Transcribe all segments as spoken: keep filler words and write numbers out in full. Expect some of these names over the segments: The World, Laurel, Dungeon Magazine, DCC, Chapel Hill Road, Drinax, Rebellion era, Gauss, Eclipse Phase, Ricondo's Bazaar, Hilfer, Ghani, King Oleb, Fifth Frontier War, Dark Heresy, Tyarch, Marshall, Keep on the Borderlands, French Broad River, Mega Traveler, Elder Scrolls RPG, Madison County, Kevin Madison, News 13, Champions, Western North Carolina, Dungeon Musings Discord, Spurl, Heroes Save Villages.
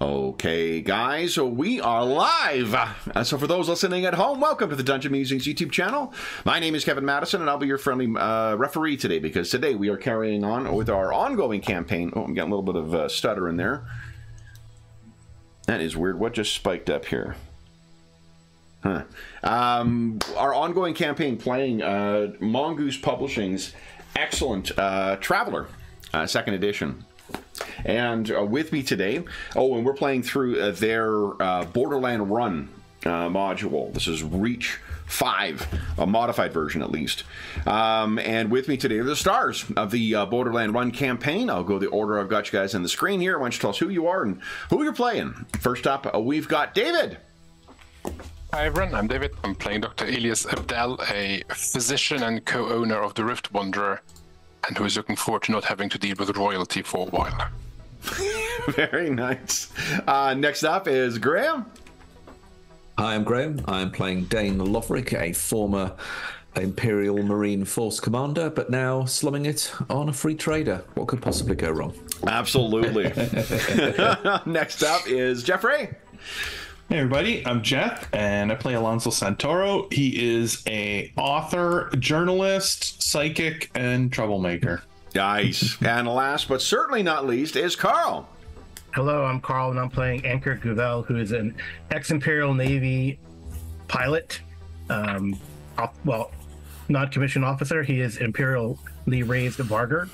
Okay, guys, so we are live. Uh, so for those listening at home, welcome to the Dungeon Musings YouTube channel. My name is Kevin Madison, and I'll be your friendly uh, referee today, because today we are carrying on with our ongoing campaign. Oh, I'm getting a little bit of uh, stutter in there. That is weird. What just spiked up here? Huh. Um, our ongoing campaign playing uh, Mongoose Publishing's excellent uh, Traveller, uh, second edition. And uh, with me today, oh, and we're playing through uh, their uh, Borderland Run uh, module. This is Reach five, a modified version at least. Um, and with me today are the stars of the uh, Borderland Run campaign. I'll go the order I've got you guys on the screen here. Why don't you tell us who you are and who you're playing. First up, uh, we've got David. Hi everyone, I'm David. I'm playing Doctor Elias Abdel, a physician and co-owner of the Rift Wanderer, and who is looking forward to not having to deal with royalty for a while. Very nice. Uh, next up is Graham. Hi, I'm Graham. I'm playing Dane Lovrick, a former Imperial Marine Force commander, but now slumming it on a free trader. What could possibly go wrong? Absolutely. Next up is Jeffrey. Hey everybody, I'm Jeff, and I play Alonzo Santoro. He is a author, journalist, psychic, and troublemaker. Nice. And last, but certainly not least, is Carl. Hello, I'm Carl, and I'm playing Anchor Guvel, who is an ex-Imperial Navy pilot. Um, well, non-commissioned officer. He is Imperially raised Vargr,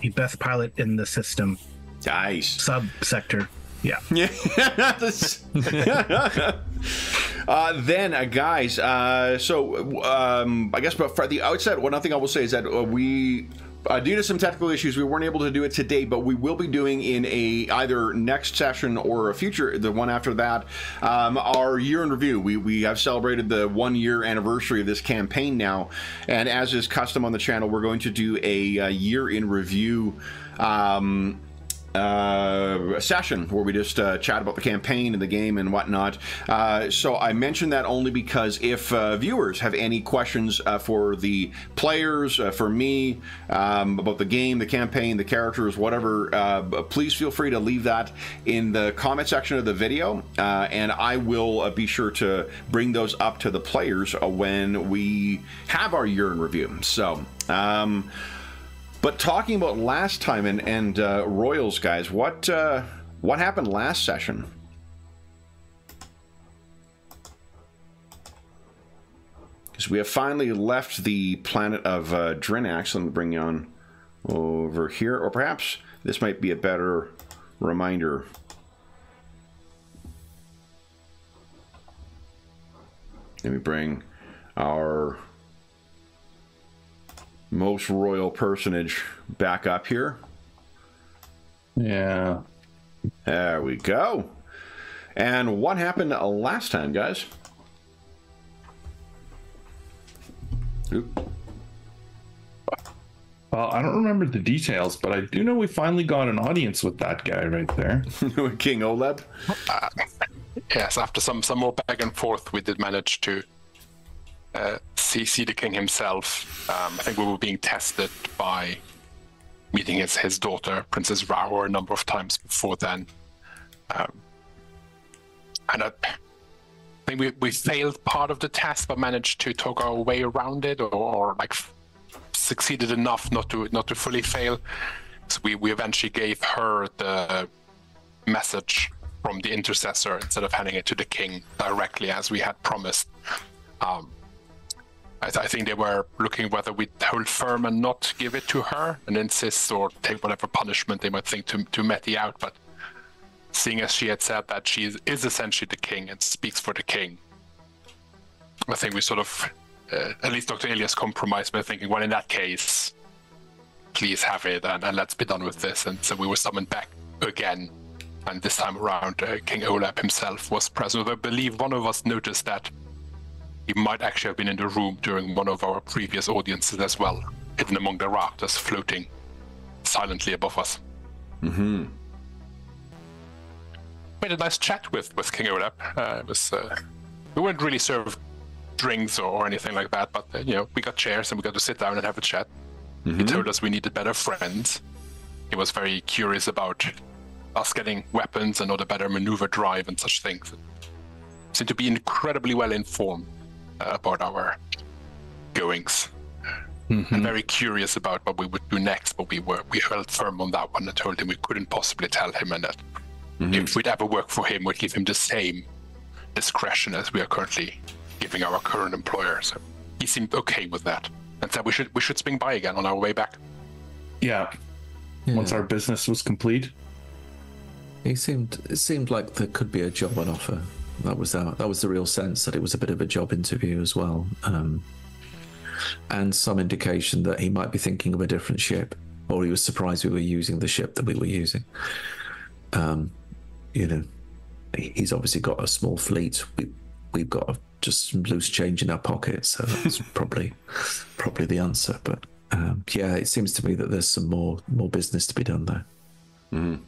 the best pilot in the system. Nice. Sub-sector. Yeah. uh, then, uh, guys, uh, so um, I guess but for the outset, one thing I will say is that uh, we, uh, due to some technical issues, we weren't able to do it today, but we will be doing in a either next session or a future, the one after that, um, our year in review. We, we have celebrated the one year anniversary of this campaign now, and as is custom on the channel, we're going to do a, a year in review um uh a session where we just uh, chat about the campaign and the game and whatnot. Uh, so I mentioned that only because if uh, viewers have any questions uh, for the players, uh, for me, um, about the game, the campaign, the characters, whatever, uh, please feel free to leave that in the comment section of the video, uh, and I will uh, be sure to bring those up to the players uh, when we have our year in review. So um but talking about last time and, and uh, Royals, guys, what uh, what happened last session? Because we have finally left the planet of uh, Drinax. Let me bring you on over here. Or perhaps this might be a better reminder. Let me bring our most royal personage back up here. Yeah. There we go. And what happened last time, guys? Oop. Well, I don't remember the details, but I do know we finally got an audience with that guy right there. King Oleb. Uh, yes, after some, some more back and forth, we did manage to Uh, see, see the king himself. Um, I think we were being tested by meeting his, his daughter, Princess Raour, a number of times before then. Um, and I, I think we, we failed part of the test, but managed to talk our way around it, or, or like succeeded enough not to not to fully fail. So we, we eventually gave her the message from the intercessor instead of handing it to the king directly as we had promised. Um, I, th I think they were looking whether we'd hold firm and not give it to her and insist, or take whatever punishment they might think to, to Metty out. But seeing as she had said that she is, is essentially the king and speaks for the king, I think we sort of, uh, at least Doctor Elias compromised by thinking, well, in that case, please have it and, and let's be done with this. And so we were summoned back again. And this time around, uh, King Oleb himself was present. I believe one of us noticed that he might actually have been in the room during one of our previous audiences as well, hidden among the rafters, floating silently above us. Mm-hmm. We had a nice chat with, with King Oleb. Uh, it was, uh, we weren't really served drinks or, or anything like that, but uh, you know, we got chairs and we got to sit down and have a chat. Mm-hmm. He told us we needed better friends. He was very curious about us getting weapons and other better maneuver drive and such things. Seem to be incredibly well informed uh, about our goings. Mm-hmm. And very curious about what we would do next, but we were we held firm on that one and told him we couldn't possibly tell him, and that mm-hmm. if we'd ever work for him, we'd give him the same discretion as we are currently giving our current employer. So he seemed okay with that, and said we should we should swing by again on our way back. Yeah, yeah. Once our business was complete, it seemed it seemed like there could be a job on offer. That was that that was the real sense, that it was a bit of a job interview as well. Um, and some indication that he might be thinking of a different ship, or he was surprised we were using the ship that we were using. Um, you know, he's obviously got a small fleet. We, we've got just some loose change in our pocket, so that's probably probably the answer. But um, yeah, it seems to me that there's some more more business to be done there. Mm.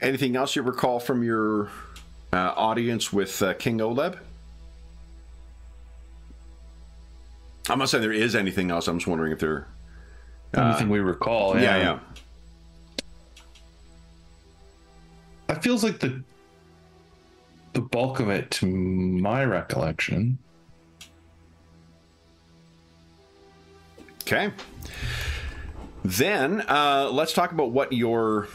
Anything else you recall from your uh, audience with uh, King Oleb? I'm not saying there is anything else. I'm just wondering if there... Uh, anything we recall. Yeah, yeah. That feels like the the bulk of it to my recollection. Okay. Then uh, let's talk about what your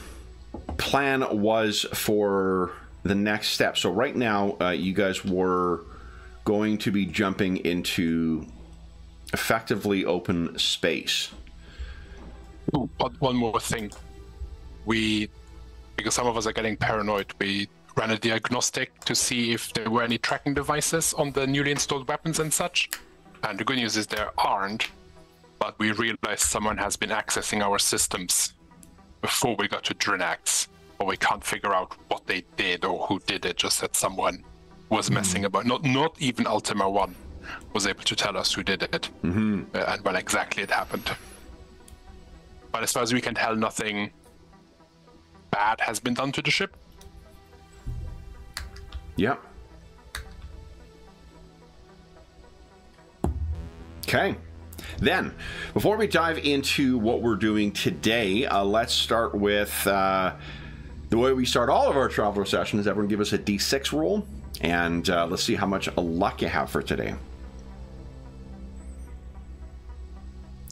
plan was for the next step. So right now, uh, you guys were going to be jumping into... effectively open space. Oh, but one more thing. We, because some of us are getting paranoid, we ran a diagnostic to see if there were any tracking devices on the newly installed weapons and such. And the good news is there aren't, but we realized someone has been accessing our systems before we got to Drinax, but we can't figure out what they did or who did it, just that someone was mm. messing about. Not, not even Ultima One was able to tell us who did it, mm-hmm. uh, and when exactly it happened. But as far as we can tell, nothing bad has been done to the ship. Yeah. Okay. Then, before we dive into what we're doing today, uh, let's start with uh, the way we start all of our Traveller sessions. Everyone give us a D six roll, and uh, let's see how much luck you have for today.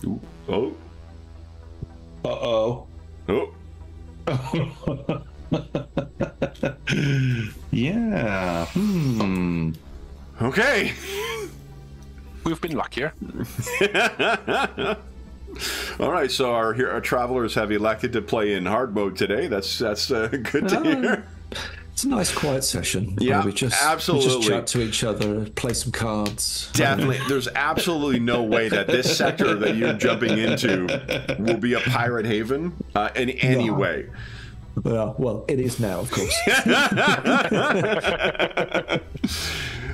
Ooh, oh. Uh-oh. Oh. Yeah. Hmm. Okay. We've been luckier. All right, so our, our travelers have elected to play in hard mode today. That's, that's uh, good to hear. It's a nice quiet session. Yeah, we just, absolutely. We just chat to each other, play some cards. Definitely. There's absolutely no way that this sector that you're jumping into will be a pirate haven uh, in any no. way. Well, well, it is now, of course.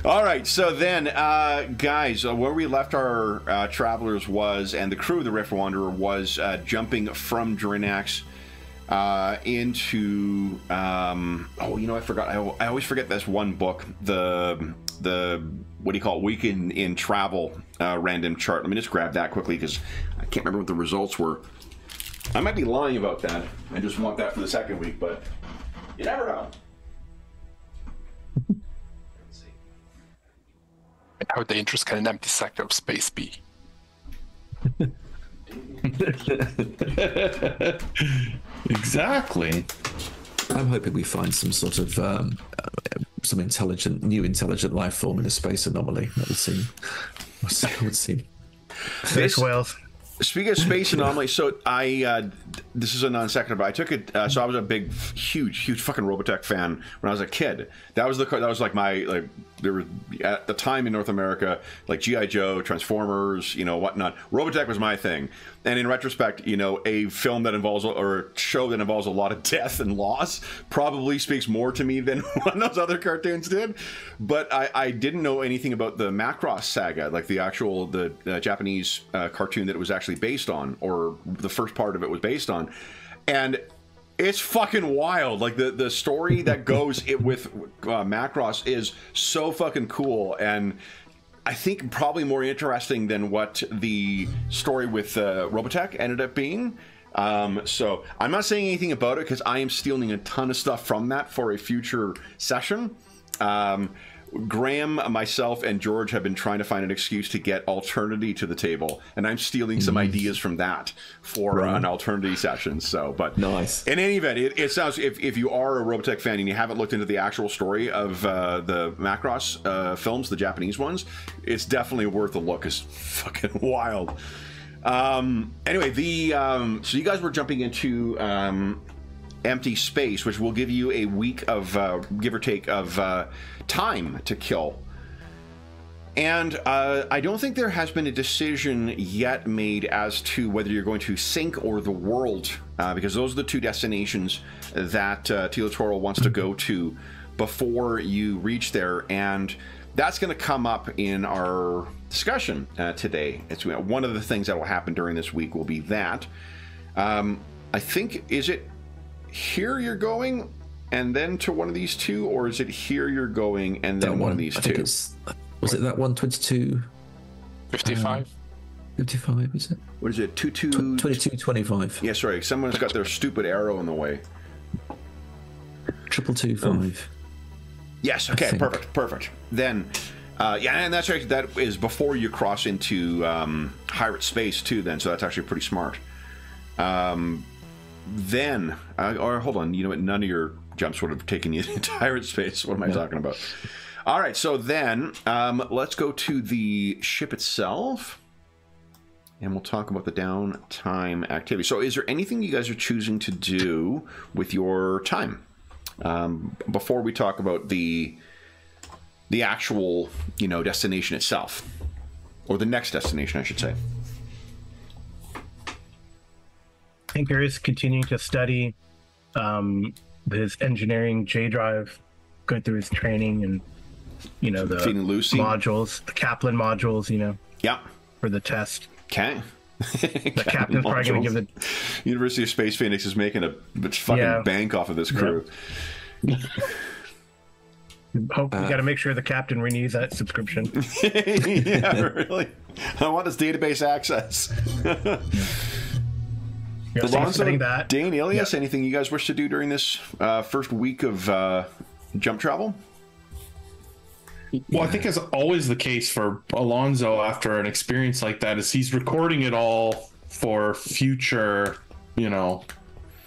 All right. So then, uh, guys, uh, where we left our uh, travelers was, and the crew of the Rift Wanderer was uh, jumping from Drinax uh into um oh you know I forgot I, I always forget this one book, the the what do you call it, Week in, in Travel uh random chart. Let me just grab that quickly because I can't remember what the results were. I might be lying about that. I just want that for the second week, but you never know. Let's see. How dangerous can an empty sector of space be? Exactly. I'm hoping we find some sort of um, some intelligent, new intelligent life form in a space anomaly. That would seem, that would seem. Space wealth. Speaking of space anomaly, so I uh, this is a non sequitur, but I took it. Uh, so I was a big, huge, huge fucking Robotech fan when I was a kid. That was the that was like my like there was at the time in North America, like G I Joe, Transformers, you know, whatnot. Robotech was my thing, and in retrospect, you know, a film that involves or a show that involves a lot of death and loss probably speaks more to me than one of those other cartoons did. But I, I didn't know anything about the Macross saga, like the actual the uh, Japanese uh, cartoon that it was actually based on, or the first part of it was based on, and it's fucking wild. Like the the story that goes it with uh, Macross is so fucking cool, and I think probably more interesting than what the story with uh, Robotech ended up being. Um, so I'm not saying anything about it because I am stealing a ton of stuff from that for a future session. Um, Graham, myself, and George have been trying to find an excuse to get Alternity to the table, and I'm stealing some mm-hmm. ideas from that for right. an Alternity session. So, but nice. In any event, it, it sounds if, if you are a Robotech fan and you haven't looked into the actual story of uh, the Macross uh, films, the Japanese ones, it's definitely worth a look. It's fucking wild. Um, anyway, the um, so you guys were jumping into um, Empty Space, which will give you a week of uh, give or take of uh, time to kill. And uh, I don't think there has been a decision yet made as to whether you're going to Sink or The World, uh, because those are the two destinations that uh, Tealatoral wants to go to before you reach there. And that's going to come up in our discussion uh, today. It's one of the things that will happen during this week will be that. Um, I think, is it here you're going and then to one of these two, or is it here you're going and then one, one of these I two? Was it that one, twenty-two? fifty-five? Um, fifty-five, is it? What is it? twenty-two? twenty-two twenty-five. Yeah, sorry. Someone's got their stupid arrow in the way. Triple two five. Oh. Yes, okay, perfect, perfect. Then, uh, yeah, and that's right, that is before you cross into um, Hierate Space, too, then, so that's actually pretty smart. Um, then, uh, or hold on, you know what, none of your jumps would have taken you into Hierate Space. What am I no. talking about? All right, so then, um, let's go to the ship itself, and we'll talk about the downtime activity. So is there anything you guys are choosing to do with your time? Um, before we talk about the the actual, you know, destination itself, or the next destination, I should say. I think there is continuing to study um, his engineering J drive, going through his training and, you know, the Lucy. modules, the Kaplan modules, you know, yeah, for the test. Okay. The captain's probably going to give the University of Space Phoenix is making a fucking yeah. bank off of this crew. Yeah. Hope uh, you got to make sure the captain renews that subscription. Yeah, really. I want his database access. Alonzo, that. Dane, Elias, yeah. anything you guys wish to do during this uh, first week of uh, jump travel? Well, I think as always the case for Alonzo after an experience like that is he's recording it all for future, you know,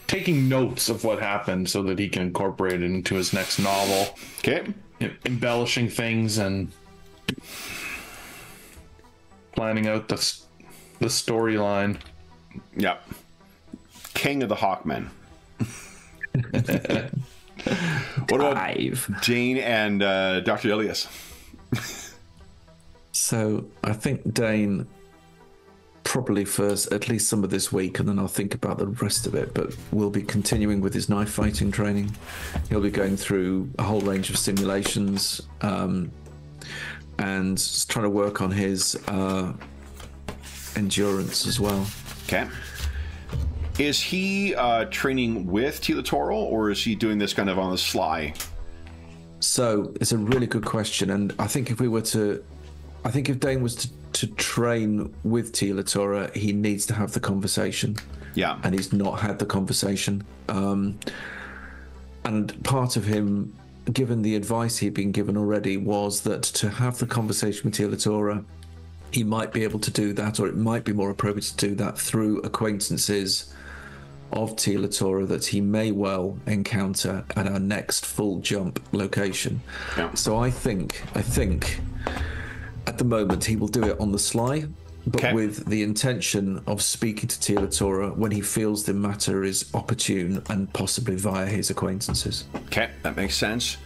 taking notes of what happened so that he can incorporate it into his next novel. Okay. Embellishing things and planning out the, the storyline. Yep. King of the Hawkmen. What about Dane and uh, Doctor Elias? So I think Dane probably first, at least some of this week, and then I'll think about the rest of it, but we'll be continuing with his knife fighting training. He'll be going through a whole range of simulations um, and trying to work on his uh, endurance as well. Okay. Is he uh, training with Tealatoral, or is he doing this kind of on the sly? So it's a really good question, and I think if we were to, I think if Dane was to, to train with Tealatoral, he needs to have the conversation. Yeah, and he's not had the conversation. Um, and part of him, given the advice he'd been given already, was that to have the conversation with Tealatoral, he might be able to do that, or it might be more appropriate to do that through acquaintances of Tealatoral that he may well encounter at our next full jump location. Yeah. So I think, I think at the moment he will do it on the sly, but okay. with the intention of speaking to Tealatoral when he feels the matter is opportune and possibly via his acquaintances. Okay, that makes sense.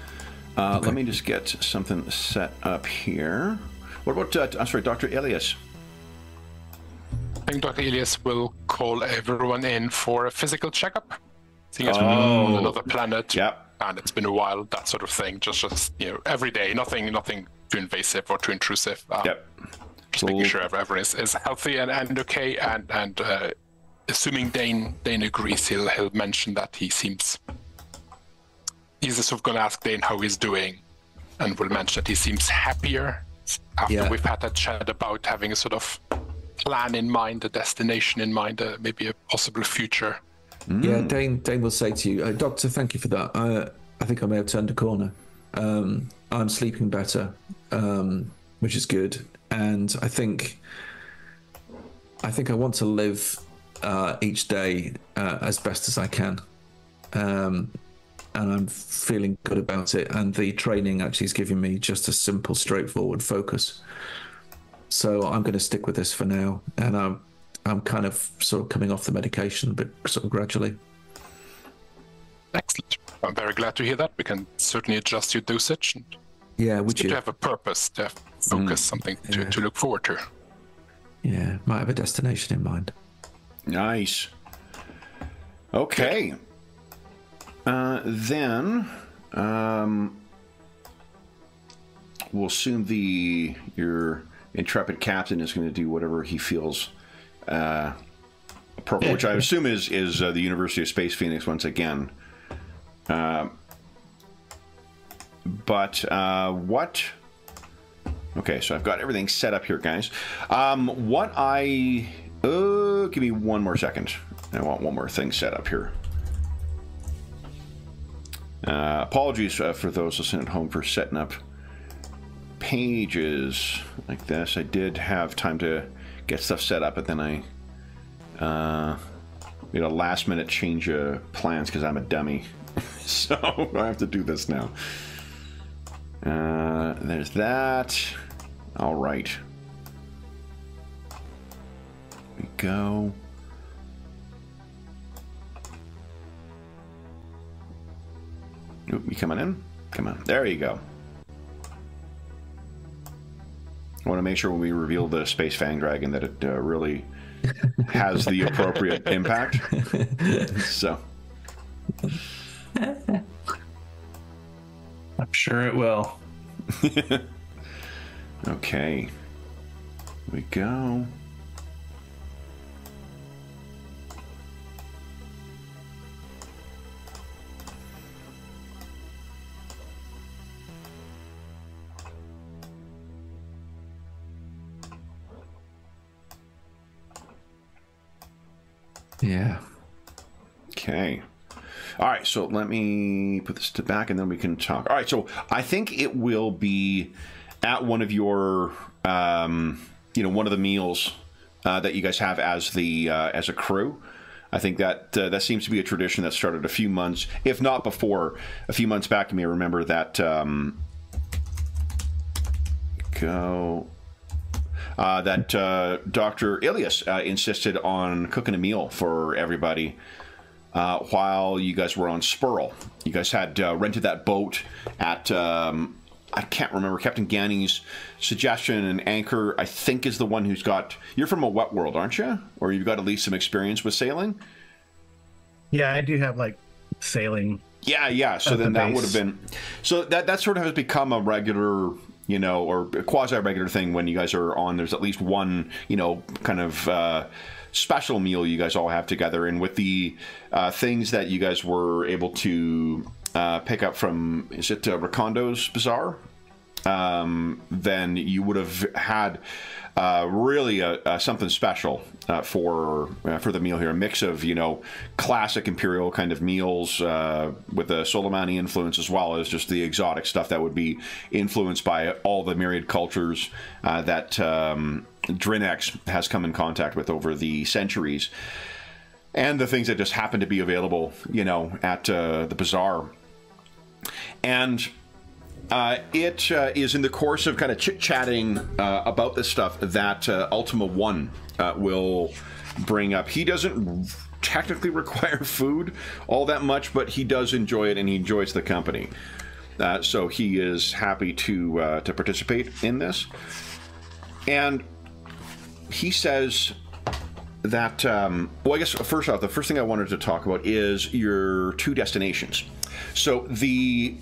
Uh, okay. Let me just get something set up here. What about, uh, I'm sorry, Doctor Elias? I think Doctor Elias will call everyone in for a physical checkup. Seeing as oh. we're on another planet, yep. and it's been a while, that sort of thing. Just, just you know, every day, nothing, nothing too invasive or too intrusive. Um, yep. Just cool. making sure everyone is, is healthy and, and okay. And and uh, assuming Dane Dane agrees, he'll he'll mention that he seems. He's just sort of going to ask Dane how he's doing, and will mention that he seems happier. After yeah. we've had that chat about having a sort of plan in mind, a destination in mind, uh, maybe a possible future. Mm. Yeah, Dane, Dane will say to you, uh, Doctor, thank you for that. I, I think I may have turned a corner. Um, I'm sleeping better, um, which is good. And I think I think I want to live uh, each day uh, as best as I can. Um, and I'm feeling good about it. And the training actually is giving me just a simple, straightforward focus. So I'm going to stick with this for now. And I'm, I'm kind of sort of coming off the medication, but sort of gradually. Excellent. I'm very glad to hear that. We can certainly adjust your dosage. And yeah, would you? To have a purpose, to have focus, mm, something to, yeah. to look forward to. Yeah, might have a destination in mind. Nice. Okay. Good. Uh, then, um, we'll assume the your intrepid captain is going to do whatever he feels uh, appropriate, which I assume is is uh, the University of Space Phoenix once again. Uh, but uh, what? Okay, so I've got everything set up here, guys. Um, what I? Uh, give me one more second. I want one more thing set up here. Uh, apologies uh, for those listening at home for setting up pages like this. I did have time to get stuff set up, but then I uh, made a last-minute change of plans because I'm a dummy. So I have to do this now. Uh, there's that. All right. Here we go. Oop, you coming in? Come on. There you go. I want to make sure when we reveal the Space Fang Dragon that it uh, really has the appropriate impact. So. I'm sure it will. Okay. Here we go. Yeah. Okay. All right, so let me put this to back and then we can talk. All right, so I think it will be at one of your, um, you know, one of the meals uh, that you guys have as the uh, as a crew. I think that uh, that seems to be a tradition that started a few months, if not before, a few months back. You may remember that. Um, go. Uh, that uh, Doctor Elias uh, insisted on cooking a meal for everybody uh, while you guys were on Spurl. You guys had uh, rented that boat at, um, I can't remember, Captain Ganny's suggestion, and Anchor, I think, is the one who's got, you're from a wet world, aren't you? Or you've got at least some experience with sailing? Yeah, I do have, like, sailing. Yeah, yeah, so then the that would have been, so that, that sort of has become a regular, you know, or quasi-regular thing when you guys are on. There's at least one, you know, kind of uh, special meal you guys all have together. And with the uh, things that you guys were able to uh, pick up from, is it uh, Ricondo's Bazaar? Um, then you would have had uh, really a, a something special uh, for uh, for the meal here. A mix of, you know, classic Imperial kind of meals uh, with the Solomani influence, as well as just the exotic stuff that would be influenced by all the myriad cultures uh, that um, Drinax has come in contact with over the centuries. And the things that just happen to be available, you know, at uh, the bazaar. And Uh, it uh, is in the course of kind of chit-chatting uh, about this stuff that uh, Ultima One uh, will bring up. He doesn't technically require food all that much, but he does enjoy it, and he enjoys the company. Uh, so he is happy to uh, to participate in this. And he says that, um, well, I guess first off, the first thing I wanted to talk about is your two destinations. So the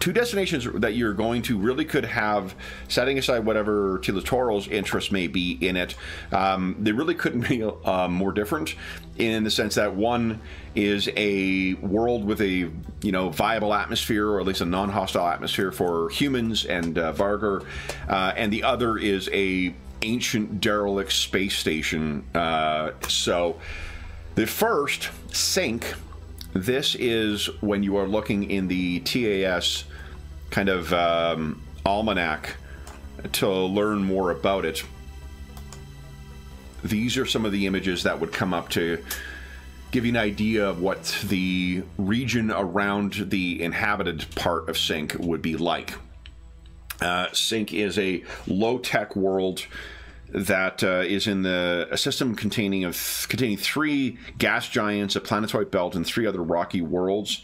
two destinations that you're going to really could have, setting aside whatever Tealatoral's interest may be in it, um, they really couldn't be uh, more different in the sense that one is a world with a, you know, viable atmosphere, or at least a non-hostile atmosphere for humans and uh, Vargr, uh, and the other is a ancient derelict space station. Uh, so the first, Sink, this is when you are looking in the T A S kind of um, almanac to learn more about it. These are some of the images that would come up to give you an idea of what the region around the inhabited part of Sink would be like. Uh, Sink is a low-tech world that uh, is in the a system containing of containing three gas giants, a planetoid belt, and three other rocky worlds.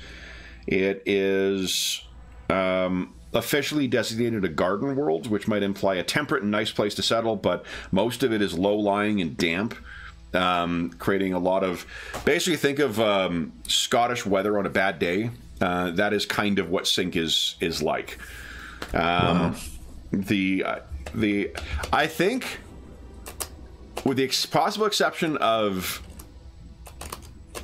It is um, officially designated a garden world, which might imply a temperate and nice place to settle, but most of it is low-lying and damp. Um, creating a lot of, basically think of um, Scottish weather on a bad day. Uh, that is kind of what Sink is is like. Um, wow. The uh, the I think, with the ex possible exception of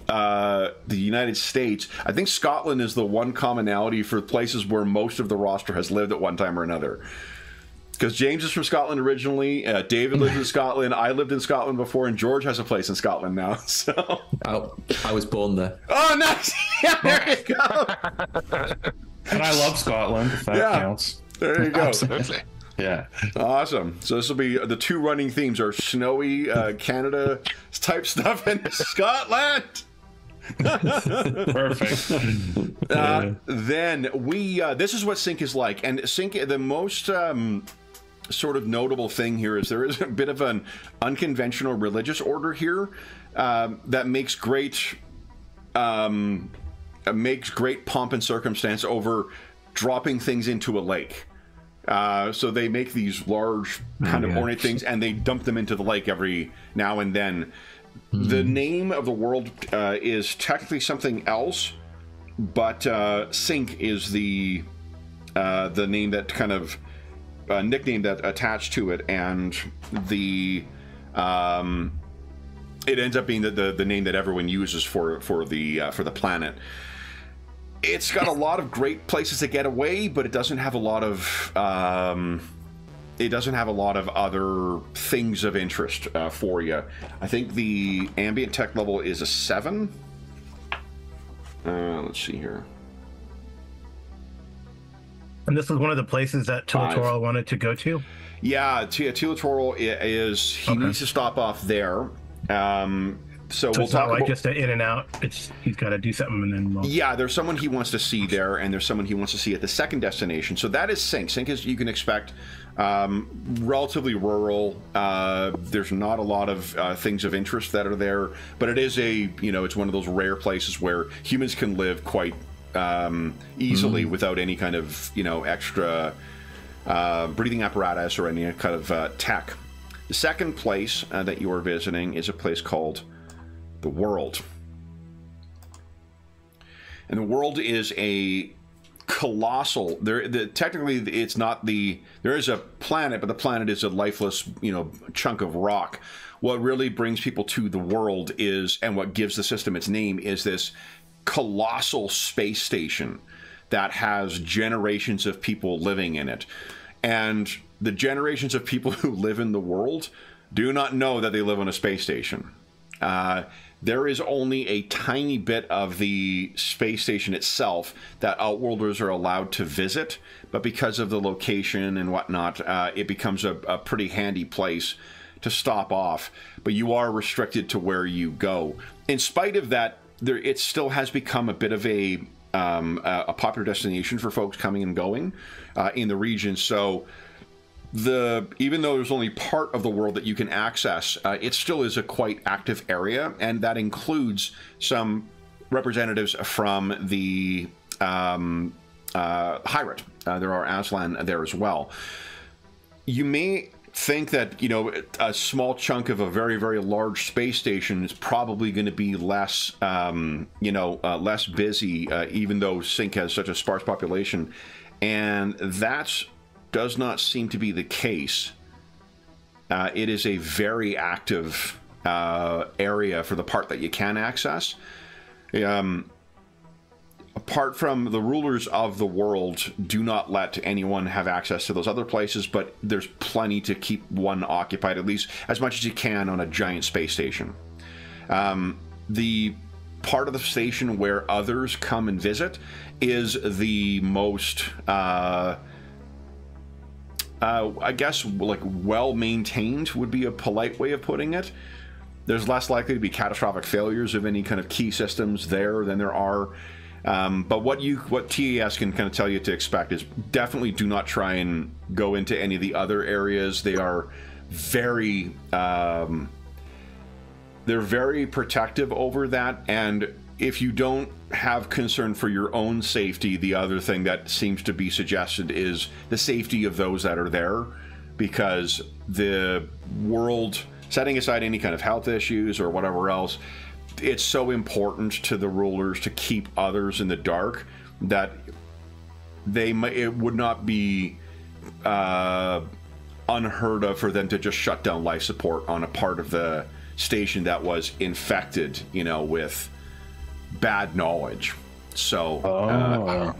uh, the United States, I think Scotland is the one commonality for places where most of the roster has lived at one time or another. Because James is from Scotland originally, uh, David lives in Scotland, I lived in Scotland before, and George has a place in Scotland now, so... Oh, I was born there. Oh, nice! Yeah, there you go! And I love Scotland, if that yeah, counts. There you go. Absolutely. Yeah. Awesome. So this will be... The two running themes are snowy uh, Canada-type stuff in Scotland! Perfect. Uh, then we... Uh, this is what Sink is like, and Sink, the most... Um, sort of notable thing here is there is a bit of an unconventional religious order here um, that makes great um, makes great pomp and circumstance over dropping things into a lake. Uh, so they make these large kind oh, of yeah. ornate things and they dump them into the lake every now and then. Mm-hmm. The name of the world uh, is technically something else, but uh, Sink is the uh, the name that kind of Uh, nickname that attached to it, and the um, it ends up being the, the the name that everyone uses for for the uh, for the planet. It's got a lot of great places to get away, but it doesn't have a lot of um, it doesn't have a lot of other things of interest uh, for you. I think the ambient tech level is a seven. Uh, let's see here. And this was one of the places that Tealatoral wanted to go to? Yeah, Tealatoral is... He okay. needs to stop off there. Um, so, so we'll it's talk not like about, just an in and out. It's, he's got to do something and then... We'll... Yeah, there's someone he wants to see there, and there's someone he wants to see at the second destination. So that is Sink. Sink is, you can expect, um, relatively rural. Uh, there's not a lot of uh, things of interest that are there, but it is a, you know, it's one of those rare places where humans can live quite... Um, easily mm. without any kind of, you know, extra uh, breathing apparatus or any kind of uh, tech. The second place uh, that you are visiting is a place called The World. And The World is a colossal... There, the, technically, it's not the... There is a planet, but the planet is a lifeless, you know, chunk of rock. What really brings people to The World is, and what gives the system its name, is this... colossal space station that has generations of people living in it, and the generations of people who live in the world do not know that they live on a space station. Uh, there is only a tiny bit of the space station itself that Outworlders are allowed to visit, but because of the location and whatnot, uh, it becomes a, a pretty handy place to stop off, but you are restricted to where you go. In spite of that, There, it still has become a bit of a um, a popular destination for folks coming and going uh, in the region. So, the even though there's only part of the world that you can access, uh, it still is a quite active area, and that includes some representatives from the um, uh, Hierate. Uh, there are Aslan there as well. You may think that, you know, a small chunk of a very, very large space station is probably going to be less, um, you know, uh, less busy, uh, even though Sink has such a sparse population. And that does not seem to be the case. Uh, it is a very active uh, area for the part that you can access. Um, apart from the rulers of the world, do not let anyone have access to those other places, but there's plenty to keep one occupied, at least as much as you can on a giant space station. Um, the part of the station where others come and visit is the most, uh, uh, I guess, like well-maintained would be a polite way of putting it. There's less likely to be catastrophic failures of any kind of key systems there than there are. Um, but what you, what T A S can kind of tell you to expect is definitely do not try and go into any of the other areas. They are very, um, they're very protective over that. And if you don't have concern for your own safety, the other thing that seems to be suggested is the safety of those that are there, because the world, setting aside any kind of health issues or whatever else, it's so important to the rulers to keep others in the dark that they might, it would not be uh, unheard of for them to just shut down life support on a part of the station that was infected, you know, with bad knowledge. So, oh, uh,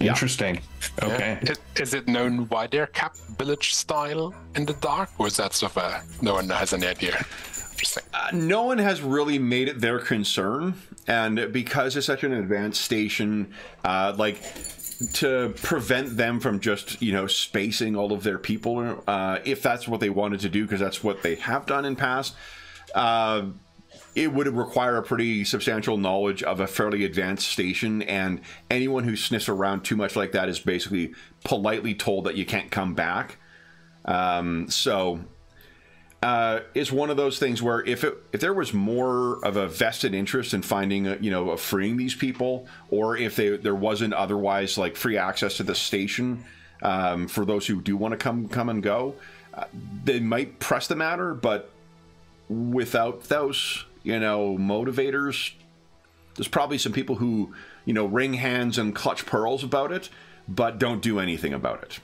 interesting. Yeah. Okay. Is, is it known why they're kept village style in the dark, or is that stuff uh, no one has any idea? Uh, no one has really made it their concern, and because it's such an advanced station, uh, like to prevent them from just, you know, spacing all of their people, uh, if that's what they wanted to do, because that's what they have done in past, uh, it would require a pretty substantial knowledge of a fairly advanced station, and anyone who sniffs around too much like that is basically politely told that you can't come back. Um, so... Uh, it's one of those things where if it, if there was more of a vested interest in finding, a, you know, a freeing these people, or if they, there wasn't otherwise like free access to the station um, for those who do want to come come and go, uh, they might press the matter. But without those, you know, motivators, there's probably some people who, you know, wring hands and clutch pearls about it, but don't do anything about it.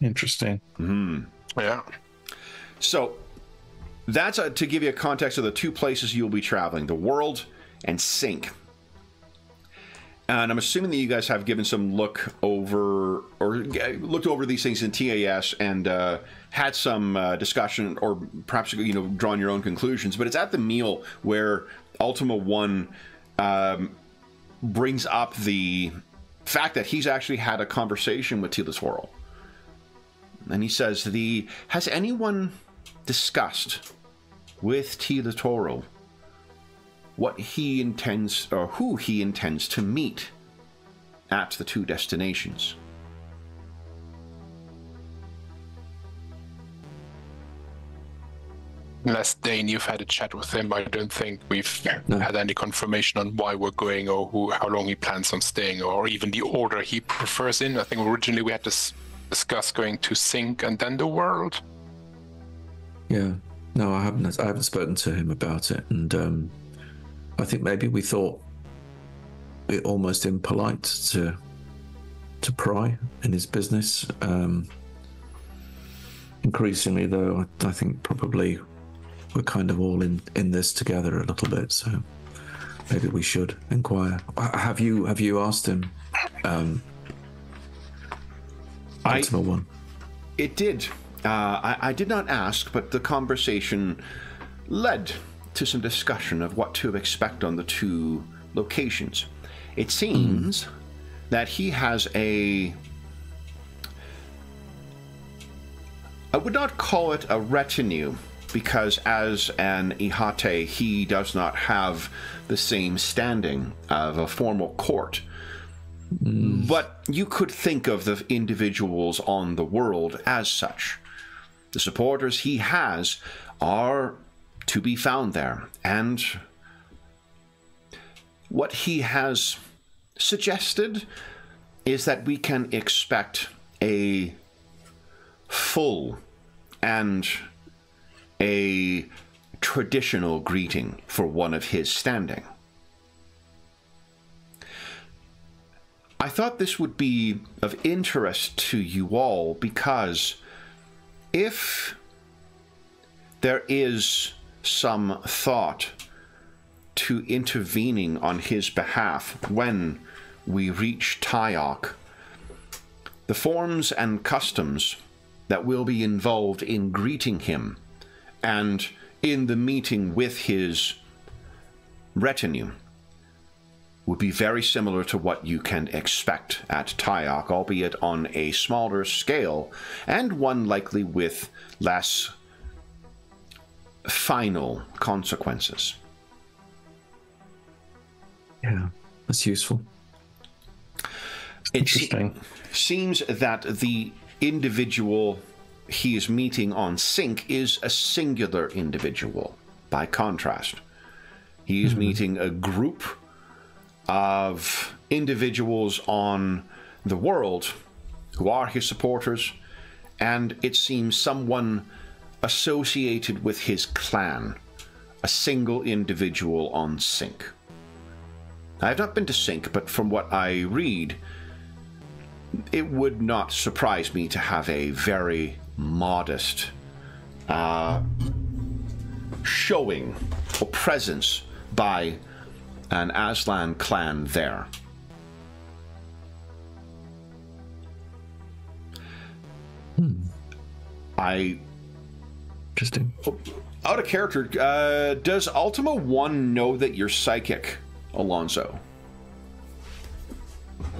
Interesting. Mm-hmm. Yeah. So that's a, to give you a context of the two places you'll be traveling, the world and Sink. And I'm assuming that you guys have given some look over or looked over these things in T A S and uh, had some uh, discussion, or perhaps, you know, drawn your own conclusions. But it's at the meal where Ultima One um, brings up the fact that he's actually had a conversation with Tealatoral. And he says, "The has anyone discussed with Tealatoral what he intends, or who he intends to meet at the two destinations?" Unless, Dane, you've had a chat with him, I don't think we've no. had any confirmation on why we're going, or who, how long he plans on staying, or even the order he prefers in. I think originally we had this... discuss going to Sink and then the world. Yeah, no, I haven't. I haven't spoken to him about it, and um, I think maybe we thought it almost impolite to to pry in his business. Um, increasingly, though, I, I think probably we're kind of all in, in this together a little bit. So maybe we should inquire. Have you have you asked him? Um, I, one. It did. Uh, I, I did not ask, but the conversation led to some discussion of what to expect on the two locations. It seems mm. that he has a... I would not call it a retinue, because as an Hierate, he does not have the same standing of a formal court. But you could think of the individuals on the world as such. The supporters he has are to be found there, and what he has suggested is that we can expect a full and a traditional greeting for one of his standing. I thought this would be of interest to you all, because if there is some thought to intervening on his behalf when we reach Tyarch. The forms and customs that will be involved in greeting him and in the meeting with his retinue would be very similar to what you can expect at Tyarch, albeit on a smaller scale, and one likely with less final consequences. Yeah, that's useful. It se- seems that the individual he is meeting on Sink is a singular individual, by contrast. He is mm-hmm. meeting a group of individuals on the world who are his supporters, and it seems someone associated with his clan, a single individual on Sink. I have not been to Sink, but from what I read, it would not surprise me to have a very modest uh, showing or presence by an Aslan clan there. Hmm. I... Interesting. Out of character, uh, does Ultima One know that you're psychic, Alonzo?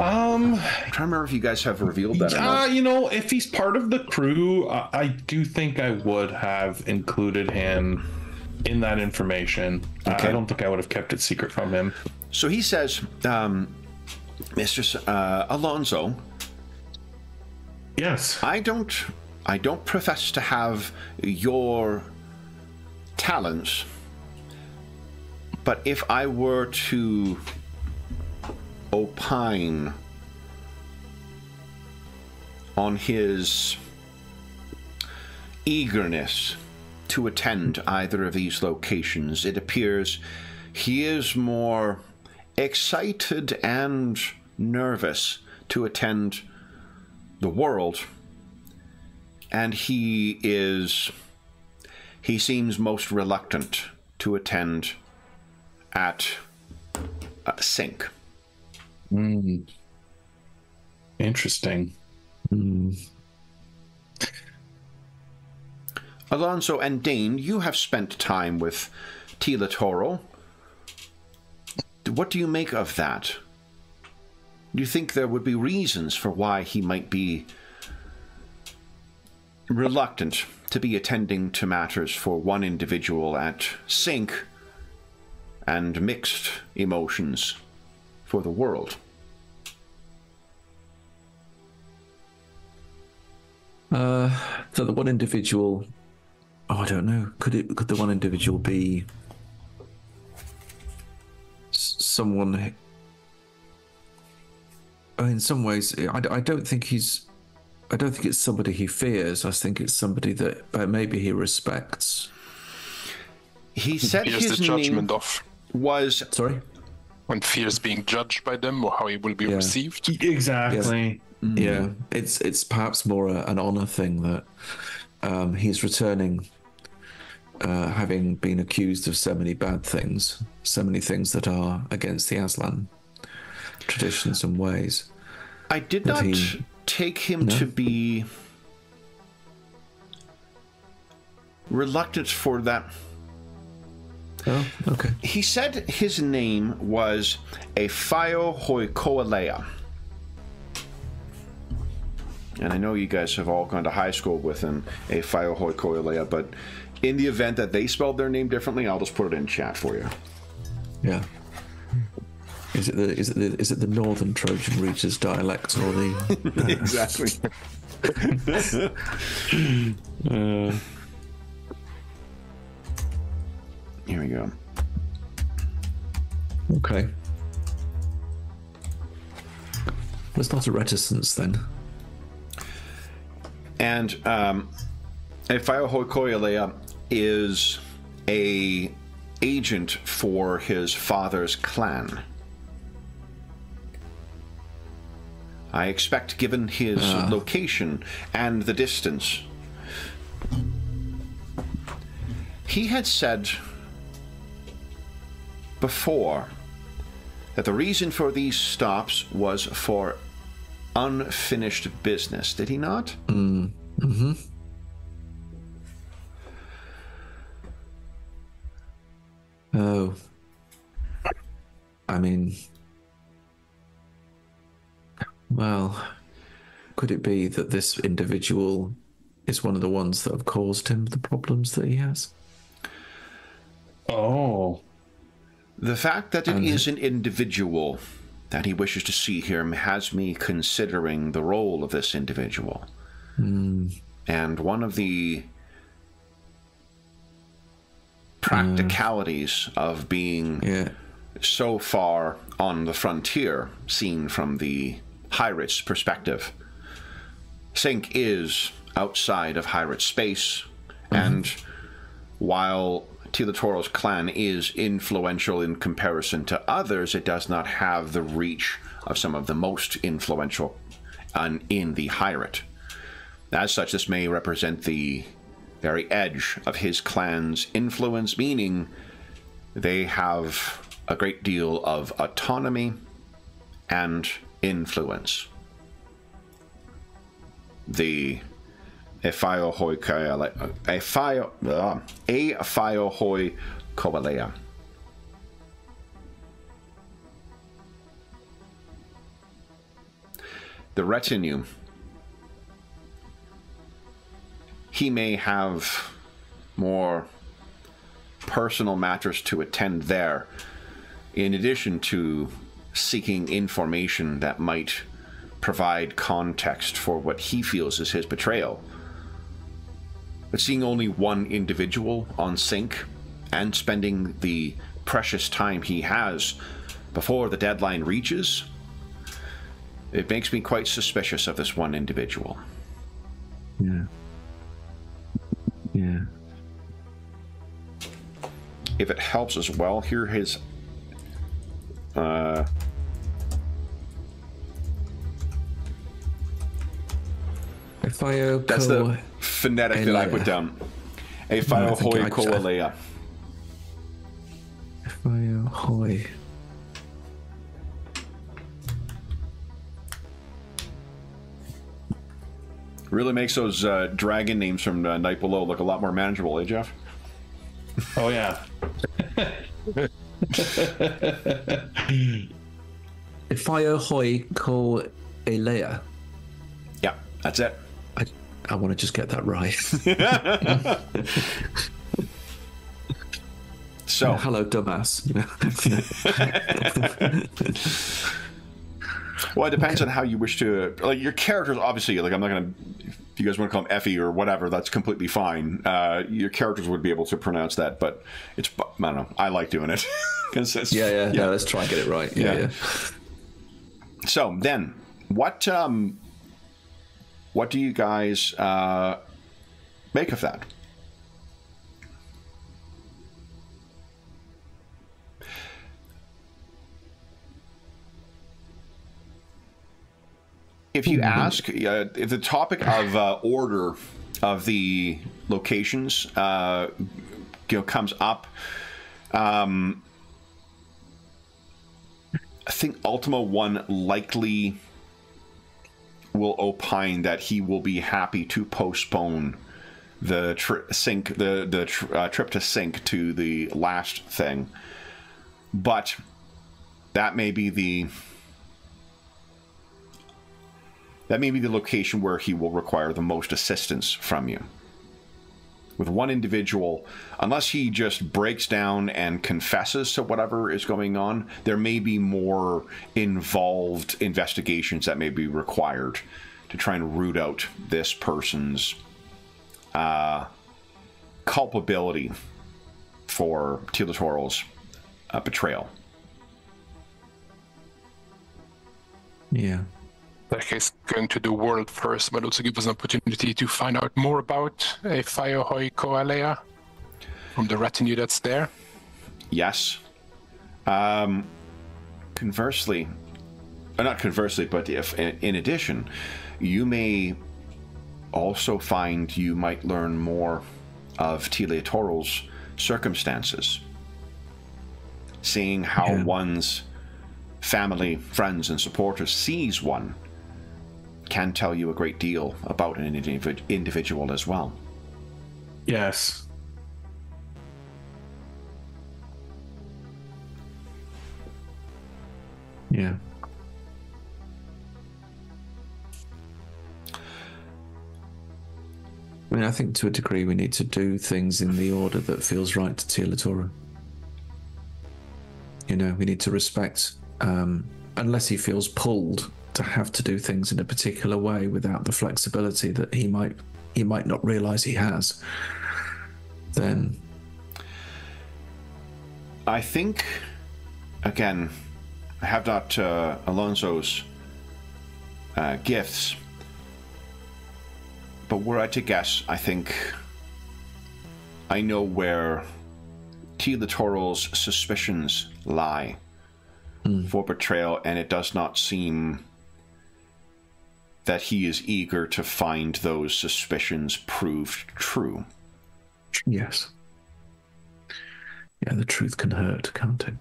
Um, I'm trying to remember if you guys have revealed that. Uh, you know, if he's part of the crew, I, I do think I would have included him in that information. Okay. I don't think I would have kept it secret from him. So he says, um, Mister Uh, Alonzo. Yes. I don't. I don't profess to have your talents, but if I were to opine on his eagerness to attend either of these locations, it appears he is more excited and nervous to attend the world, and he is he seems most reluctant to attend at uh, Sink. Mm. Interesting. Mm. Alonzo and Dane, you have spent time with Tealatoral. What do you make of that? Do you think there would be reasons for why he might be reluctant to be attending to matters for one individual at Sink and mixed emotions for the world? Uh, so the one individual... Oh, I don't know. Could it? Could the one individual be s- someone? Who, I mean, in some ways, I, I don't think he's. I don't think it's somebody he fears. I think it's somebody that uh, maybe he respects. He said he his the judgment name of. Was sorry. And fears being judged by them or how he will be yeah. received. Exactly. Yes. Mm. Yeah, it's it's perhaps more a, an honor thing that um, he's returning. Uh, having been accused of so many bad things, so many things that are against the Aslan traditions and ways. I did not he... take him no? to be reluctant for that. Oh, okay. He said his name was A Fiohoi Koalea. And I know you guys have all gone to high school with an A Fiohoi Koalea, but in the event that they spelled their name differently, I'll just put it in chat for you. Yeah. Is it the is it the, is it the Northern Trojan Reacher's dialect or the uh... exactly? uh... Here we go. Okay. There's not a reticence then. And um, A Fiohoi Koalea is a agent for his father's clan. I expect, given his uh. location and the distance, he had said before that the reason for these stops was for unfinished business, did he not? Mm. Mm-hmm. Oh. I mean... Well, could it be that this individual is one of the ones that have caused him the problems that he has? Oh. The fact that it and... is an individual that he wishes to see him has me considering the role of this individual. Mm. And one of the practicalities uh, of being yeah. so far on the frontier, seen from the Hirate's perspective. Sink is outside of Hirate space, mm-hmm. and while Tealatoral's clan is influential in comparison to others, it does not have the reach of some of the most influential on, in the Hirate. As such, this may represent the very edge of his clan's influence, meaning they have a great deal of autonomy and influence. The A Fiohoi Koalea. The retinue. He may have more personal matters to attend there, in addition to seeking information that might provide context for what he feels is his betrayal. But seeing only one individual on Sink and spending the precious time he has before the deadline reaches, it makes me quite suspicious of this one individual. Yeah. Yeah. If it helps as well, here his uh Fiohoi. That's the phonetic that I put down. A Fiohoi Koalea. Fiohoi. Really makes those uh, dragon names from uh, Night Below look a lot more manageable, eh, Jeff? Oh yeah. A Fiohoi Koalea. Yeah, that's it. I, I want to just get that right. So, yeah, hello, dumbass. Well, it depends okay. on how you wish to. Like your characters, obviously. Like I'm not gonna. If you guys want to call him Effie or whatever, that's completely fine. Uh, your characters would be able to pronounce that, but it's. I don't know. I like doing it. yeah, yeah, yeah. No, let's try and get it right. Yeah. yeah. yeah. So then, what? Um, What do you guys uh, make of that? If you ask, uh, if the topic of uh, order of the locations uh, you know, comes up, um, I think Ultima One likely will opine that he will be happy to postpone the tri sink the the tr uh, trip to Sink to the last thing, but that may be the that may be the location where he will require the most assistance from you. With one individual, unless he just breaks down and confesses to whatever is going on, there may be more involved investigations that may be required to try and root out this person's uh, culpability for Tealatoral's uh, betrayal. Yeah. In that case, going to the world first, but also give us an opportunity to find out more about a Fiohoi Koalea from the retinue that's there. Yes. Um, conversely, or not conversely, but if in addition, you may also find you might learn more of Tealatoral's circumstances. seeing how yeah. one's family, friends, and supporters sees one can tell you a great deal about an indiv individual as well. Yes. Yeah. I mean, I think to a degree we need to do things in the order that feels right to Tealatoral. You know, we need to respect, um, unless he feels pulled to have to do things in a particular way without the flexibility that he might he might not realise he has, then... I think, again, I have not uh, Alonzo's uh, gifts, but were I to guess, I think I know where Tealatoral's suspicions lie mm. for betrayal, and it does not seem that he is eager to find those suspicions proved true. Yes. Yeah, the truth can hurt, can't it?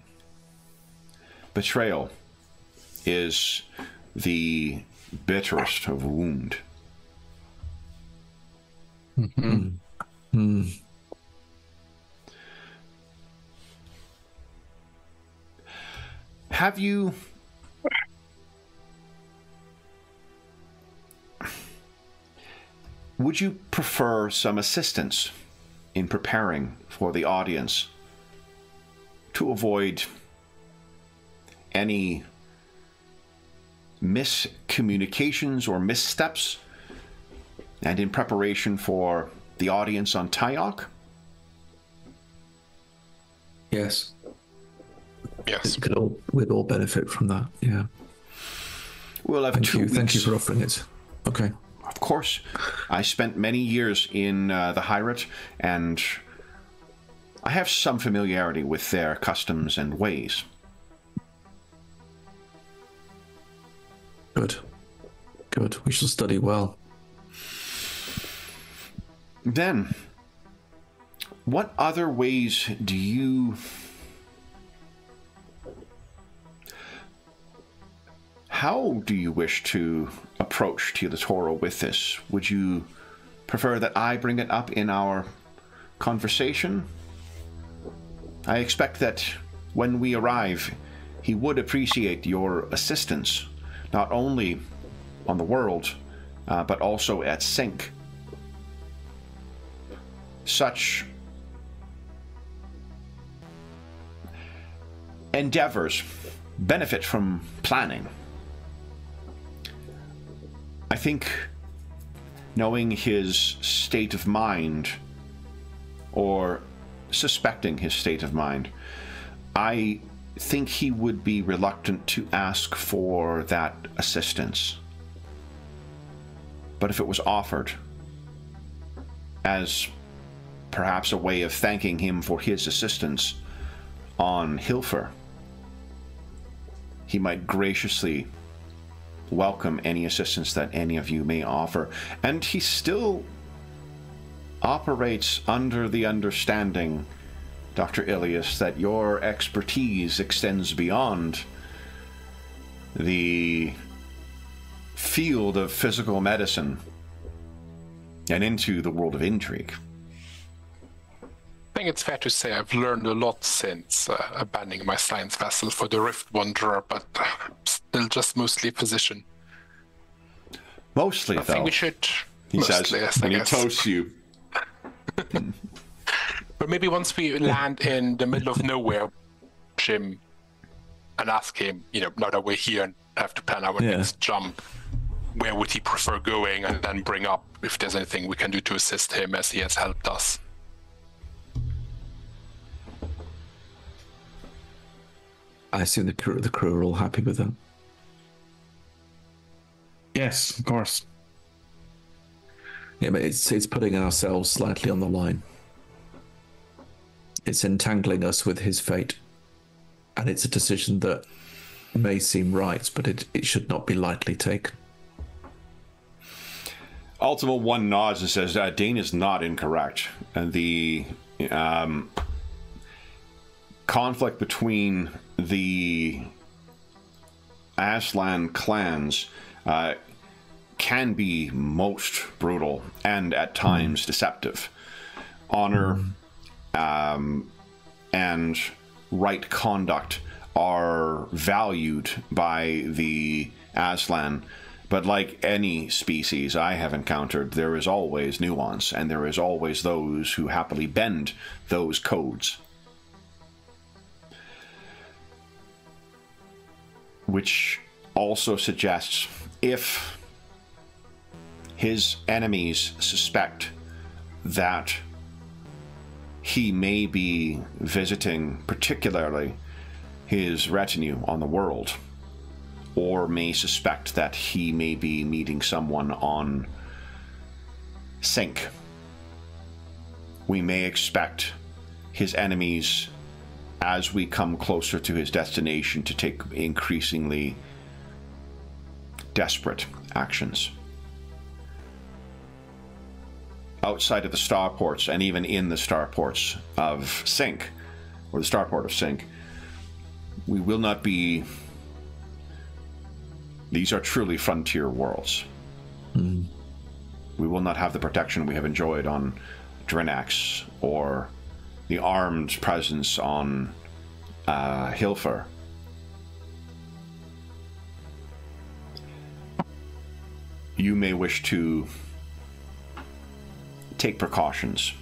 Betrayal is the bitterest of wound. Mm-hmm. Mm. Have you... Would you prefer some assistance in preparing for the audience to avoid any miscommunications or missteps, and in preparation for the audience on Tyok? Yes. Yes. It could all, we'd all benefit from that, yeah. We'll have Thank two you. Weeks. Thank you for offering it. Okay. Of course. I spent many years in uh, the Hierate, and I have some familiarity with their customs and ways. Good. Good. We shall study well. Then, what other ways do you... How do you wish to approach Tealatoral with this? Would you prefer that I bring it up in our conversation? I expect that when we arrive, he would appreciate your assistance, not only on the world, uh, but also at Sink. Such endeavors benefit from planning. I think knowing his state of mind, or suspecting his state of mind, I think he would be reluctant to ask for that assistance. But if it was offered as perhaps a way of thanking him for his assistance on Hilfer, he might graciously welcome any assistance that any of you may offer. And he still operates under the understanding, Doctor Elias, that your expertise extends beyond the field of physical medicine and into the world of intrigue. I think it's fair to say I've learned a lot since uh, abandoning my science vessel for the Rift Wanderer, but uh, still just mostly physician. Mostly, I though. I think we should... He mostly, says, yes, and he toasts you. But maybe once we land in the middle of nowhere, Jim, and ask him, you know, now that we're here and have to plan our yeah. next jump, where would he prefer going, and then bring up if there's anything we can do to assist him as he has helped us. I assume the crew, the crew are all happy with that. Yes, of course. Yeah, but it's it's putting ourselves slightly on the line. It's entangling us with his fate, and it's a decision that may seem right, but it, it should not be lightly taken. Ultima One nods and says, uh, Dane is not incorrect. And the... Um, conflict between the Aslan clans uh, can be most brutal and at times deceptive. Honor um, and right conduct are valued by the Aslan, but like any species I have encountered, there is always nuance, and there is always those who happily bend those codes. Which also suggests if his enemies suspect that he may be visiting particularly his retinue on the world, or may suspect that he may be meeting someone on Sink, we may expect his enemies, as we come closer to his destination, to take increasingly desperate actions. Outside of the starports, and even in the starports of Sink, or the starport of Sink, we will not be... These are truly frontier worlds. Mm. We will not have the protection we have enjoyed on Drinax, or the armed presence on uh, Hilfer. You may wish to take precautions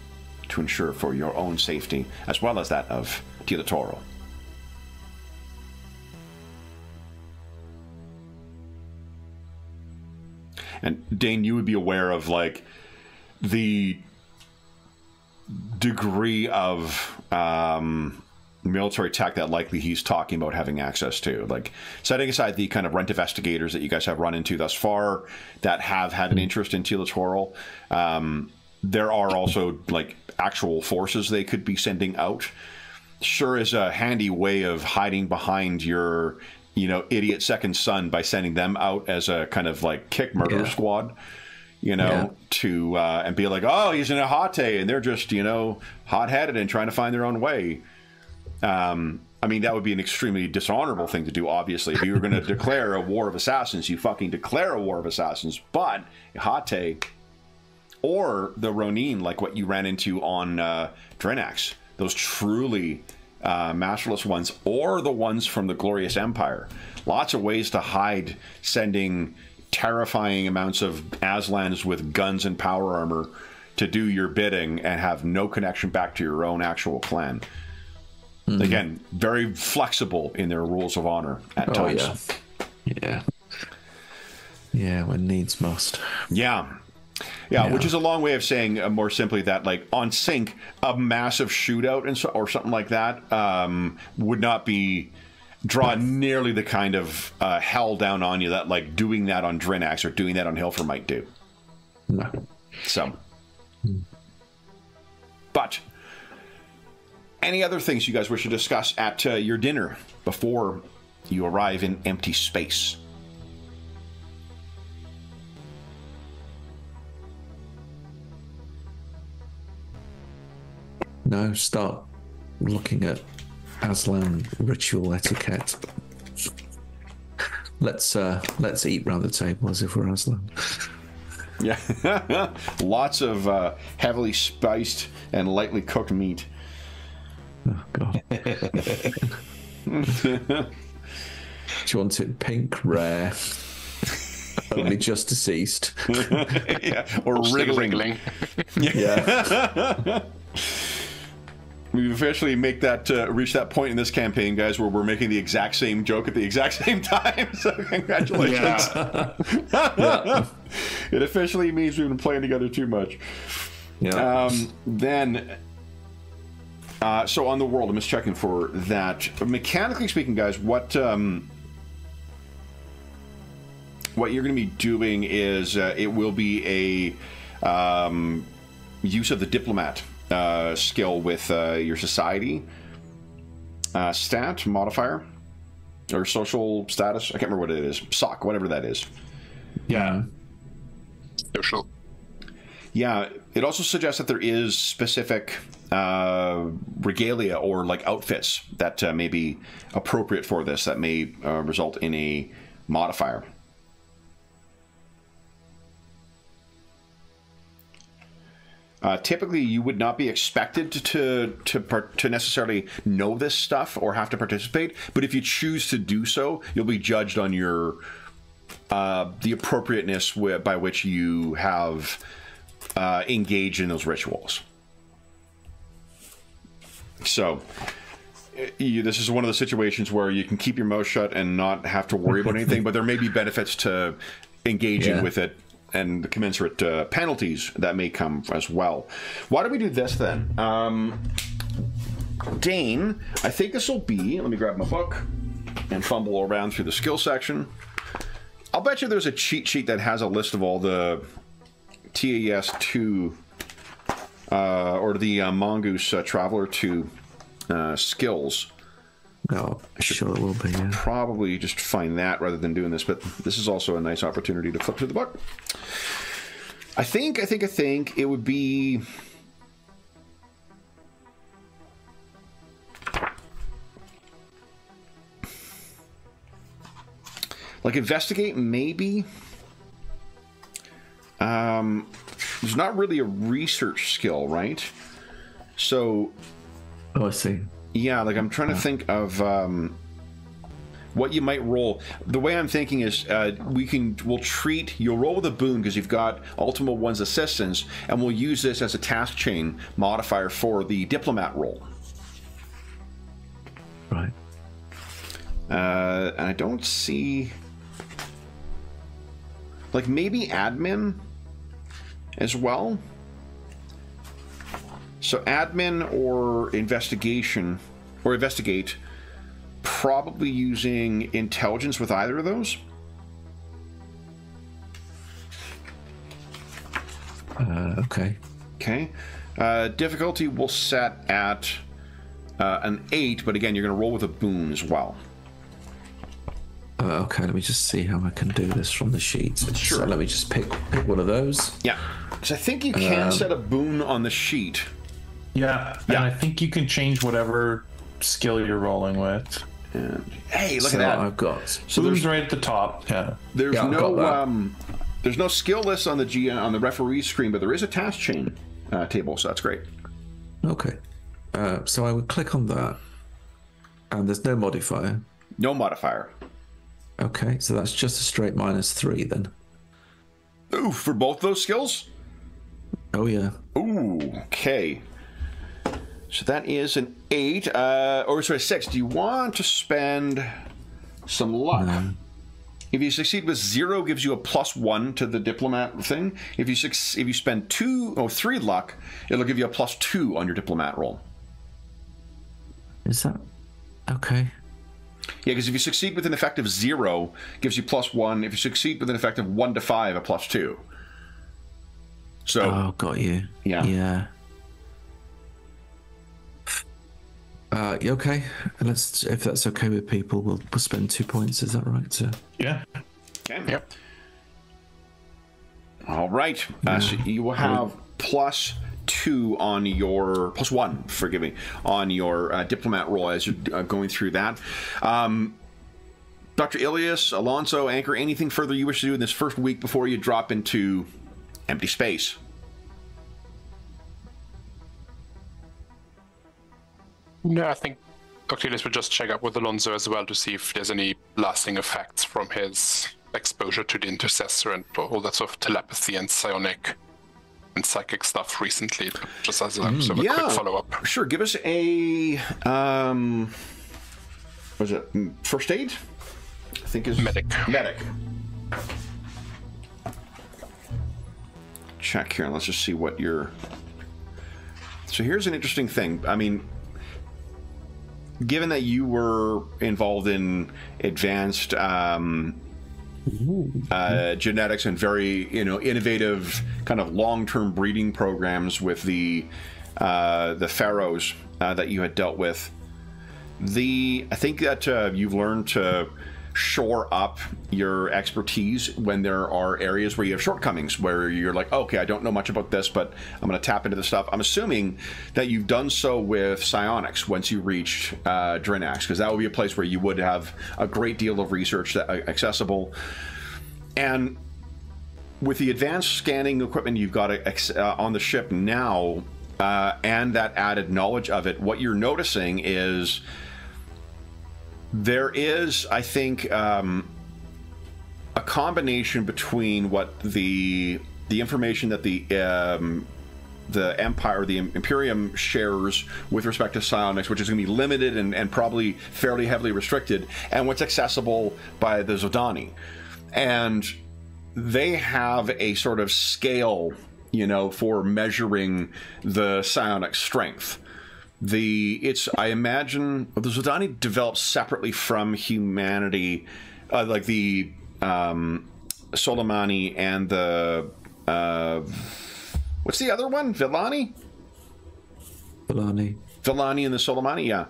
to ensure for your own safety, as well as that of Tealatoral. And Dane, you would be aware of like the degree of um, military tech that likely he's talking about having access to. Like, setting aside the kind of rent investigators that you guys have run into thus far that have had an interest in Tealatoral, um, there are also like actual forces they could be sending out. Sure is a handy way of hiding behind your, you know, idiot second son by sending them out as a kind of like kick murder yeah. squad. You know, yeah. to uh, and be like, oh, he's in a hot day, and they're just, you know, hot-headed and trying to find their own way. Um, I mean, that would be an extremely dishonorable thing to do, obviously. If you were going to declare a war of assassins, you fucking declare a war of assassins. But hot day, or the Ronin, like what you ran into on uh, Drinax, those truly uh, masterless ones, or the ones from the Glorious Empire. Lots of ways to hide sending terrifying amounts of Aslans with guns and power armor to do your bidding and have no connection back to your own actual clan. Mm-hmm. Again, very flexible in their rules of honor at oh, times. Yeah. yeah. Yeah, when needs must. Yeah. yeah. Yeah, which is a long way of saying uh, more simply that, like, on Sync, a massive shootout and so, or something like that um, would not be... draw nearly the kind of uh, hell down on you that like doing that on Drinax or doing that on Hilfer might do. No. So. Mm. But any other things you guys wish to discuss at uh, your dinner before you arrive in empty space? No, start looking at Aslan ritual etiquette. Let's uh, let's eat round the table as if we're Aslan. Yeah, lots of uh, heavily spiced and lightly cooked meat. Oh God! Do you want it pink, rare, only just deceased, yeah, or wriggling? wriggling. Yeah. yeah. We've officially make that uh, reach that point in this campaign, guys, where we're making the exact same joke at the exact same time. So congratulations! Yeah. yeah. It officially means we've been playing together too much. Yeah. Um, then, uh, so on the world, I'm just checking for that. Mechanically speaking, guys, what um, what you're going to be doing is uh, it will be a um, use of the diplomat. Uh, skill with uh, your society uh, stat modifier or social status. I can't remember what it is. S O C, whatever that is. Yeah. Social. Yeah. It also suggests that there is specific uh, regalia or like outfits that uh, may be appropriate for this, that may uh, result in a modifier. Uh, typically, you would not be expected to to to necessarily know this stuff or have to participate. But if you choose to do so, you'll be judged on your uh, the appropriateness w by which you have uh, engaged in those rituals. So, you, this is one of the situations where you can keep your mouth shut and not have to worry about anything. But there may be benefits to engaging yeah. with it, and the commensurate uh, penalties that may come as well. Why don't we do this then? Um, Dane, I think this will be, let me grab my book and fumble around through the skill section. I'll bet you there's a cheat sheet that has a list of all the T A S two, uh, or the uh, Mongoose uh, Traveller two uh, skills. Oh, sure, it will be. Yeah. Probably just find that rather than doing this, but this is also a nice opportunity to flip through the book. I think, I think, I think it would be. Like, investigate, maybe. Um, there's not really a research skill, right? So. Oh, I see. Yeah, like I'm trying to think of um, what you might roll. The way I'm thinking is uh, we can, we'll treat, you'll roll with a boon because you've got Ultima One's assistance, and we'll use this as a task chain modifier for the diplomat roll. Right. Uh, and I don't see, like maybe admin as well. So admin or investigation, or investigate, probably using intelligence with either of those. Uh, okay. Okay. Uh, difficulty will set at uh, an eight, but again, you're going to roll with a boon as well. Uh, okay, let me just see how I can do this from the sheets. Sure. So let me just pick, pick one of those. Yeah, because I think you can um, set a boon on the sheet. Yeah, yeah, and I think you can change whatever skill you're rolling with. And, hey, look so at that! I've got so there's right at the top. Yeah, there's yeah, no um, there's no skill list on the G on the referee screen, but there is a task chain uh, table, so that's great. Okay, uh, so I would click on that, and there's no modifier. No modifier. Okay, so that's just a straight minus three then. Ooh, for both those skills? Oh yeah. Ooh, okay. So that is an eight, uh, or sorry, six. Do you want to spend some luck? No. If you succeed with zero, gives you a plus one to the diplomat thing. If you six, if you spend two or three luck, it'll give you a plus two on your diplomat roll. Is that okay? Yeah, because if you succeed with an effective zero, gives you plus one. If you succeed with an effective one to five, a plus two. So. Oh, got you. Yeah. Yeah. Uh, okay, and let's, if that's okay with people, we'll, we'll spend two points. Is that right? So, yeah. Okay. Yep. All right. Yeah. Uh, so you will have plus two on your plus one. Forgive me, on your uh, diplomat roll as you're uh, going through that. Um, Doctor Elias, Alonzo, Anchor, anything further you wish to do in this first week before you drop into empty space? No, I think Doctor Elias would just check up with Alonzo as well to see if there's any lasting effects from his exposure to the Intercessor and all that sort of telepathy and psionic and psychic stuff recently, just as a, mm, sort of yeah. a quick follow-up. Sure, give us a, um, what is it, first aid? I think it's... Medic. Medic. Check here, let's just see what your... So here's an interesting thing, I mean... Given that you were involved in advanced um, uh, genetics and very, you know, innovative kind of long-term breeding programs with the uh, the pharaohs uh, that you had dealt with, the I think that uh, you've learned to shore up your expertise when there are areas where you have shortcomings, where you're like, oh, okay, I don't know much about this, but I'm going to tap into this stuff. I'm assuming that you've done so with psionics once you reached uh, Drinax, because that would be a place where you would have a great deal of research that, uh, accessible. And with the advanced scanning equipment you've got uh, on the ship now, uh, and that added knowledge of it, what you're noticing is there is, I think, um, a combination between what the the information that the um, the Empire, the Imperium shares with respect to psionics, which is going to be limited and, and probably fairly heavily restricted, and what's accessible by the Zhodani. And they have a sort of scale, you know, for measuring the psionic strength. The it's I imagine the Zhodani developed separately from humanity, uh, like the um, Solomani and the uh, what's the other one? Villani. Villani. Villani and the Solomani, yeah.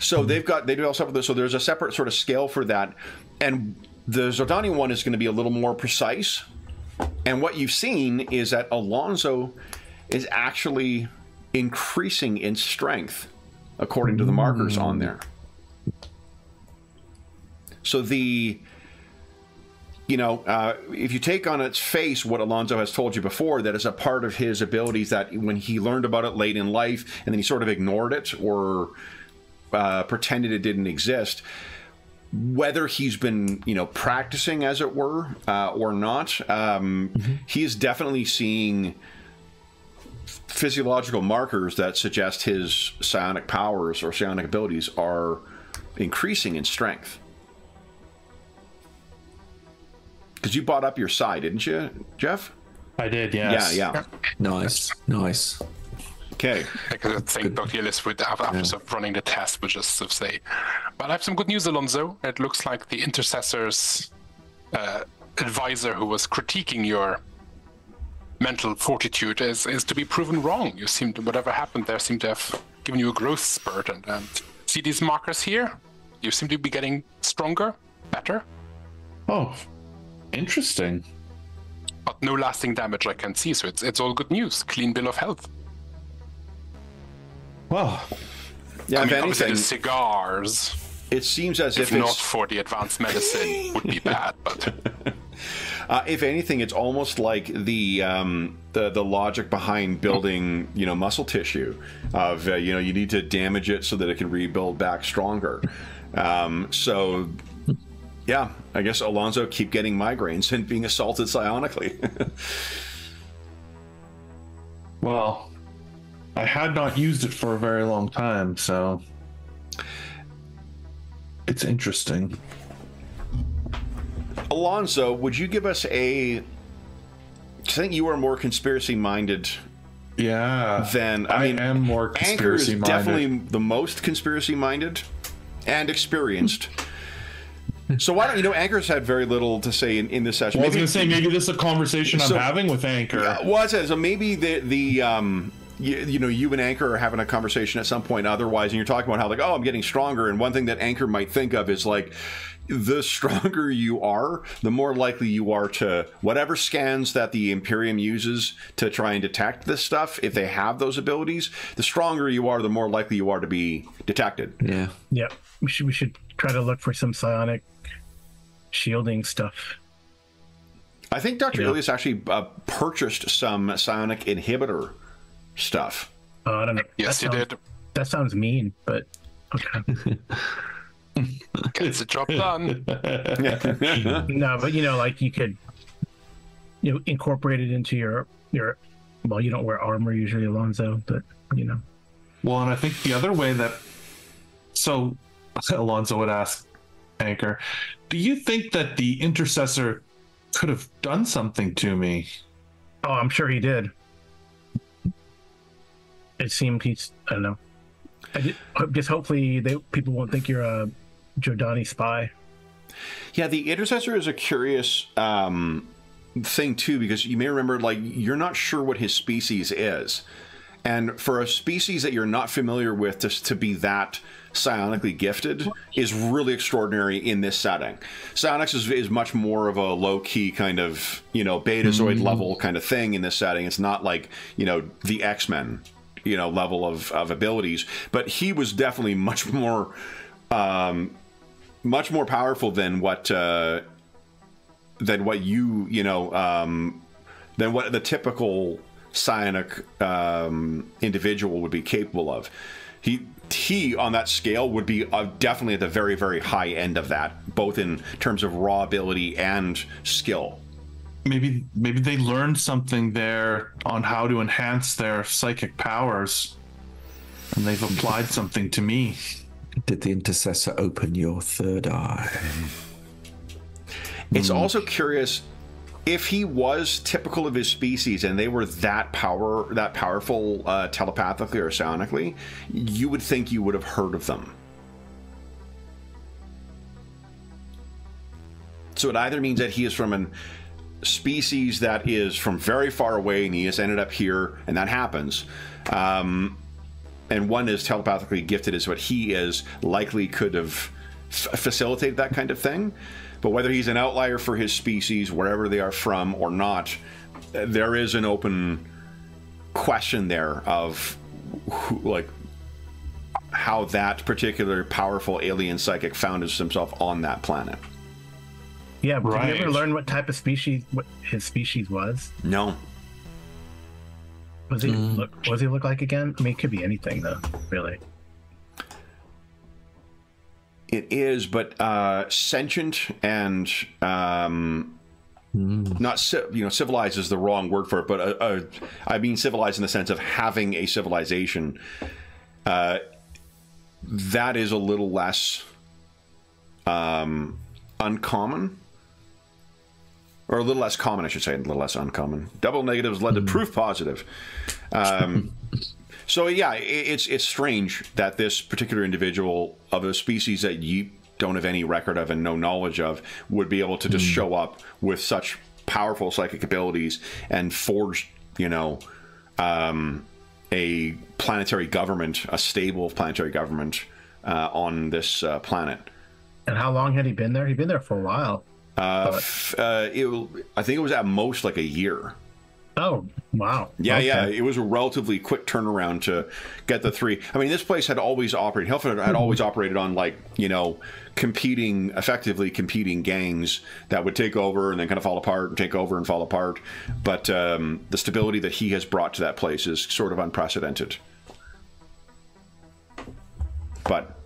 So mm-hmm. they've got they developed separately. So there's a separate sort of scale for that, and the Zhodani one is going to be a little more precise. And what you've seen is that Alonzo is actually increasing in strength according to the markers on there. So the, you know, uh, if you take on its face what Alonzo has told you before, that is a part of his abilities that when he learned about it late in life and then he sort of ignored it or uh, pretended it didn't exist, whether he's been, you know, practicing as it were uh, or not, um, mm-hmm. he is definitely seeing physiological markers that suggest his psionic powers or psionic abilities are increasing in strength. Because you bought up your psi, didn't you, Jeff? I did, yes. Yeah, yeah. Nice, nice. Okay. Because I think Doctor Elias, after yeah. running the test, would just sort of say, but I have some good news, Alonzo. It looks like the Intercessor's uh, advisor who was critiquing your mental fortitude is, is to be proven wrong. You seem to, whatever happened there seemed to have given you a growth spurt. And um, see these markers here? You seem to be getting stronger, better. Oh, interesting. But no lasting damage I can see, so it's, it's all good news. Clean bill of health. Well, yeah, I mean, if anything, the cigars. It seems as if, if not for the advanced medicine, would be bad. But uh, if anything, it's almost like the um, the the logic behind building, you know, muscle tissue. Of uh, you know, you need to damage it so that it can rebuild back stronger. Um, so, yeah, I guess Alonzo keep getting migraines and being assaulted psionically. Well. I had not used it for a very long time, so it's interesting. Alonzo, would you give us a... I think you are more conspiracy-minded. Yeah, than I, I mean, am more conspiracy-minded. Anchor is definitely the most conspiracy-minded and experienced. So why don't you know Anchor's had very little to say in, in this session? Well, maybe, I was going to say maybe this is a conversation so, I'm having with Anchor. Yeah, well, it says so maybe the the. Um, You, you know, you and Anchor are having a conversation at some point otherwise, and you're talking about how, like, oh, I'm getting stronger. And one thing that Anchor might think of is, like, the stronger you are, the more likely you are to whatever scans that the Imperium uses to try and detect this stuff. If they have those abilities, the stronger you are, the more likely you are to be detected. Yeah. Yeah. We should, we should try to look for some psionic shielding stuff. I think Doctor Elias yeah. actually uh, purchased some psionic inhibitor stuff. Oh, I don't know. Yes, you did. That sounds mean, but okay. Gets the job done. No, but you know, like you could, you know, incorporate it into your your. Well, you don't wear armor usually, Alonzo, but you know. Well, and I think the other way that, so Alonzo would ask Anchor, do you think that the Intercessor could have done something to me? Oh, I'm sure he did. It seemed he's, I don't know. I just, just hopefully they, people won't think you're a Zhodani spy. Yeah, the Intercessor is a curious um, thing, too, because you may remember, like, you're not sure what his species is. And for a species that you're not familiar with, just to be that psionically gifted is really extraordinary in this setting. Psionics is, is much more of a low-key kind of, you know, Betazoid mm-hmm. level kind of thing in this setting. It's not like, you know, the X-Men, you know, level of, of abilities. But he was definitely much more, um, much more powerful than what, uh, than what you, you know, um, than what the typical psionic um, individual would be capable of. He, he on that scale would be uh, definitely at the very, very high end of that, both in terms of raw ability and skill. Maybe, maybe they learned something there on how to enhance their psychic powers, and they've applied something to me. Did the intercessor open your third eye? It's mm. also curious if he was typical of his species and they were that power, that powerful uh, telepathically or psionically, you would think you would have heard of them. So it either means that he is from an species that is from very far away and he has ended up here, and that happens, um, and one is telepathically gifted is what he is, likely could have f facilitated that kind of thing. But whether he's an outlier for his species, wherever they are from or not, there is an open question there of who, like how that particular powerful alien psychic found himself on that planet. Yeah, but right. Did you ever learn what type of species, what his species was? No. Was he mm. look? What does he look like again? I mean, it could be anything, though. Really. It is, but uh, sentient and um, mm. not, you know, civilized is the wrong word for it. But uh, uh, I mean, civilized in the sense of having a civilization. Uh, that is a little less um, uncommon. Or a little less common, I should say, a little less uncommon. Double negatives led to proof positive. Um, so yeah, it, it's it's strange that this particular individual of a species that you don't have any record of and no knowledge of would be able to just mm. show up with such powerful psychic abilities and forge, you know, um, a planetary government, a stable planetary government uh, on this uh, planet. And how long had he been there? He'd been there for a while. Uh, uh, it, I think it was at most like a year. Oh, wow. Yeah, okay. Yeah. It was a relatively quick turnaround to get the three. I mean, this place had always operated, Hilfer had always operated on like, you know, competing, effectively competing gangs that would take over and then kind of fall apart and take over and fall apart. But um, the stability that he has brought to that place is sort of unprecedented. But...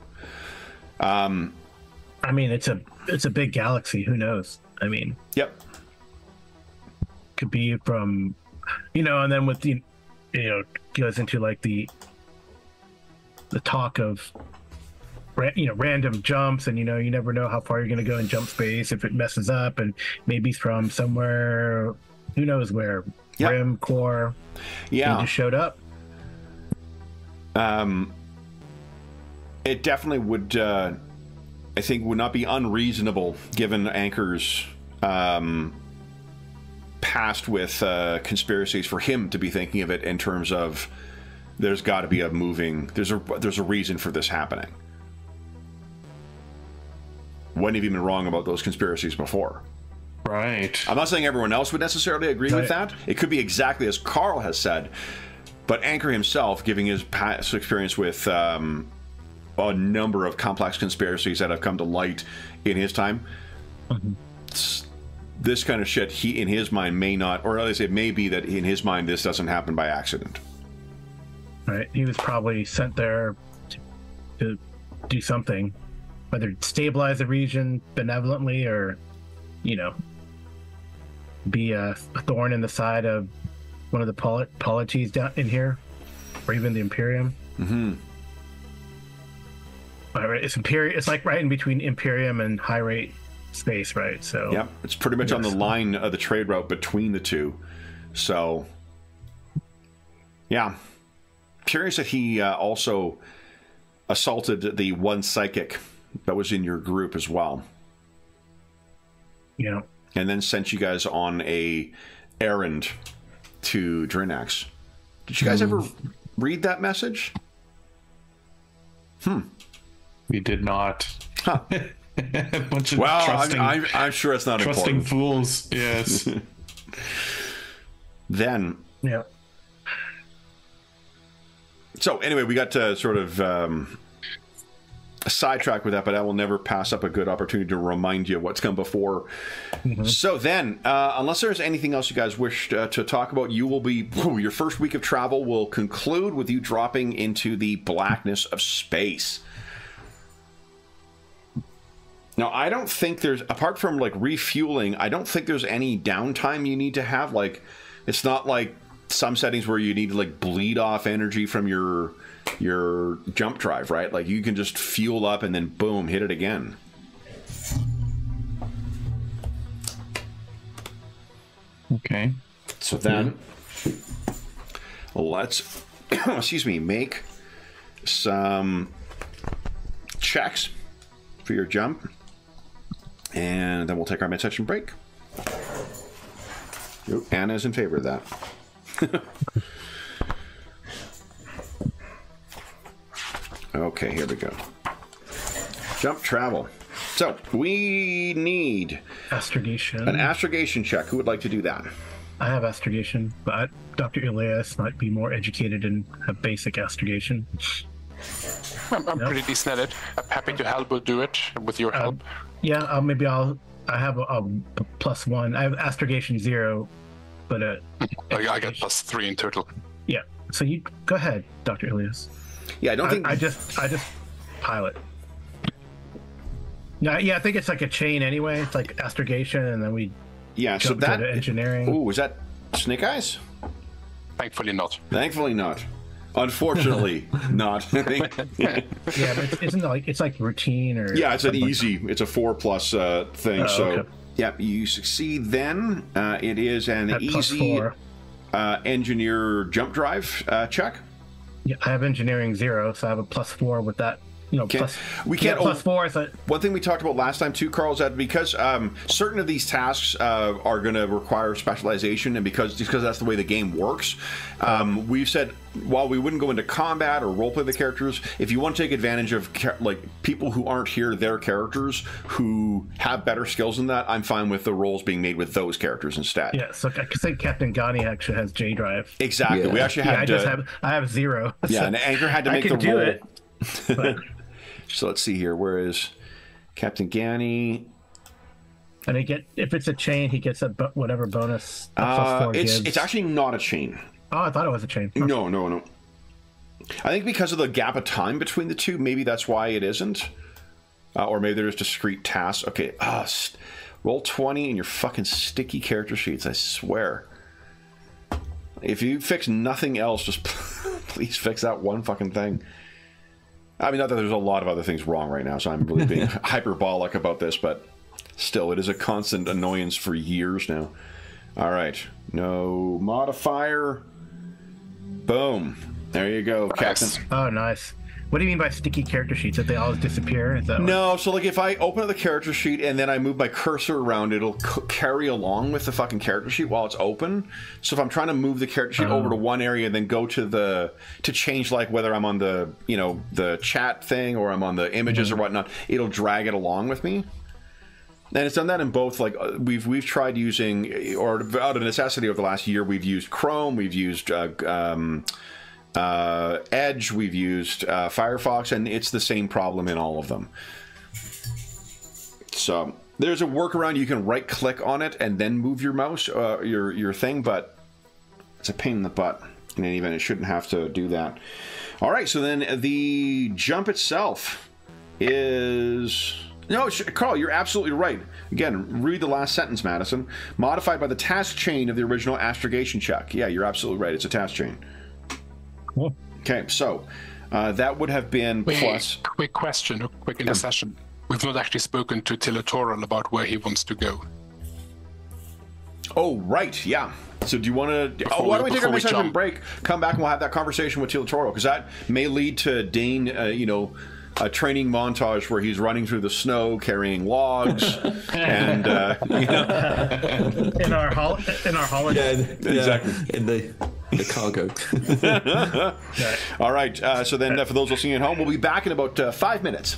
Um, I mean, it's a it's a big galaxy. Who knows? I mean, yep. Could be from, you know, and then with the, you know, goes into like the the talk of, you know, random jumps, and you know, you never know how far you're gonna go in jump space if it messes up, and maybe from somewhere, who knows where, yep. Rim core, yeah, just showed up. Um, it definitely would. Uh... I think would not be unreasonable given Anchor's um, past with uh, conspiracies for him to be thinking of it in terms of there's got to be a moving, there's a there's a reason for this happening. Wouldn't have even been wrong about those conspiracies before. Right. I'm not saying everyone else would necessarily agree right. with that. It could be exactly as Carl has said, but Anchor himself, giving his past experience with um, a number of complex conspiracies that have come to light in his time. Mm-hmm. This kind of shit, he in his mind may not, or at least it may be that in his mind this doesn't happen by accident. Right, he was probably sent there to, to do something, whether stabilize the region benevolently or, you know, be a thorn in the side of one of the pol polities down in here, or even the Imperium. Mm-hmm. It's Imperium. It's like right in between Imperium and Hierate space, right? So yeah, it's pretty much yes. on the line of the trade route between the two. So yeah, curious that he uh, also assaulted the one psychic that was in your group as well. Yeah, and then sent you guys on a errand to Drinax. Did you guys mm. ever read that message? Hmm. We did not. Huh. A bunch of well, trusting, I'm, I'm, I'm sure it's not trusting important. Fools. Yes. Then. Yeah. So anyway, we got to sort of um, sidetrack with that, but I will never pass up a good opportunity to remind you what's come before. Mm-hmm. So then, uh, unless there's anything else you guys wish uh, to talk about, you will be whew, your first week of travel will conclude with you dropping into the blackness of space. Now, I don't think there's, apart from like refueling, I don't think there's any downtime you need to have. Like, it's not like some settings where you need to like bleed off energy from your your jump drive, right? Like, you can just fuel up and then boom, hit it again. Okay. So then, mm-hmm. let's, excuse me, make some checks for your jump. And then we'll take our mid-session break. Anna's in favor of that. Okay, here we go. Jump travel. So we need astrogation. An astrogation check. Who would like to do that? I have astrogation, but Doctor Elias might be more educated in a basic astrogation. I'm, I'm no? pretty decent at it. I'm happy to help. We'll do it with your help. Um, yeah, uh, maybe I'll. I have a, a plus one. I have astrogation zero, but uh, I, I got plus three in total. Yeah. So you go ahead, Doctor Elias. Yeah, I don't I, think I just I just pilot. No, yeah, I think it's like a chain anyway. It's like astrogation, and then we yeah. So that engineering. Ooh, is that Snake Eyes? Thankfully not. Thankfully not. Unfortunately, not. I think. Yeah, but it's, isn't it like it's like routine or? Yeah, it's an easy. Like it's a four plus uh, thing. Oh, so okay. Yeah, you succeed. Then uh, it is an At easy uh, engineer jump drive uh, check. Yeah, I have engineering zero, so I have a plus four with that. You know, okay. plus we can't yeah, plus four. So. One thing we talked about last time too, Carl, is that because um, certain of these tasks uh, are going to require specialization, and because just because that's the way the game works, um, we've said while we wouldn't go into combat or roleplay the characters, if you want to take advantage of like people who aren't here, their characters who have better skills than that, I'm fine with the roles being made with those characters instead. Yeah, so I could say Captain Ghani actually has J Drive. Exactly. Yeah. We actually had. Yeah, I to, just have. I have zero. Yeah, so and Anchor had to make I can the do role. It, but... So let's see here. Where is Captain Ghani? And he get if it's a chain, he gets a bo whatever bonus. Uh, four it's gives. It's actually not a chain. Oh, I thought it was a chain. Okay. No, no, no. I think because of the gap of time between the two, maybe that's why it isn't, uh, or maybe they're just discrete tasks. Okay, uh, roll twenty in your fucking sticky character sheets. I swear. If you fix nothing else, just please fix that one fucking thing. I mean, not that there's a lot of other things wrong right now, so I'm really being hyperbolic about this, but still, it is a constant annoyance for years now. All right. No modifier. Boom. There you go, Captain. Oh, nice. What do you mean by sticky character sheets? That they always disappear? Is that no, like... so like if I open up the character sheet and then I move my cursor around, it'll c carry along with the fucking character sheet while it's open. So if I'm trying to move the character sheet oh. over to one area and then go to the to change like whether I'm on the you know the chat thing or I'm on the images mm-hmm. or whatnot, it'll drag it along with me. And it's done that in both. Like we've we've tried using, or out of necessity over the last year, we've used Chrome, we've used. Uh, um, uh Edge, we've used uh Firefox, and it's the same problem in all of them. So there's a workaround. You can right click on it and then move your mouse uh your your thing, but it's a pain in the butt. In any event, it shouldn't have to do that. All right, so then the jump itself is no, Carl, you're absolutely right. Again, read the last sentence, Madison. Modified by the task chain of the original astrogation check. Yeah, you're absolutely right. It's a task chain. Cool. Okay, so uh, that would have been Wait, plus. Quick question, a quick intercession. Yeah. We've not actually spoken to Tealatoral about where he wants to go. Oh, right, yeah. So do you want to? Oh, why don't we, we take our mid-session break? Come back and we'll have that conversation with Tealatoral, because that may lead to Dane, uh, you know, a training montage where he's running through the snow carrying logs, and uh, you know, in our hol in our holiday, yeah, exactly yeah, in the. The cargo. All right. All right. Uh, so then uh, for those listening at home, we'll be back in about uh, five minutes.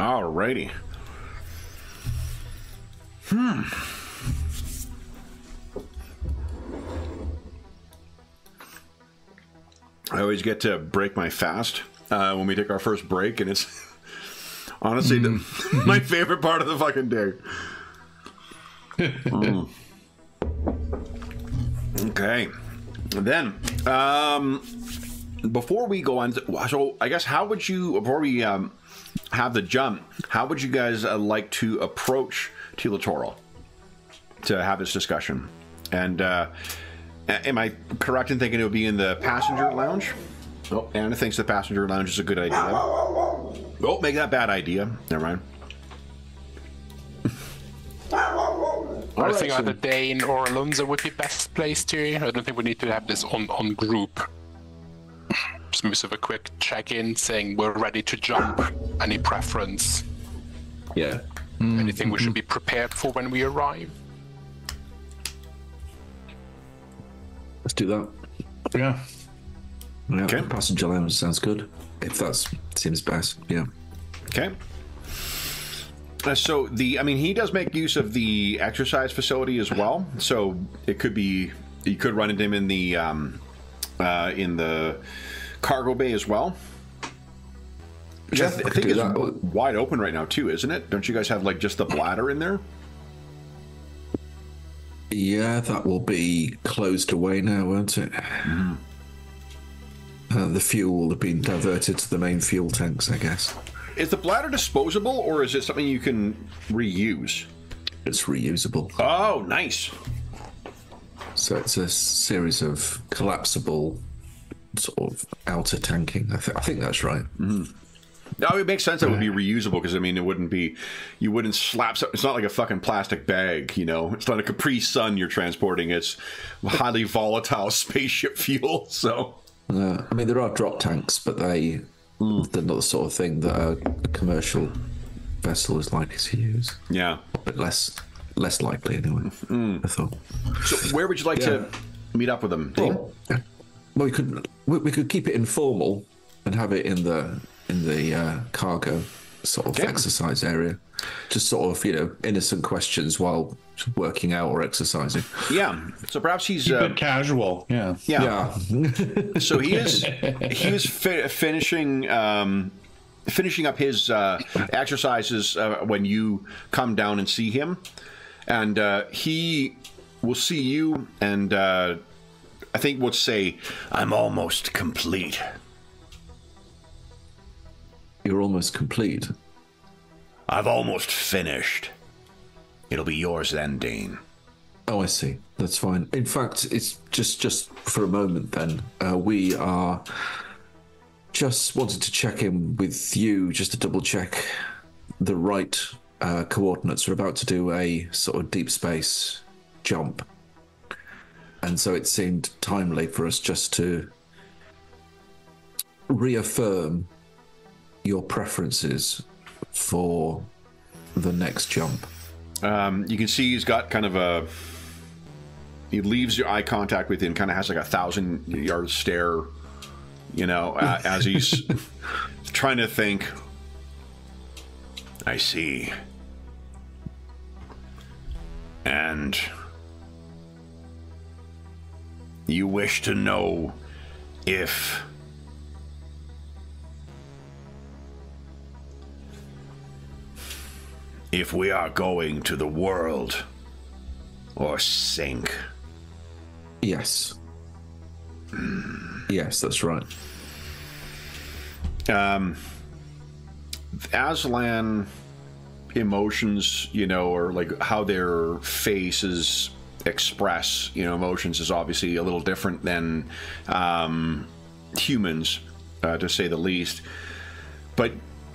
Alrighty. Hmm. I always get to break my fast uh, when we take our first break, and it's honestly mm. the, my favorite part of the fucking day. mm. Okay. And then, um, before we go on, so I guess how would you, before we um, have the jump, how would you guys uh, like to approach Tealatoral to have this discussion? And uh, am I correct in thinking it would be in the passenger lounge? Oh, Anna thinks the passenger lounge is a good idea. Oh, make that bad idea. Never mind. I right, think so. Either Dane or Alonzo would be best placed to. I don't think we need to have this on, on group. Just sort of a quick check-in saying we're ready to jump. Any preference? Yeah. Mm-hmm. Anything we should be prepared for when we arrive? Let's do that. Yeah. Yeah. Okay. Passenger lounge sounds good. If that seems best, yeah. Okay. Uh, so the, I mean, he does make use of the exercise facility as well. So it could be, you could run into him in the, um, uh, in the cargo bay as well. Which yeah, I, th I think is that. Wide open right now too, isn't it? Don't you guys have like just the bladder in there? Yeah, that will be closed away now, won't it? Mm. Uh, the fuel will have been diverted to the main fuel tanks, I guess. Is the bladder disposable, or is it something you can reuse? It's reusable. Oh, nice. So it's a series of collapsible sort of outer tanking. I, th I think that's right. Mm. No, it makes sense that it would be reusable, because, I mean, it wouldn't be... You wouldn't slap... It's not like a fucking plastic bag, you know? It's not a Capri Sun you're transporting. It's highly volatile spaceship fuel, so... Uh, I mean, there are drop tanks, but they... Mm. They're not the sort of thing that a commercial vessel is likely to use. Yeah, but less less likely anyway. Mm. I thought. So, where would you like yeah. to meet up with them? Well, well, we could we, we could keep it informal and have it in the in the uh, cargo sort of yeah. exercise area. Just sort of, you know, innocent questions while working out or exercising. Yeah. So perhaps he's keep uh, it casual. Yeah. Yeah. yeah. So he is he was fi finishing um, finishing up his uh, exercises uh, when you come down and see him, and uh, he will see you, and uh, I think would say, "I'm almost complete." You're almost complete. I've almost finished. It'll be yours then, Dane. Oh, I see. That's fine. In fact, it's just just for a moment then. Uh, we are just wanted to check in with you just to double check the right uh, coordinates. We're about to do a sort of deep space jump. And so it seemed timely for us just to reaffirm your preferences for the next jump. Um, you can see he's got kind of a... He leaves your eye contact with you and kind of has like a thousand-yard stare, you know, uh, as he's trying to think. I see. And you wish to know if... if we are going to the world or sink. Yes. Mm. Yes, that's right. Um, Aslan emotions, you know, or like how their faces express, you know, emotions is obviously a little different than um, humans, uh, to say the least. But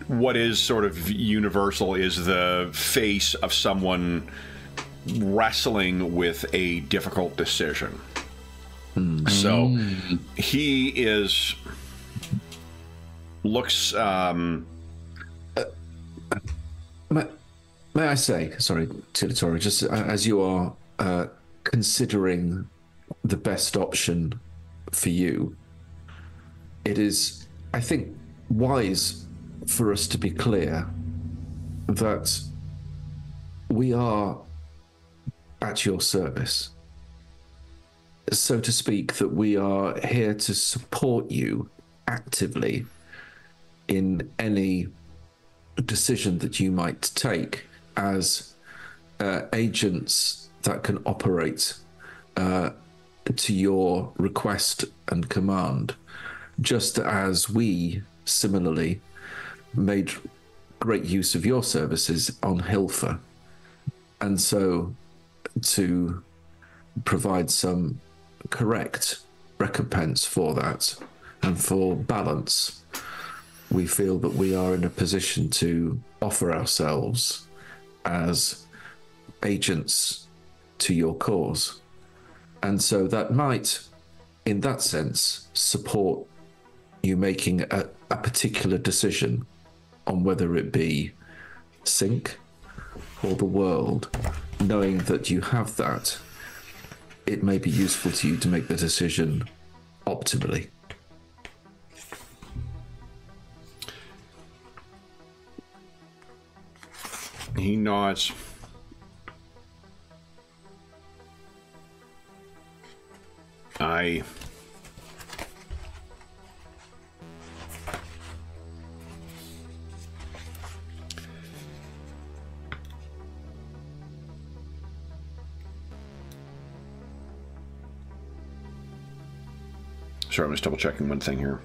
what is sort of universal is the face of someone wrestling with a difficult decision. Mm. So he is looks um uh, may, may I say, sorry, Tealatoral, just as you are uh, considering the best option for you, it is, I think, wise for us to be clear that we are at your service, so to speak, that we are here to support you actively in any decision that you might take as uh, agents that can operate uh, to your request and command, just as we similarly made great use of your services on Hilfer. And so to provide some correct recompense for that and for balance, we feel that we are in a position to offer ourselves as agents to your cause. And so that might, in that sense, support you making a, a particular decision on whether it be Sink or the world. Knowing that you have that, it may be useful to you to make the decision optimally. He nods. I... Sorry, I'm just double checking one thing here.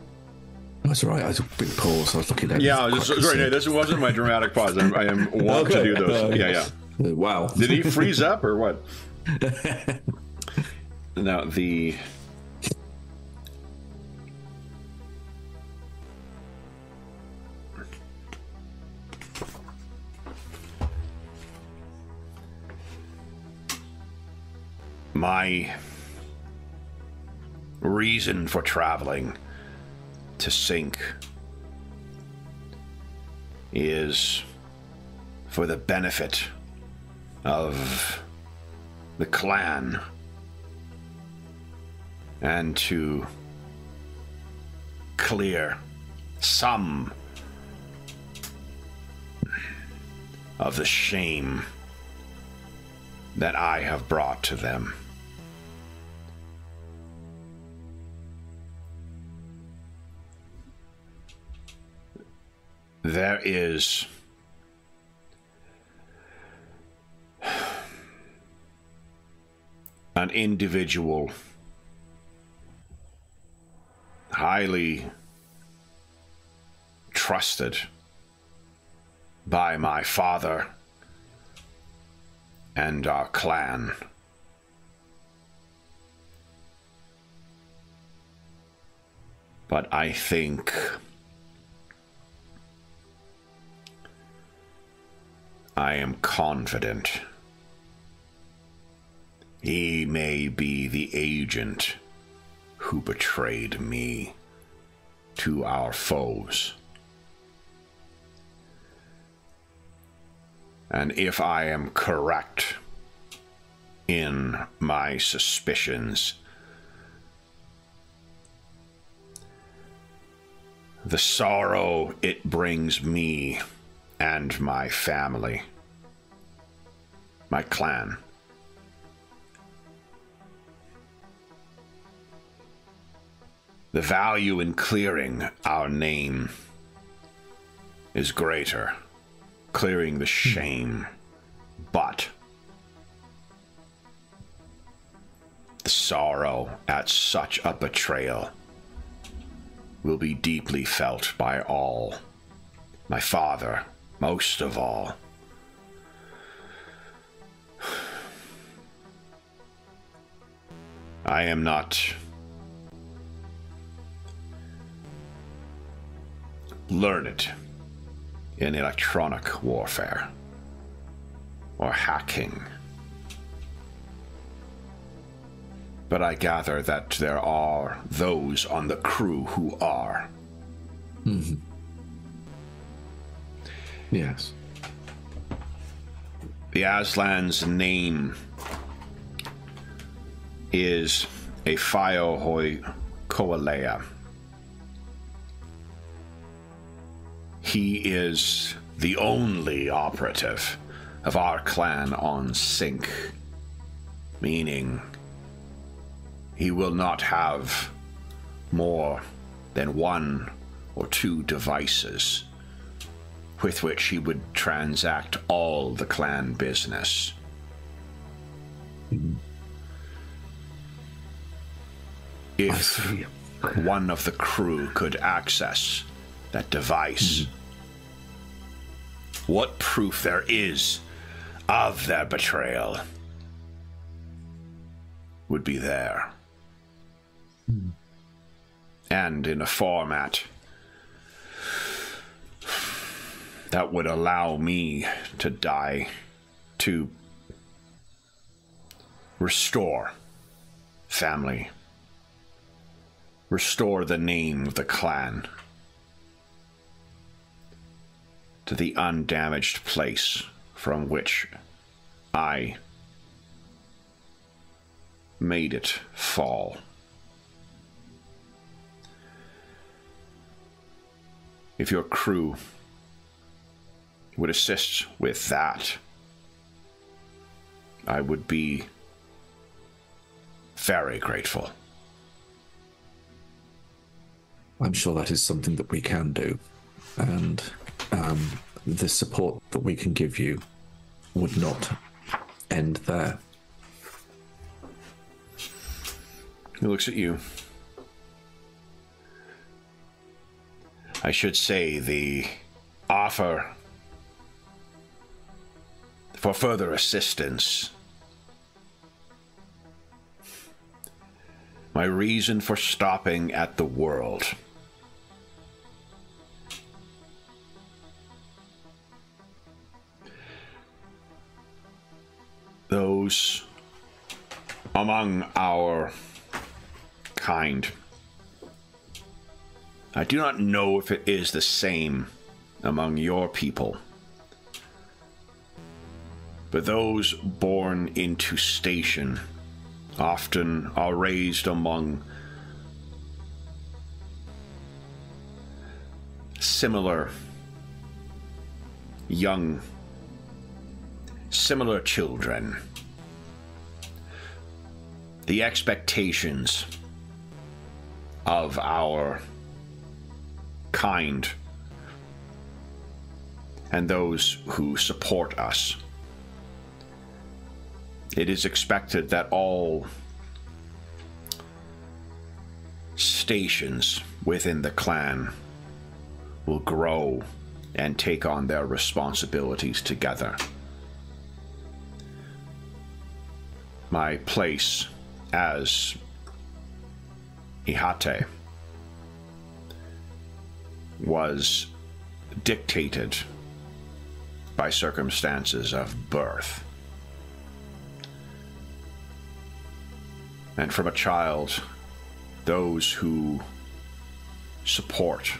That's all right. I was a big pause. I was looking at. Yeah, this sorry, no, this wasn't my dramatic pause. I'm, I am wont okay. to do those. Yeah, yeah. Wow. Did he freeze up or what? Now the. My reason for traveling to Sink is for the benefit of the clan and to clear some of the shame that I have brought to them. There is an individual highly trusted by my father and our clan but I think I am confident he may be the agent who betrayed me to our foes. And if I am correct in my suspicions, the sorrow it brings me and my family, my clan, the value in clearing our name is greater, clearing the shame, but the sorrow at such a betrayal will be deeply felt by all, my father most of all. I am not learned in electronic warfare or hacking, but I gather that there are those on the crew who are. Mm-hmm. Yes. The Aslan's name is A Fiohoi Koalea. He is the only operative of our clan on Sink, meaning he will not have more than one or two devices with which he would transact all the clan business. If one of the crew could access that device, mm-hmm. what proof there is of their betrayal would be there. Mm. And in a format that would allow me to die, to restore family, restore the name of the clan to the undamaged place from which I made it fall. If your crew would assist with that, I would be very grateful. I'm sure that is something that we can do, and um, the support that we can give you would not end there. He looks at you. I should say the offer for further assistance. My reason for stopping at the world . Those among our kind, I do not know if it is the same among your people, but those born into station often are raised among similar young, similar children. The expectations of our kind and those who support us. It is expected that all stations within the clan will grow and take on their responsibilities together. My place as Hierate was dictated by circumstances of birth. And from a child, those who support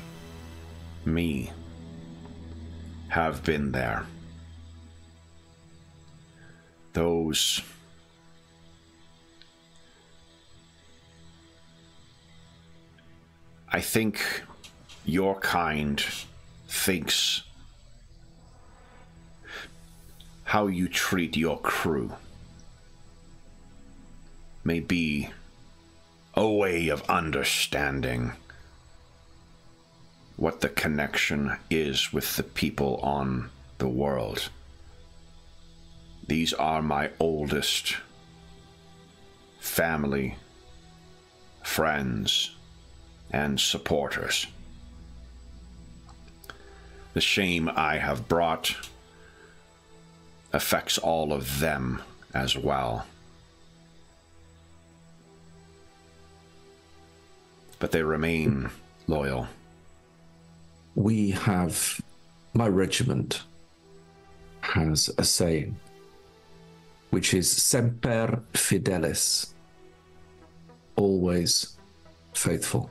me have been there. Those I think your kind thinks how you treat your crew may be a way of understanding what the connection is with the people on the world. These are my oldest family, friends, and supporters. The shame I have brought affects all of them as well. But they remain loyal. We have, my regiment has a saying, which is semper fidelis, always faithful.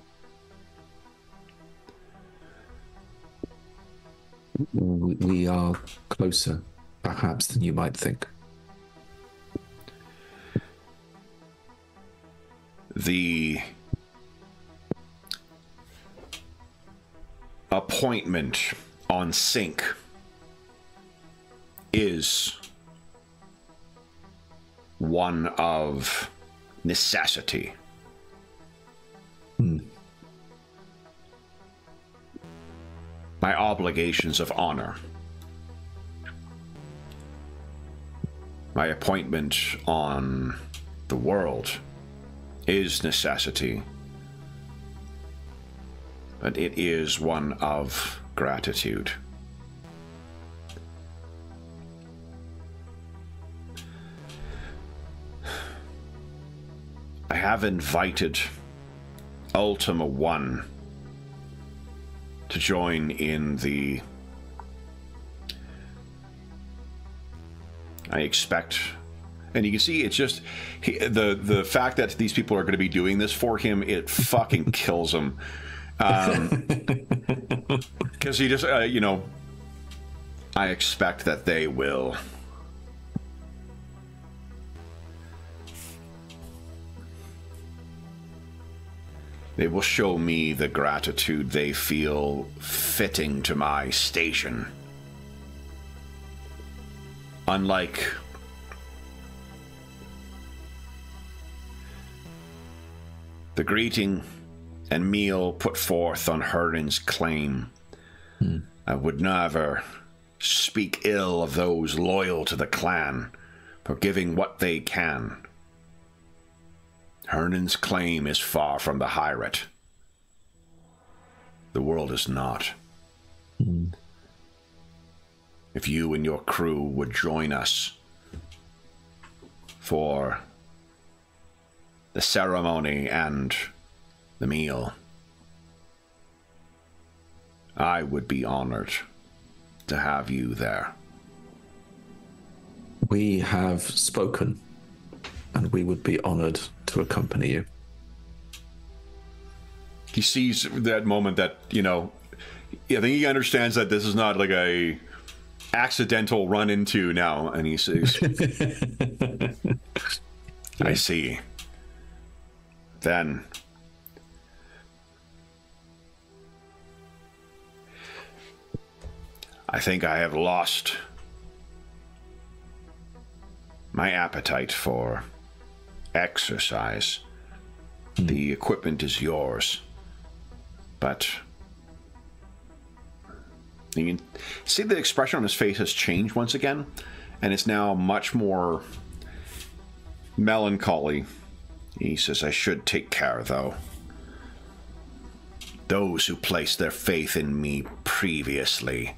We are closer, perhaps, than you might think. The appointment on Sink is one of necessity. Hmm. My obligations of honor, my appointment on the world is necessity, but it is one of gratitude. I have invited Ultima One to join in the... I expect, and you can see it's just he, the the fact that these people are going to be doing this for him, it fucking kills him, um, because he just uh, you know, I expect that they will. They will show me the gratitude they feel fitting to my station. Unlike the greeting and meal put forth on Hernan's Claim, hmm. I would never speak ill of those loyal to the clan for giving what they can. Hernan's Claim is far from the Hierate. The world is not. Mm. If you and your crew would join us for the ceremony and the meal, I would be honored to have you there. We have spoken, and we would be honored to accompany you. He sees that moment that, you know, I think he understands that this is not like a accidental run into now, and he sees I see. Then I think I have lost my appetite for exercise. Mm. The equipment is yours, but you can see the expression on his face has changed once again, and it's now much more melancholy. He says, I should take care, though. Those who placed their faith in me previously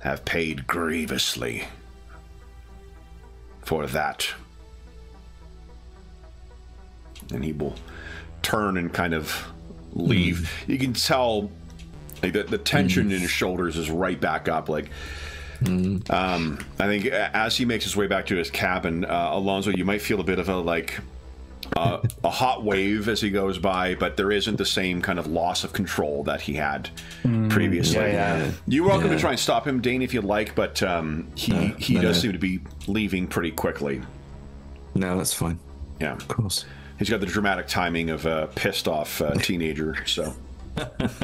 have paid grievously for that. And he will turn and kind of leave. Mm. You can tell, like, the, the tension mm. in his shoulders is right back up. Like, mm. um, I think as he makes his way back to his cabin, uh, Alonzo, you might feel a bit of a like uh, a hot wave as he goes by, but there isn't the same kind of loss of control that he had mm. previously. Yeah, yeah. You're welcome yeah. to try and stop him, Dane, if you like, but um, he no, he no, does no. seem to be leaving pretty quickly. No, that's fine. Yeah, of course. He's got the dramatic timing of a pissed-off uh, teenager, so... Let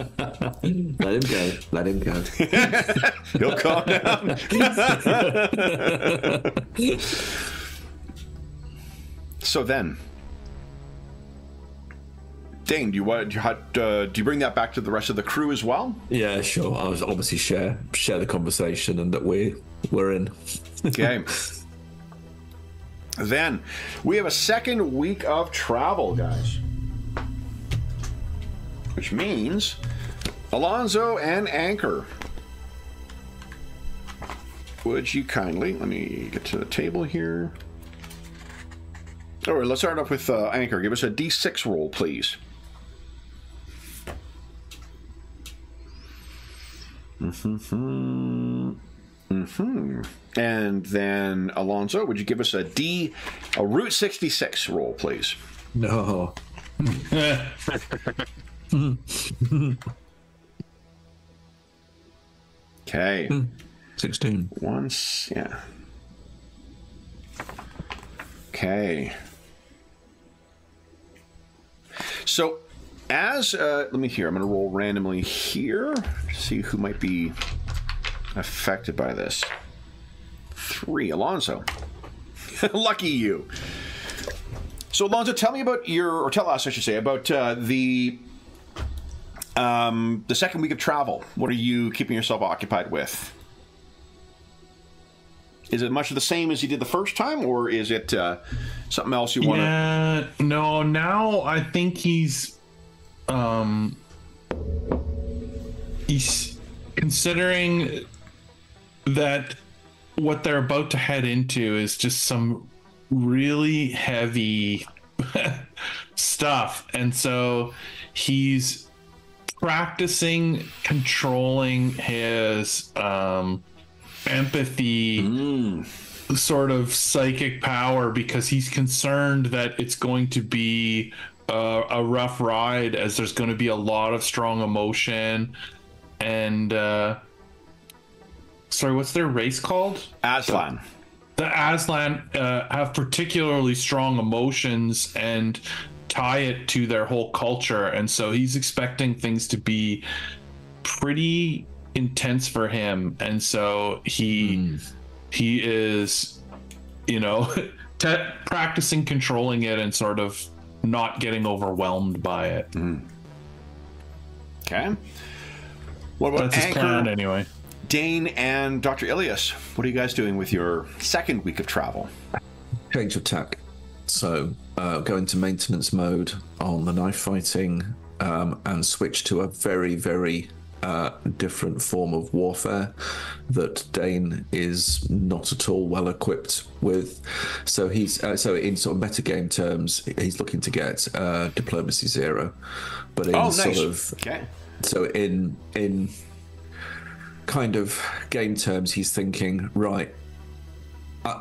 him go. Let him go. He'll calm down. So then... Dane, do you, uh, do you bring that back to the rest of the crew as well? Yeah, sure. I'll obviously share share the conversation and that we, we're in. Okay. Then we have a second week of travel, guys, which means Alonzo and Anchor, would you kindly let me get to the table here. All right, let's start off with uh, Anchor. Give us a D six roll, please. Mm-hmm. Mm-hmm. And then Alonzo, would you give us a D, a root sixty-six roll, please? No. Okay. Sixteen. Once, yeah. Okay. So, as uh, let me hear. I'm going to roll randomly here to see who might be affected by this. three. Alonzo. Lucky you. So, Alonzo, tell me about your, or tell us, I should say, about uh, the um, the second week of travel. What are you keeping yourself occupied with? Is it much of the same as you did the first time, or is it uh, something else you want to... Yeah, no, now I think he's... Um, he's considering that what they're about to head into is just some really heavy stuff. And so he's practicing controlling his... Um, empathy, mm. sort of psychic power, because he's concerned that it's going to be uh, a rough ride, as there's going to be a lot of strong emotion. And uh sorry, what's their race called? Aslan. The Aslan uh, have particularly strong emotions and tie it to their whole culture, and so he's expecting things to be pretty intense for him. And so he mm. he is, you know, t- practicing controlling it and sort of not getting overwhelmed by it. mm. Okay, what about that's Anchor, his plan anyway? Dane and Doctor Elias, what are you guys doing with your second week of travel? Change of tack. So uh, go into maintenance mode on the knife fighting, um, and switch to a very very Uh, different form of warfare that Dane is not at all well equipped with. So he's uh, so in sort of metagame terms, he's looking to get uh, diplomacy zero. But in oh, nice. sort of okay. so in in kind of game terms, he's thinking, right, Uh,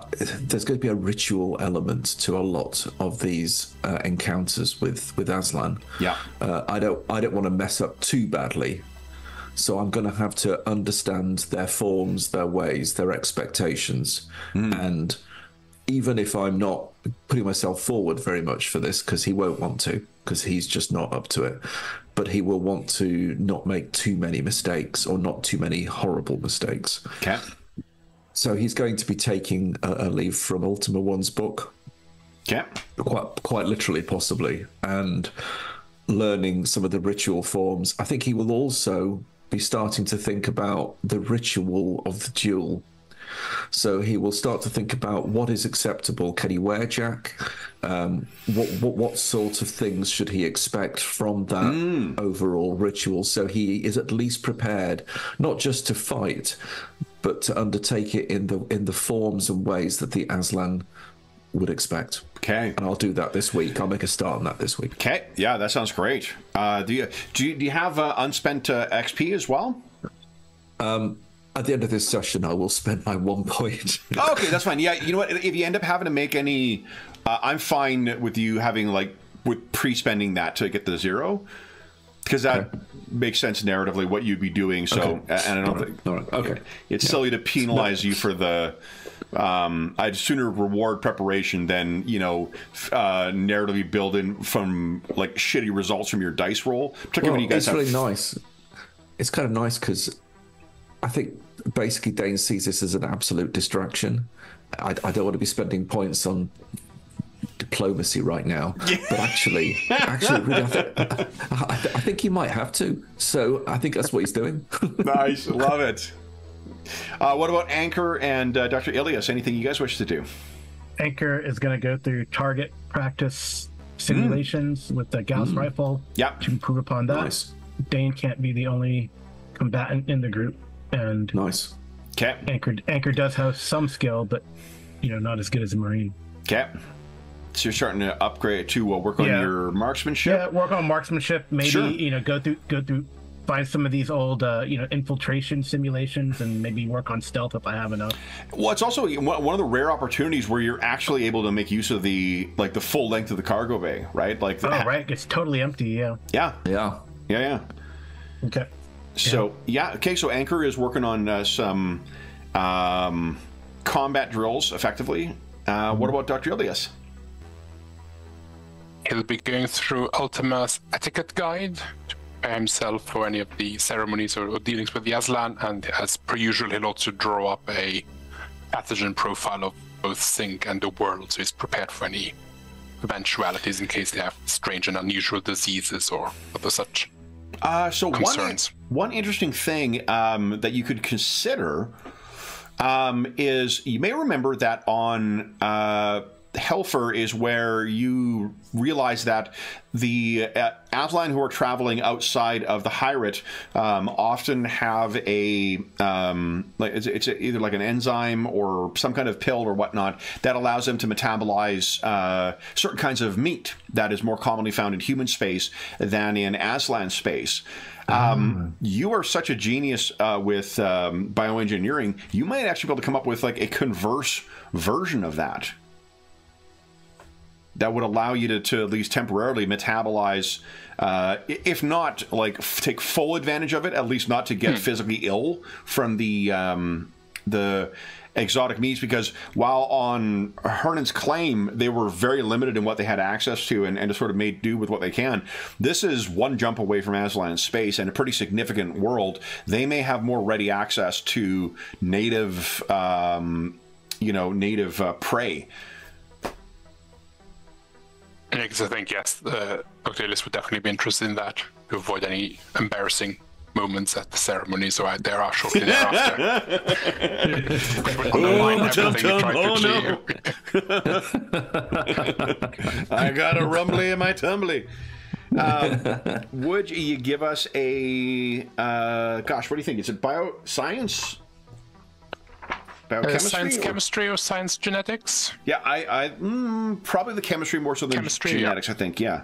there's going to be a ritual element to a lot of these uh, encounters with with Aslan. Yeah, uh, I don't I don't want to mess up too badly. So I'm going to have to understand their forms, their ways, their expectations. Mm. And even if I'm not putting myself forward very much for this, because he won't want to, because he's just not up to it, but he will want to not make too many mistakes, or not too many horrible mistakes. Okay. So he's going to be taking a, a leaf from Ultima One's book. Okay. Quite, quite literally, possibly. And learning some of the ritual forms. I think he will also be starting to think about the ritual of the duel. So he will start to think about what is acceptable. Can he wear Jack? Um, what, what what sort of things should he expect from that mm. overall ritual? So he is at least prepared, not just to fight, but to undertake it in the in the forms and ways that the Aslan would expect. Okay. And I'll do that this week. I'll make a start on that this week. Okay. Yeah, that sounds great. Uh, do you do you, do you have uh, unspent uh, X P as well? Um, at the end of this session, I will spend my one point. Oh, okay, that's fine. Yeah, you know what? If you end up having to make any, uh, I'm fine with you having like with pre-spending that to get the zero, because that okay. makes sense narratively what you'd be doing. So, okay. and I don't right. think right. okay, okay. it's yeah. silly to penalize no. you for the. Um, I'd sooner reward preparation than, you know, uh, narratively build in from like shitty results from your dice roll. Particularly well, when you guys it's have... really nice. It's kind of nice because I think basically Dane sees this as an absolute distraction. I, I don't want to be spending points on diplomacy right now, but actually, actually, really, I, think, I, I think he might have to. So I think that's what he's doing. Nice, love it. Uh, what about Anchor and uh, Doctor Elias? Anything you guys wish to do? Anchor is going to go through target practice simulations mm. with the Gauss mm. rifle yep. to improve upon that. Nice. Dane can't be the only combatant in the group, and nice. Okay. Anchor Anchor does have some skill, but you know, not as good as a Marine. Okay. So you're starting to upgrade to uh, work on yeah. your marksmanship. Yeah, work on marksmanship. Maybe sure. you know, go through go through. Find some of these old, uh, you know, infiltration simulations, and maybe work on stealth if I have enough. Well, it's also one of the rare opportunities where you're actually able to make use of the like the full length of the cargo bay, right? Like, the, oh, right, it's totally empty. Yeah. Yeah. Yeah. Yeah. Yeah. Okay. So yeah. yeah, okay. So Anchor is working on uh, some um, combat drills, effectively. Uh, what about Doctor Elias? He'll be going through Ultima's etiquette guide himself for any of the ceremonies or, or dealings with the Aslan, and as per usual he'll also draw up a pathogen profile of both Sink and the world, so he's prepared for any eventualities in case they have strange and unusual diseases or other such uh, so concerns. One, one interesting thing um, that you could consider um, is you may remember that on uh, Hilfer is where you realize that the uh, Aslan who are traveling outside of the Hierate um, often have a um, like it's, it's a, either like an enzyme or some kind of pill or whatnot that allows them to metabolize uh, certain kinds of meat that is more commonly found in human space than in Aslan space. Um, mm. You are such a genius uh, with um, bioengineering, you might actually be able to come up with like a converse version of that. That would allow you to, to at least temporarily metabolize, uh, if not like f take full advantage of it, at least not to get hmm. physically ill from the um, the exotic meats. Because while on Hernan's Claim, they were very limited in what they had access to and, and just sort of made do with what they can. This is one jump away from Aslan's space and a pretty significant world. They may have more ready access to native, um, you know, native uh, prey. Because I think, yes, uh, Doctor Elias would definitely be interested in that to avoid any embarrassing moments at the ceremonies or there are shortly thereafter. Oh, tum tum, oh no! I got a rumbly in my tumbly. Um, would you give us a... Uh, gosh, what do you think? Is it bioscience? Uh, science or? Chemistry or science genetics? Yeah, I, I mm, probably the chemistry more so than chemistry, genetics, yeah. I think, yeah.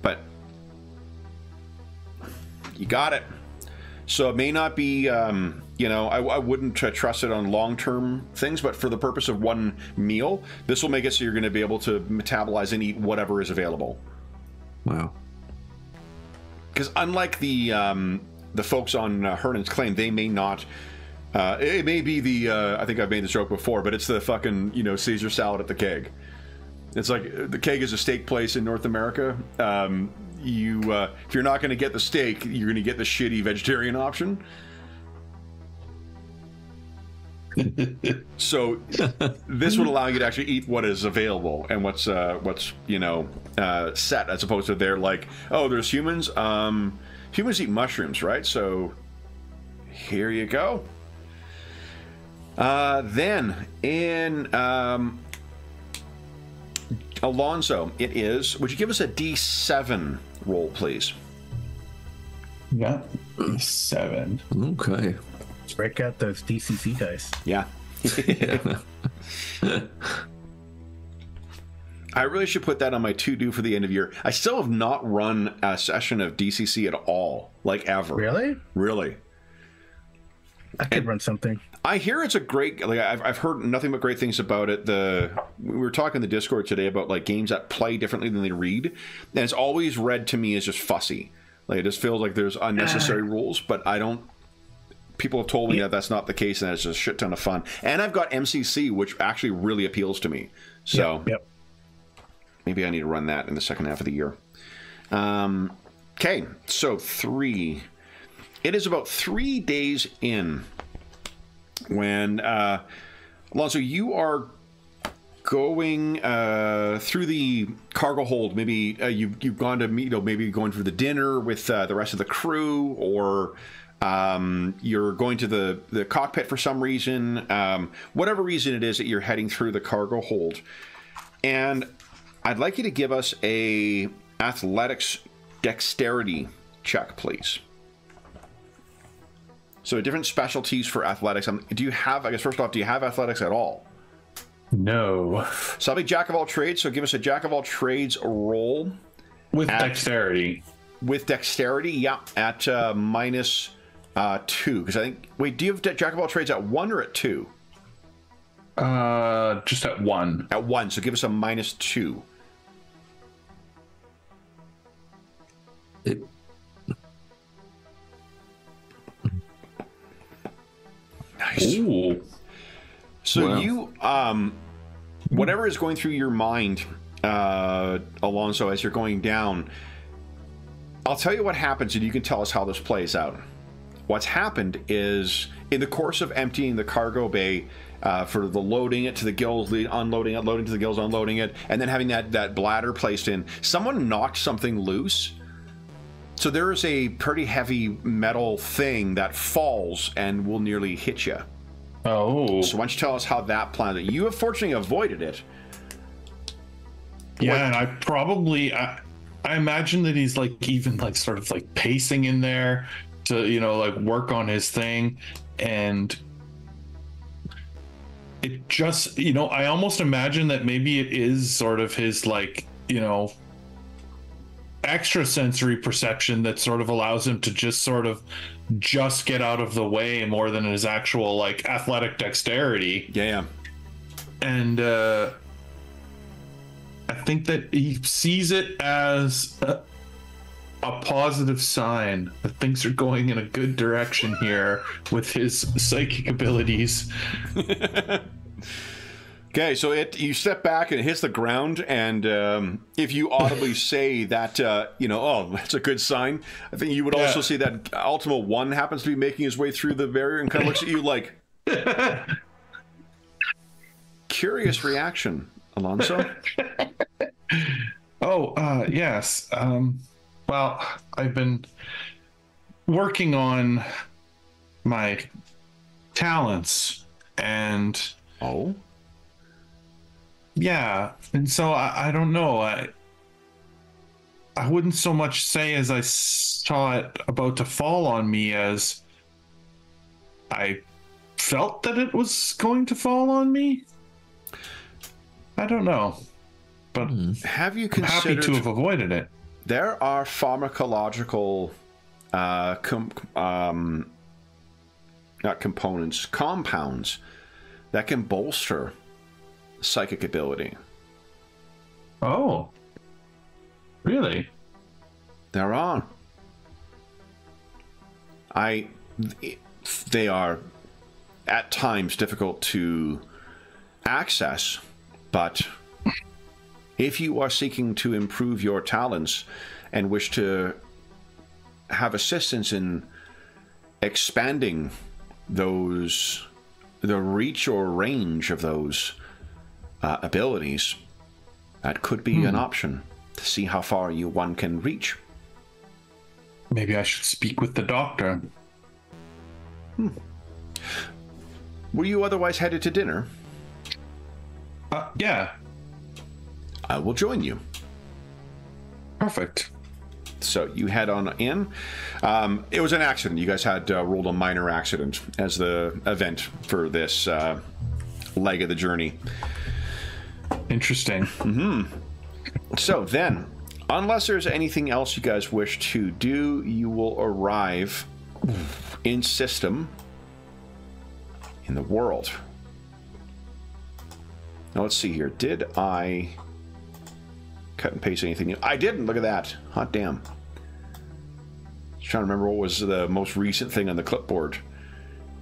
But you got it. So it may not be, um, you know, I, I wouldn't uh, trust it on long-term things, but for the purpose of one meal, this will make it so you're going to be able to metabolize and eat whatever is available. Wow. Because unlike the um, the folks on uh, Hernan's Claim, they may not... Uh, it may be the, uh, I think I've made this joke before, but it's the fucking, you know, Caesar salad at the Keg. It's like, the Keg is a steak place in North America. Um, you, uh, if you're not going to get the steak, you're going to get the shitty vegetarian option. So this would allow you to actually eat what is available and what's, uh, what's you know, uh, set, as opposed to they're like, oh, there's humans. Um, humans eat mushrooms, right? So here you go. Uh, then in um, Alonzo, it is. Would you give us a D seven roll, please? Yeah, D seven. Okay. Break out those D C C dice. Yeah. Yeah. I really should put that on my to-do for the end of year. I still have not run a session of D C C at all, like ever. Really? Really. I could and run something. I hear it's a great, like I've, I've heard nothing but great things about it. The we were talking in the Discord today about like games that play differently than they read, and it's always read to me as just fussy. Like it just feels like there's unnecessary uh, rules, but I don't. People have told me yeah. that that's not the case, and that it's just a shit ton of fun. And I've got M C C, which actually really appeals to me. So yep, yep. Maybe I need to run that in the second half of the year. Um, okay, so three. It is about three days in when, uh, Alonzo, you are going uh, through the cargo hold. Maybe uh, you, you've gone to meet, you know, maybe going for the dinner with uh, the rest of the crew, or um, you're going to the, the cockpit for some reason. Um, whatever reason it is that you're heading through the cargo hold. And I'd like you to give us a athletics dexterity check, please. So different specialties for athletics. Do you have, I guess, first off, do you have athletics at all? No. So I'll be jack of all trades. So give us a jack of all trades roll. With at, dexterity. With dexterity, yeah, at uh, minus uh, two. Because I think, wait, do you have jack of all trades at one or at two? Uh, just at one. At one. So give us a minus two. It Nice. Ooh. So wow. you, um, whatever is going through your mind, uh, Alonzo, as you're going down, I'll tell you what happens and you can tell us how this plays out. What's happened is, in the course of emptying the cargo bay uh, for the loading it to the gills, the unloading it, loading to the gills, unloading it, and then having that, that bladder placed in, someone knocked something loose. So there is a pretty heavy metal thing that falls and will nearly hit you. Oh. So why don't you tell us how that planned it? You have fortunately avoided it. Yeah, what? And I probably, I, I imagine that he's like even like sort of like pacing in there to, you know, like work on his thing. And it just, you know, I almost imagine that maybe it is sort of his like, you know, extra sensory perception that sort of allows him to just sort of just get out of the way more than his actual like athletic dexterity. Yeah. And uh, I think that he sees it as a, a positive sign that things are going in a good direction here with his psychic abilities. Okay, so it you step back and it hits the ground, and um, if you audibly say that, uh, you know, oh, that's a good sign, I think you would yeah. also see that Ultima One happens to be making his way through the barrier and kind of looks at you like... Curious reaction, Alonzo. Oh, uh, yes. Um, well, I've been working on my talents, and... Oh? Yeah, and so I, I don't know. I I wouldn't so much say as I saw it about to fall on me as I felt that it was going to fall on me. I don't know, but have you considered? I'm happy to have avoided it. There are pharmacological, uh, com um, not components, compounds that can bolster psychic ability. Oh, really? They're on. I, they are at times difficult to access, but if you are seeking to improve your talents and wish to have assistance in expanding those, the reach or range of those Uh, abilities, that could be hmm. an option to see how far you one can reach. Maybe I should speak with the doctor. Hmm. Were you otherwise headed to dinner? Uh, yeah. I will join you. Perfect. So you head on in. Um, it was an accident. You guys had uh, rolled a minor accident as the event for this uh, leg of the journey. Interesting. Mm-hmm. So then, unless there's anything else you guys wish to do, you will arrive in system in the world. Now let's see here. Did I cut and paste anything new? I didn't. Look at that. Hot damn. Just trying to remember what was the most recent thing on the clipboard,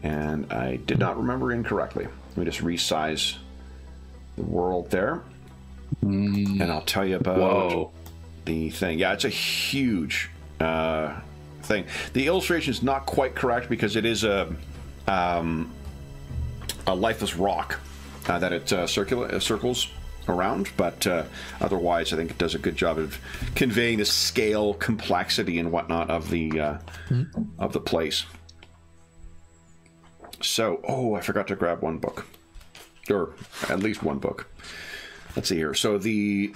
and I did not remember incorrectly. Let me just resize the world there, mm. and I'll tell you about Whoa. the thing. Yeah, it's a huge uh, thing. The illustration is not quite correct because it is a um, a lifeless rock uh, that it uh, circula circles around, but uh, otherwise I think it does a good job of conveying the scale, complexity, and whatnot of the uh, mm. of the place. So, oh, I forgot to grab one book. Or at least one book. Let's see here. So the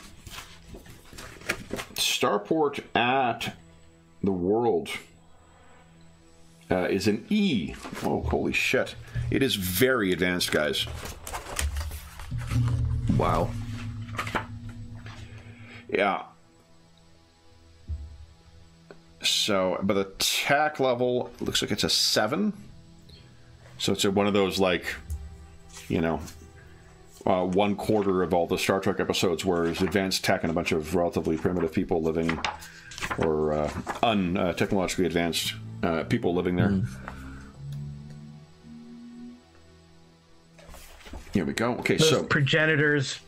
starport at the world uh, is an E. Oh, holy shit. It is very advanced, guys. Wow. Yeah. So, but the tech level looks like it's a seven. So it's a, one of those, like, you know, uh, one quarter of all the Star Trek episodes where there's advanced tech and a bunch of relatively primitive people living, or uh, un uh, technologically advanced uh, people living there. Mm. Here we go. Okay, those so progenitors.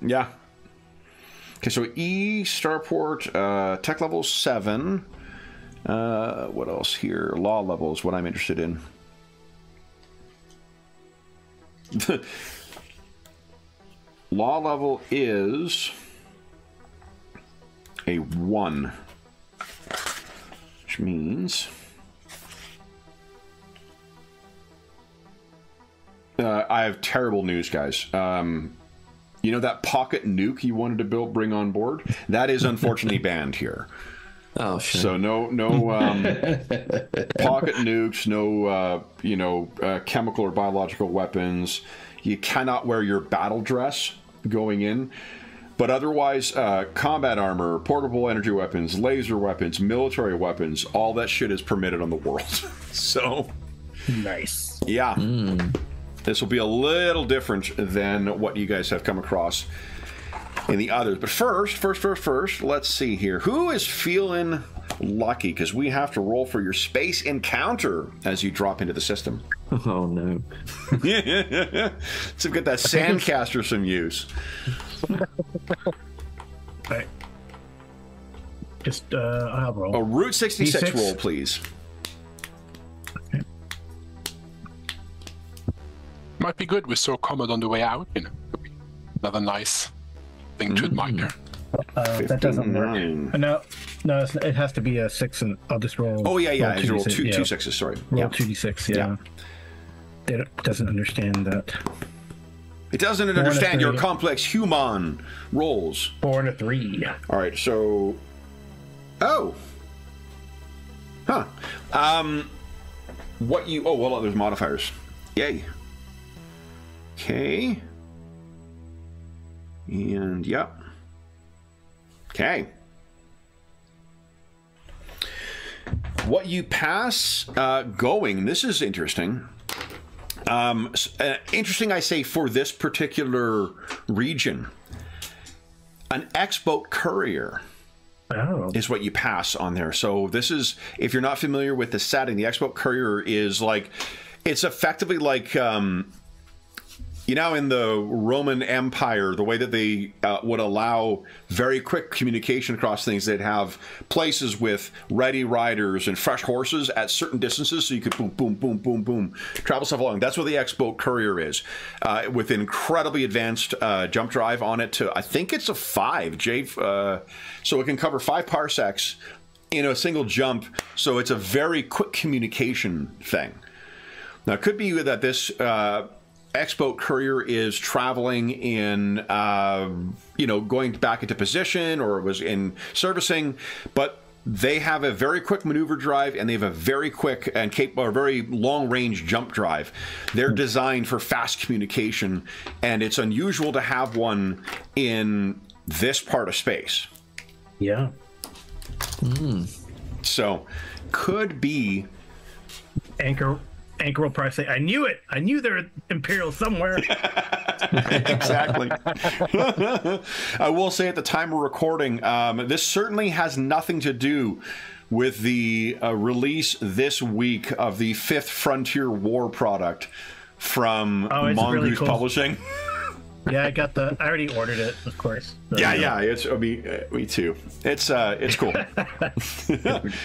Yeah. Okay, so E starport uh, tech level seven. Uh, what else here? Law level is what I'm interested in. Law level is a one, which means uh, I have terrible news, guys. Um, you know that pocket nuke you wanted to build, bring on board? That is unfortunately banned here. Oh, shit. So no, no um, pocket nukes, no, uh, you know, uh, chemical or biological weapons. You cannot wear your battle dress going in, but otherwise, uh, combat armor, portable energy weapons, laser weapons, military weapons, all that shit is permitted on the world. So nice. Yeah. Mm. This will be a little different than what you guys have come across in the others. But first, first, first, first, let's see here. Who is feeling lucky? Because we have to roll for your space encounter as you drop into the system. Oh, no. Let's get that sandcaster some use. Right. Just, uh, I'll roll. A Route sixty-six D six roll, please. Okay. Might be good. We saw Commod on the way out. You know, another nice thing to admire. Uh, that doesn't work. No, no, it's, it has to be a six, and I'll just roll. Oh yeah, yeah, roll two, roll two, yeah. two sixes. Sorry, roll yeah. two d six. Yeah, yeah. It doesn't understand that. It doesn't Born understand your complex human rolls. Born a three. All right, so, oh, huh, um, what you? Oh well, there's modifiers. Yay. Okay. And yep. Okay. What you pass uh, going, this is interesting. Um, uh, interesting, I say, for this particular region. An X-Boat Courier oh. is what you pass on there. So this is, if you're not familiar with the setting, the X-Boat Courier is like, it's effectively like... Um, You know, in the Roman Empire, the way that they uh, would allow very quick communication across things, they'd have places with ready riders and fresh horses at certain distances, so you could boom, boom, boom, boom, boom, travel stuff along. That's what the X-Boat Courier is, uh, with incredibly advanced uh, jump drive on it to, I think it's a five, J, uh, so it can cover five parsecs in a single jump, so it's a very quick communication thing. Now, it could be that this... Uh, X-Boat Courier is traveling in, uh, you know, going back into position or was in servicing, but they have a very quick maneuver drive and they have a very quick and capable, or very long-range jump drive. They're designed for fast communication, and it's unusual to have one in this part of space. Yeah. Mm. So, could be... Anchor... Anchor will probably say, I knew it. I knew they're Imperial somewhere. Exactly. I will say at the time we're recording, um, this certainly has nothing to do with the uh, release this week of the fifth Frontier War product from oh, Mongoose really cool. Publishing. Yeah, I got the, I already ordered it, of course. So, yeah, yeah, it's, it'll be, uh, me too. It's, uh, it's cool.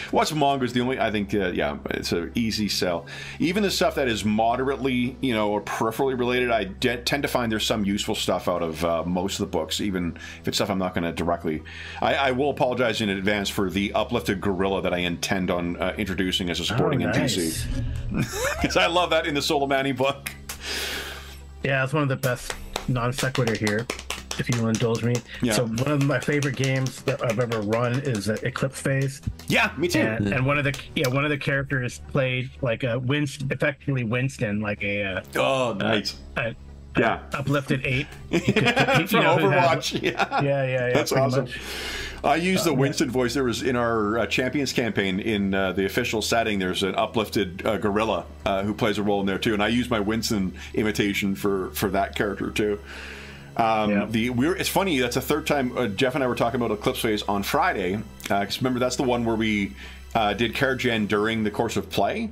What's Mongoose, the only, I think, uh, yeah, it's an easy sell. Even the stuff that is moderately, you know, or peripherally related, I de tend to find there's some useful stuff out of uh, most of the books, even if it's stuff I'm not going to directly. I, I will apologize in advance for the uplifted gorilla that I intend on uh, introducing as a supporting oh, nice. N P C. Because I love that in the Solomani book. Yeah, it's one of the best. Non sequitur here, if you will indulge me. Yeah. So one of my favorite games that I've ever run is uh, Eclipse Phase. Yeah, me too. And, yeah. and one of the yeah one of the characters played like a Winston, effectively Winston, like a uh, oh nice uh, a, yeah a, uplifted ape could, from know, Overwatch. Yeah. yeah, yeah, yeah. That's awesome. Much. I used the Winston voice. There was in our uh, Champions campaign in uh, the official setting. There's an uplifted uh, gorilla uh, who plays a role in there too, and I used my Winston imitation for for that character too. Um, yeah. The we're it's funny. That's the third time uh, Jeff and I were talking about Eclipse Phase on Friday. Because uh, remember that's the one where we uh, did Care-Gen during the course of play,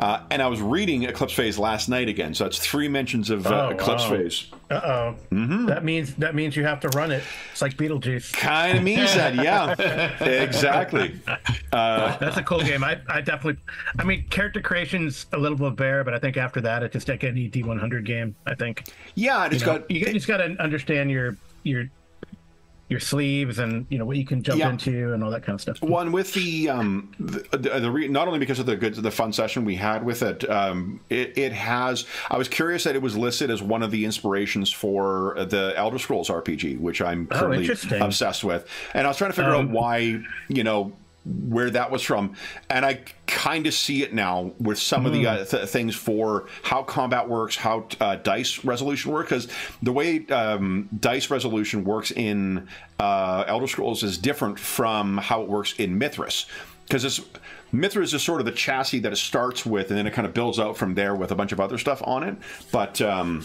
uh, and I was reading Eclipse Phase last night again. So that's three mentions of uh, oh, Eclipse wow. Phase. Uh-oh. Mm-hmm. That means that means you have to run it. It's like Beetlejuice. Kind of means that, yeah. Exactly. Uh, That's a cool game. I, I definitely... I mean, character creation's a little bit bare, but I think after that, it's just like any D one hundred game, I think. Yeah, it's you know, got... You it, just got to understand your... your your sleeves and, you know, what you can jump yeah. into and all that kind of stuff. One with the, um, the, the, the re not only because of the good, the fun session we had with it, um, it, it has, I was curious that it was listed as one of the inspirations for the Elder Scrolls R P G, which I'm currently oh, obsessed with. And I was trying to figure um, out why, you know, where that was from. And I kind of see it now with some mm. of the uh, th things for how combat works, how uh, dice resolution works, because the way um, dice resolution works in uh, Elder Scrolls is different from how it works in Mythras. Because Mythras is sort of the chassis that it starts with, and then it kind of builds out from there with a bunch of other stuff on it. But, um,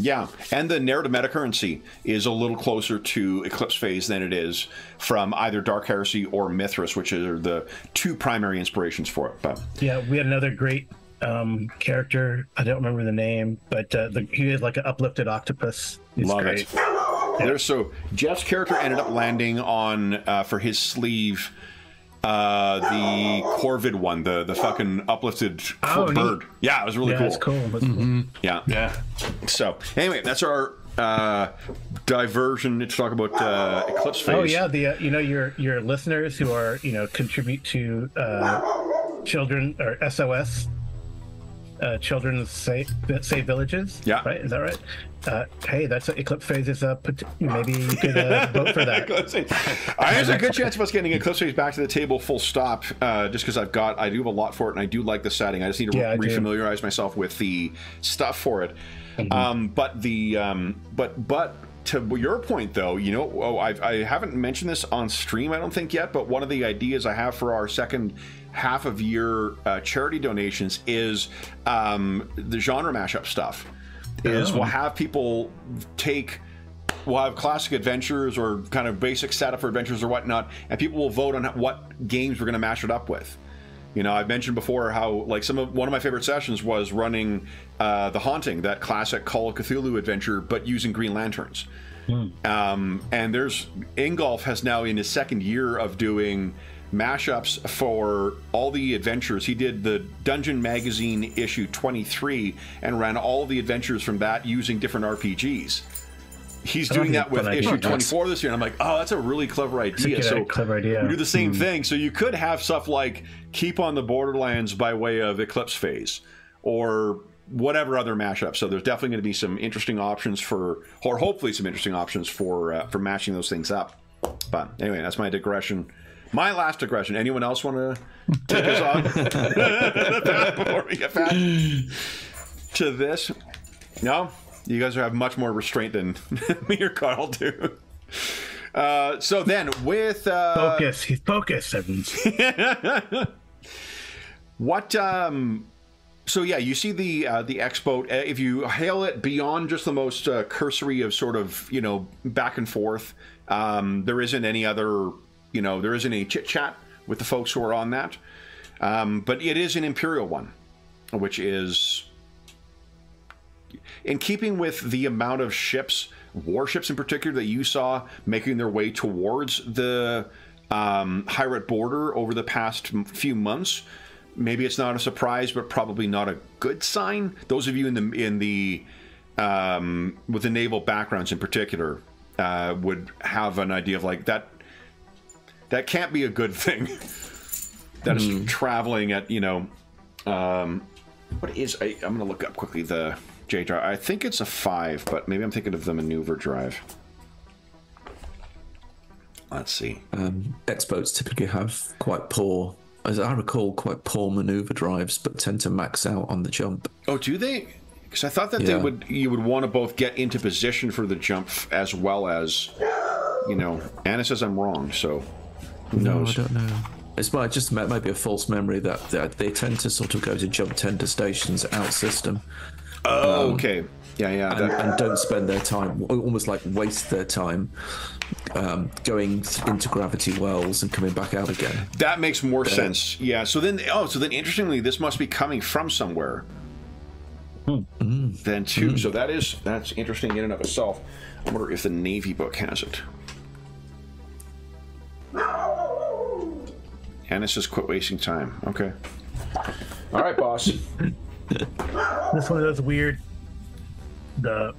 yeah. And the narrative metacurrency is a little closer to Eclipse Phase than it is from either Dark Heresy or Mythras, which are the two primary inspirations for it. But yeah, we had another great um, character. I don't remember the name, but uh, the, he is like an uplifted octopus. He's Love great. it. Yeah. There's, so Jeff's character ended up landing on, uh, for his sleeve... Uh, the Corvid one, the the fucking uplifted oh, bird. Neat. Yeah, it was really yeah, cool. That's cool. That's mm-hmm. cool. Yeah, yeah. So anyway, that's our uh, diversion to talk about uh, Eclipse Phase. Oh yeah, the uh, you know your your listeners who are you know contribute to uh, children or S O S uh, children's safe safe villages. Yeah, right. Is that right? Uh, hey, that's an Eclipse Phase is up. Maybe you could uh, vote for that. I There's a good chance of us getting Eclipse Phase back to the table, full stop, uh, just because I've got, I do have a lot for it, and I do like the setting. I just need to yeah, re-familiarize myself with the stuff for it. Mm-hmm. um, but the, um, but, but to your point, though, you know, oh, I've, I haven't mentioned this on stream, I don't think yet, but one of the ideas I have for our second half of year uh, charity donations is um, the genre mashup stuff. Is we'll have people take, we'll have classic adventures or kind of basic setup for adventures or whatnot, and people will vote on what games we're going to mash it up with. You know, I've mentioned before how, like, some of one of my favorite sessions was running uh, The Haunting, that classic Call of Cthulhu adventure, but using Green Lanterns. Mm. Um, and there's, Ingolf has now in his second year of doing mashups for all the adventures. He did the Dungeon Magazine issue twenty-three and ran all the adventures from that using different R P Gs. He's doing that with issue twenty-four this year, and I'm like, oh, that's a really clever idea. So clever idea. We do the same mm. thing. So you could have stuff like Keep on the Borderlands by way of Eclipse Phase, or whatever other mashup. So there's definitely going to be some interesting options for, or hopefully some interesting options for uh, for matching those things up. But anyway, that's my digression. My last digression. Anyone else want to take us on before we get back to this? No? You guys have much more restraint than me or Carl do. Uh, so then, with... Uh, focus. He's focused. What... Um, so yeah, you see the uh, the expo. If you hail it beyond just the most uh, cursory of sort of, you know, back and forth, um, there isn't any other... You know, there isn't any chit-chat with the folks who are on that. Um, but it is an Imperial one, which is... in keeping with the amount of ships, warships in particular, that you saw making their way towards the um, Hierate border over the past few months, maybe it's not a surprise, but probably not a good sign. Those of you in the... in the um, with the naval backgrounds in particular uh, would have an idea of, like, that... that can't be a good thing. That is mm. traveling at, you know, um, what is, I, I'm going to look up quickly the J drive. I think it's a five, but maybe I'm thinking of the maneuver drive. Let's see. Um, X-boats typically have quite poor, as I recall, quite poor maneuver drives, but tend to max out on the jump. Oh, do they? Because I thought that yeah. they would, you would want to both get into position for the jump as well as, you know, Anna says I'm wrong, so. No, I don't know. It's might just might be a false memory that, that they tend to sort of go to jump tender stations out system. Oh, um, okay. Yeah, yeah. And, and don't spend their time, almost like waste their time, um, going into gravity wells and coming back out again. That makes more uh, sense. Yeah. So then, oh, so then, interestingly, this must be coming from somewhere. Mm. Then two. Mm. So that is that's interesting in and of itself. I wonder if the Navy book has it. And it says quit wasting time. Okay. All right, boss. This one of those weird. The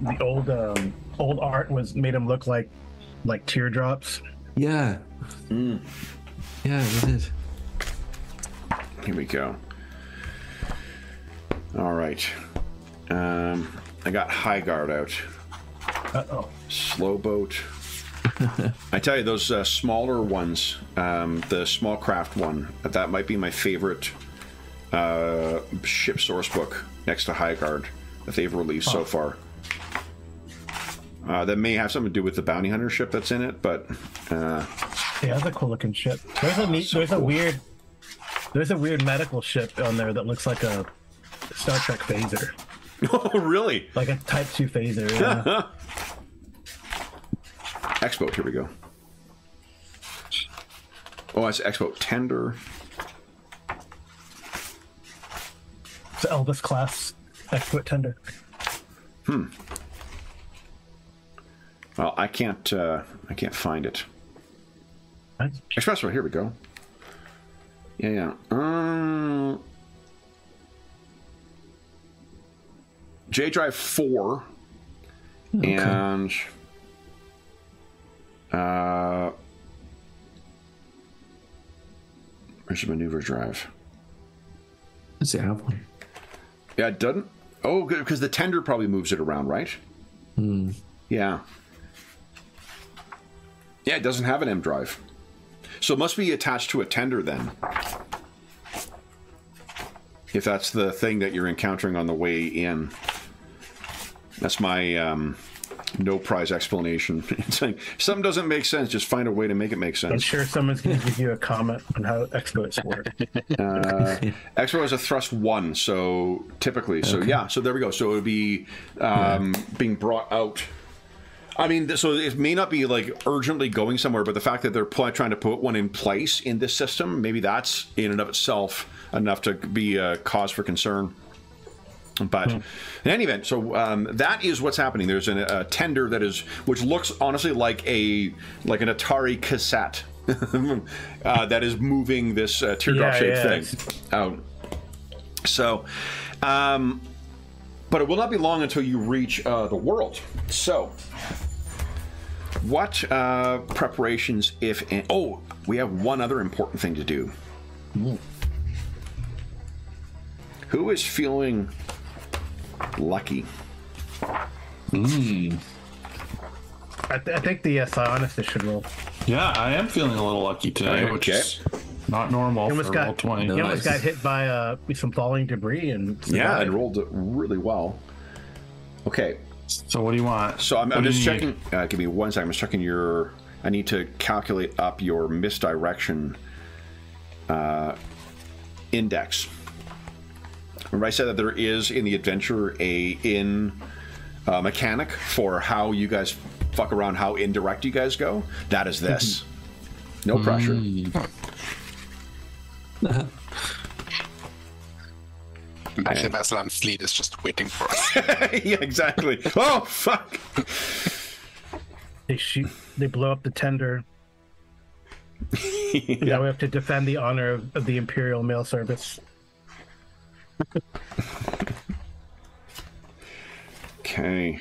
the old um, old art was made him look like like teardrops. Yeah. Mm. Yeah, it is. Here we go. All right. Um, I got High Guard out. Uh-oh. Slow Boat. I tell you, those uh, smaller ones, um, the small craft one, that might be my favorite uh, ship source book next to High Guard that they've released oh. so far. Uh, that may have something to do with the bounty hunter ship that's in it, but... Uh, yeah, that's a cool-looking ship. There's a neat, so there's cool. a weird... There's a weird medical ship on there that looks like a Star Trek phaser. Oh, really? Like a Type two phaser, yeah. Expo, here we go. Oh, that's Expo Tender. It's Elvis class Expo Tender. Hmm. Well, I can't. Uh, I can't find it. Nice. Expresso, here we go. Yeah, yeah. Uh, J Drive four, okay. and uh, where's the maneuver drive? Does it have one? Yeah, it doesn't. Oh, good, because the tender probably moves it around, right? Mm. Yeah. Yeah, it doesn't have an M drive. So it must be attached to a tender then. If that's the thing that you're encountering on the way in. That's my um, no prize explanation. It's like, something doesn't make sense, just find a way to make it make sense. I'm sure someone's going to give you a comment on how exploits work. Uh, Expo is a thrust one, so typically. So okay. yeah, so there we go. So it would be um, yeah. being brought out. I mean, so it may not be like urgently going somewhere, but the fact that they're pl- trying to put one in place in this system, maybe that's in and of itself enough to be a cause for concern. But mm. in any event, so um, that is what's happening. There's an, a tender that is, which looks honestly like a like an Atari cassette uh, that is moving this uh, teardrop-shaped yeah, yeah. thing out. So, um, but it will not be long until you reach uh, the world. So. What uh, preparations, if any? Oh, we have one other important thing to do. Mm. Who is feeling lucky? Mm. I, th- I think the uh, Thionicus should roll. Yeah, I am feeling a little lucky today, okay. which is not normal for got, roll twenty. You almost got hit by uh, some falling debris. and Yeah, I rolled it really well. Okay. So what do you want? So I'm, I'm just checking. Uh, give me one second. I'm just checking your. I need to calculate up your misdirection uh, index. Remember, I said that there is in the adventure a in uh, mechanic for how you guys fuck around, how indirect you guys go. That is this. No pressure. Actually, Aslan's fleet is just waiting for us. Yeah, exactly. Oh, fuck! They shoot. They blow up the tender. Yeah. Now we have to defend the honor of, of the Imperial Mail Service. Okay.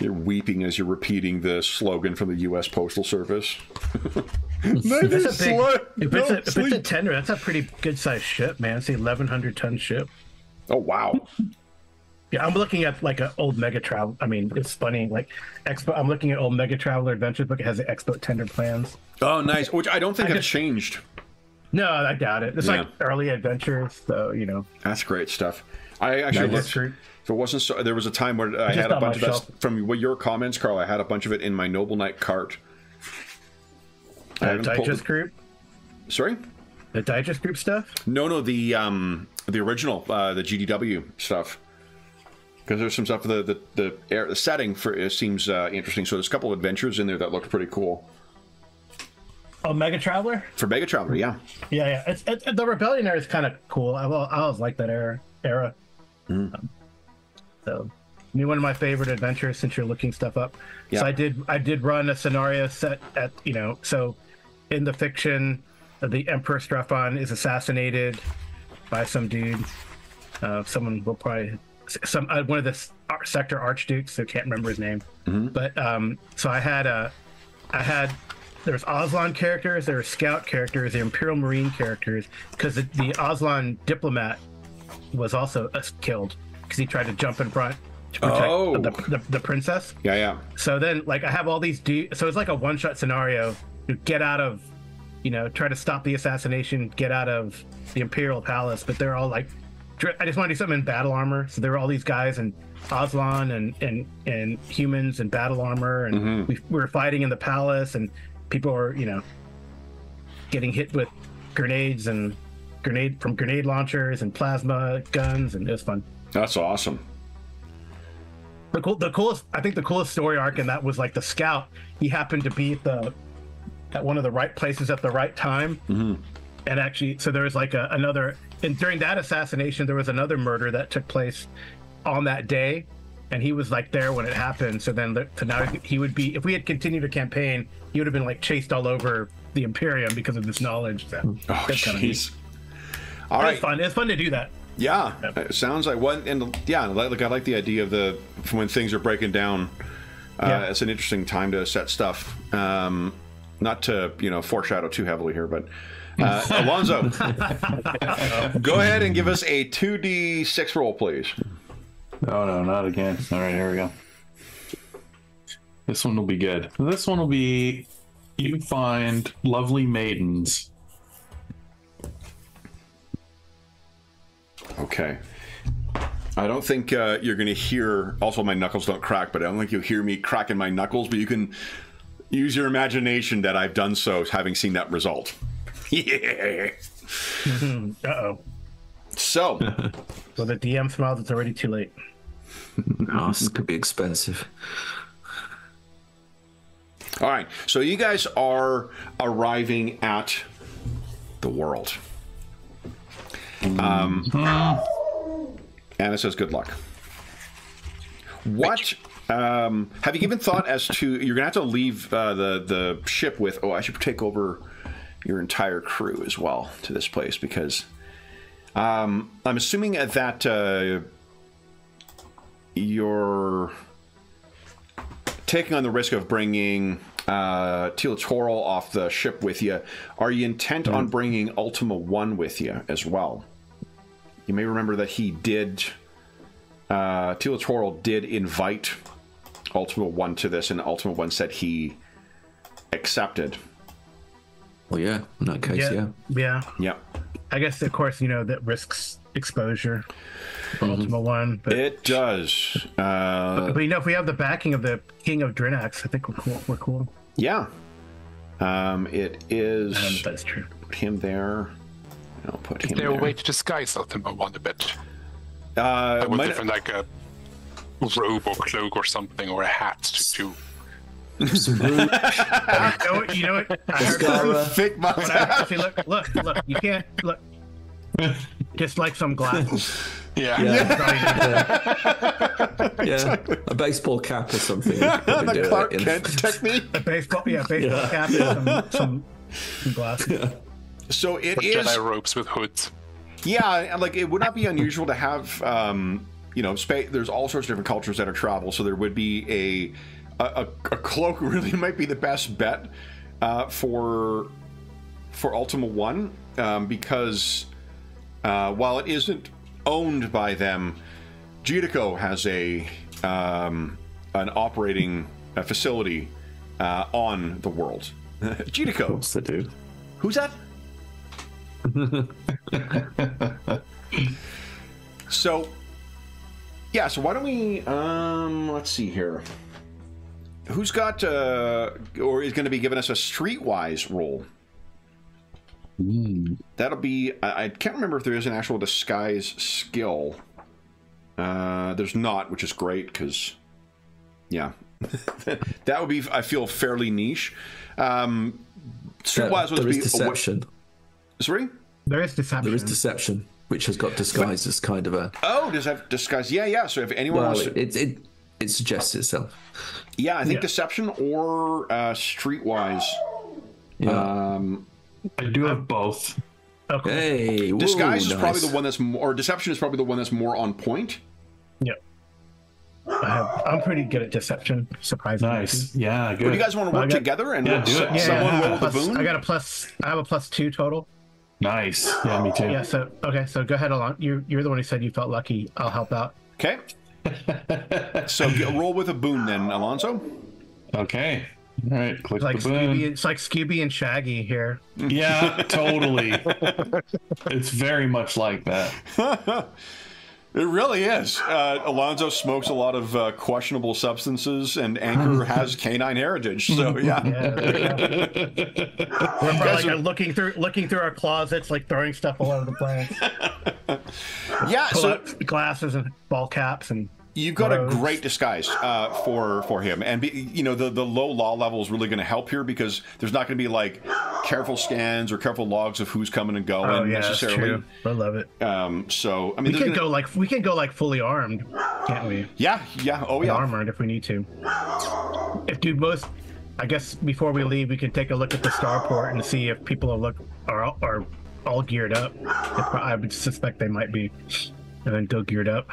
You're weeping as you're repeating the slogan from the U S Postal Service. Maybe it's a big, if, it's a, if it's a tender, that's a pretty good-sized ship, man. It's a eleven hundred ton ship. Oh, wow. Yeah, I'm looking at, like, an old Mega Traveler. I mean, it's funny. Like, Expo, I'm looking at old Mega Traveler Adventure Book. It has the Expo Tender plans. Oh, nice. Which I don't think I have just, changed. No, I doubt it. It's, yeah. like, early adventures, so, you know. That's great stuff. I actually looked, if it wasn't so, there was a time where I, I had a bunch of that, from your comments, Carl, I had a bunch of it in my Noble Knight cart. The digest group? Sorry? The digest group stuff? No, no, the um, the original, uh, the G D W stuff. Because there's some stuff, the the the, air, the setting for it seems uh, interesting. So there's a couple of adventures in there that looked pretty cool. Oh, Mega Traveler? For Mega Traveler, yeah. Yeah, yeah. It's, it's, the Rebellion era is kind of cool. I, I always like that era. era. Mm. Um, so, new one of my favorite adventures. Since you're looking stuff up, yeah. so I did I did run a scenario set at you know so in the fiction, the Emperor Strephon is assassinated by some dude. Uh, someone will probably some uh, one of the sector archdukes. I can't remember his name, mm-hmm. but um, so I had a I had. There's Aslan characters, there were Scout characters, there were Imperial Marine characters, because the, the Aslan diplomat was also uh, killed because he tried to jump in front to protect oh. the, the, the princess. Yeah, yeah. So then, like, I have all these dudes. So it's like a one-shot scenario. You get out of, you know, try to stop the assassination, get out of the Imperial Palace, but they're all like, I just want to do something in battle armor. So there were all these guys in Aslan and, and, and humans in battle armor, and mm-hmm. we, we were fighting in the palace, and people are, you know, getting hit with grenades and grenade from grenade launchers and plasma guns, and it was fun. That's awesome. The cool, the coolest, I think the coolest story arc in that was like the scout. He happened to be at the at one of the right places at the right time, mm-hmm. and actually, so there was like a, another. And during that assassination, there was another murder that took place on that day, and he was like there when it happened. So then, so now he would be, if we had continued a campaign, he would have been like chased all over the Imperium because of this knowledge. So oh, jeez. All right. It's fun. It's fun to do that. Yeah. yeah. It sounds like one, and yeah, like I like the idea of the, when things are breaking down, uh, yeah. it's an interesting time to set stuff. Um, not to, you know, foreshadow too heavily here, but uh, Alonzo, go ahead and give us a two D six roll, please. Oh no, not again. All right, here we go. This one will be good. This one will be, you find lovely maidens. Okay. I don't think uh, you're going to hear, also my knuckles don't crack, but I don't think you'll hear me cracking my knuckles, but you can use your imagination that I've done so, having seen that result. Yeah. Uh-oh. So. Well, the D M smiles, it's already too late. No, this could be expensive. All right, so you guys are arriving at the world. Um, and it says good luck. What um, have you given thought as to? You're gonna have to leave uh, the the ship with. Oh, I should take over your entire crew as well to this place because um, I'm assuming that uh, your. Taking on the risk of bringing uh, Tealatoral off the ship with you, are you intent mm-hmm. on bringing Ultima One with you as well? You may remember that he did, uh, Tealatoral did invite Ultima One to this, and Ultima One said he accepted. Well, yeah, in that case, yeah. Yeah. Yeah. I guess, of course, you know, that risks exposure. Ultima One, but it does. Uh, but, but you know, if we have the backing of the King of Drinax, I think we're cool. We're cool. Yeah, um, it is. I don't know if that's true. Put him there. I'll put him. Is there a way to disguise Ultima One a bit? Uh, I would have like a robe or cloak or something, or a hat to. Some root. I know it, you know it. I heard it. I see, look, look, look. You can't look. Just like some glasses. Yeah. Yeah. Yeah. Exactly. A baseball cap or something. The Clark Kent technique. A baseball, yeah, baseball yeah. cap and some, some, some glasses. Yeah. So it or is. Jedi ropes with hoods. Yeah, like it would not be unusual to have, um, you know, space. There's all sorts of different cultures that are travel, so there would be a, a, a cloak really might be the best bet uh, for for Ultima One um, because. Uh, while it isn't owned by them, Judico has a um, an operating uh, facility uh, on the world. Judico. What's the dude? Who's that? So, yeah. So why don't we? Um, let's see here. Who's got uh, or is going to be giving us a streetwise role? That'll be. I can't remember if there is an actual disguise skill. Uh, there's not, which is great because, yeah, that would be. I feel fairly niche. Um, streetwise yeah, there was is be deception. Sorry, there is deception. There is deception. which has got disguised but, as kind of a... Oh, does that disguise? Yeah, yeah. So if anyone well, wants to... It, it, it suggests itself. Yeah, I think yeah. deception or uh, streetwise. Yeah. Um, I do have both. Okay. Hey, whoa, disguise nice. is probably the one that's more... Or deception is probably the one that's more on point. Yeah. I have, I'm pretty good at deception, surprisingly. Nice. Yeah, good. Well, do you guys want to work well, got, together and yeah, do it. Yeah, someone yeah, roll the boon? I got a plus... I have a plus two total. Nice. Yeah, me too. Yeah, so, okay, so go ahead, Alon. You're, you're the one who said you felt lucky. I'll help out. Okay. So roll with a boon then, Alonzo. Okay. All right, click like the boon. Scooby, it's like Scooby and Shaggy here. Yeah, totally. It's very much like that. It really is. Uh, Alonzo smokes a lot of uh, questionable substances, and Anchor has canine heritage. So yeah, yeah there you go. Remember, like are... looking through looking through our closets, like throwing stuff all over the place. Yeah, Pull so glasses and ball caps, and you've got clothes. A great disguise uh, for for him, and be, you know the the low law level is really going to help here because there's not going to be like careful scans or careful logs of who's coming and going oh, yeah, necessarily. I love it. Um, so I mean, we can gonna... go like we can go like fully armed, can't we? Yeah, yeah. Oh yeah, armored if we need to. If dude most, I guess before we leave, we can take a look at the starport and see if people are look are are all geared up. I would suspect they might be, and then go geared up.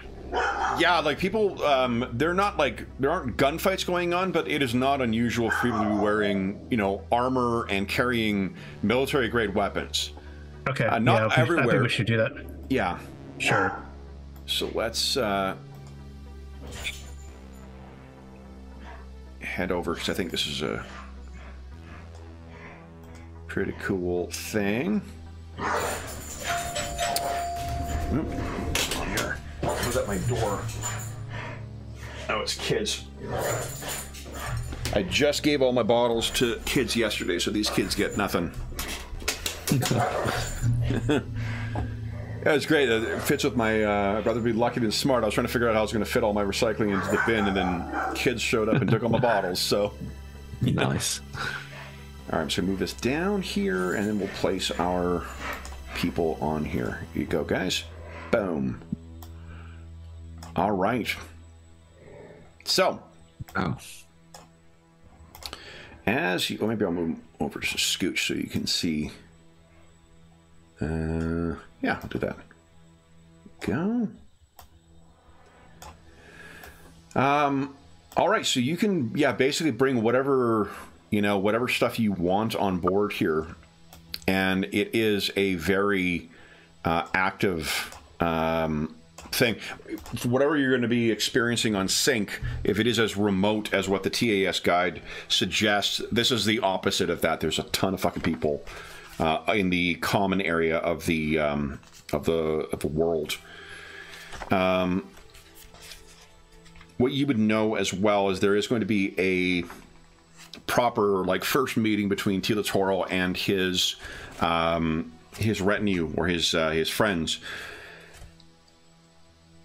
Yeah, like people, um, they're not like, there aren't gunfights going on, but it is not unusual for people to be wearing, you know, armor and carrying military-grade weapons. Okay, uh, not yeah, everywhere. I think we should do that. Yeah. Sure. So let's uh, head over, because I think this is a pretty cool thing. Oop. Was at my door. Oh, it's kids. I just gave all my bottles to kids yesterday, so these kids get nothing. That was great. It fits with my uh, brother be lucky than smart. I was trying to figure out how I was going to fit all my recycling into the bin, and then kids showed up and took all my bottles. So nice. All right, I'm just gonna move this down here, and then we'll place our people on here. Here you go, guys. Boom. All right. So, oh. as you, well, maybe I'll move over just a scooch so you can see. Uh, yeah, I'll do that. Go. Um. All right. So you can, yeah, basically bring whatever you know, whatever stuff you want on board here, and it is a very uh, active. Um, thing. Whatever you're going to be experiencing on Sink, if it is as remote as what the T A S guide suggests, this is the opposite of that. There's a ton of fucking people uh, in the common area of the um, of the of the world. Um, what you would know as well is there is going to be a proper like first meeting between Tealatoral and his um, his retinue or his uh, his friends.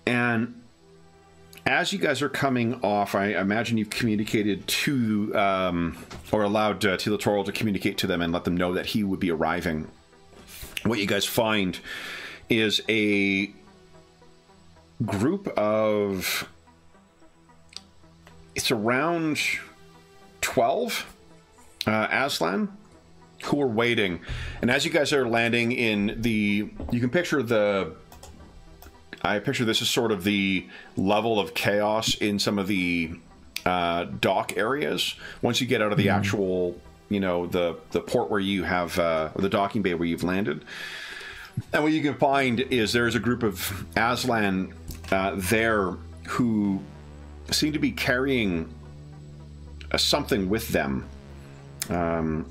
And as you guys are coming off, I imagine you've communicated to, um, or allowed uh, Tealatoral to communicate to them and let them know that he would be arriving. What you guys find is a group of, it's around twelve uh, Aslan, who are waiting. And as you guys are landing in the, you can picture the, I picture this as sort of the level of chaos in some of the uh, dock areas. Once you get out of the mm-hmm. actual, you know, the, the port where you have, uh, or the docking bay where you've landed. And what you can find is there's a group of Aslan uh, there who seem to be carrying a something with them. Um,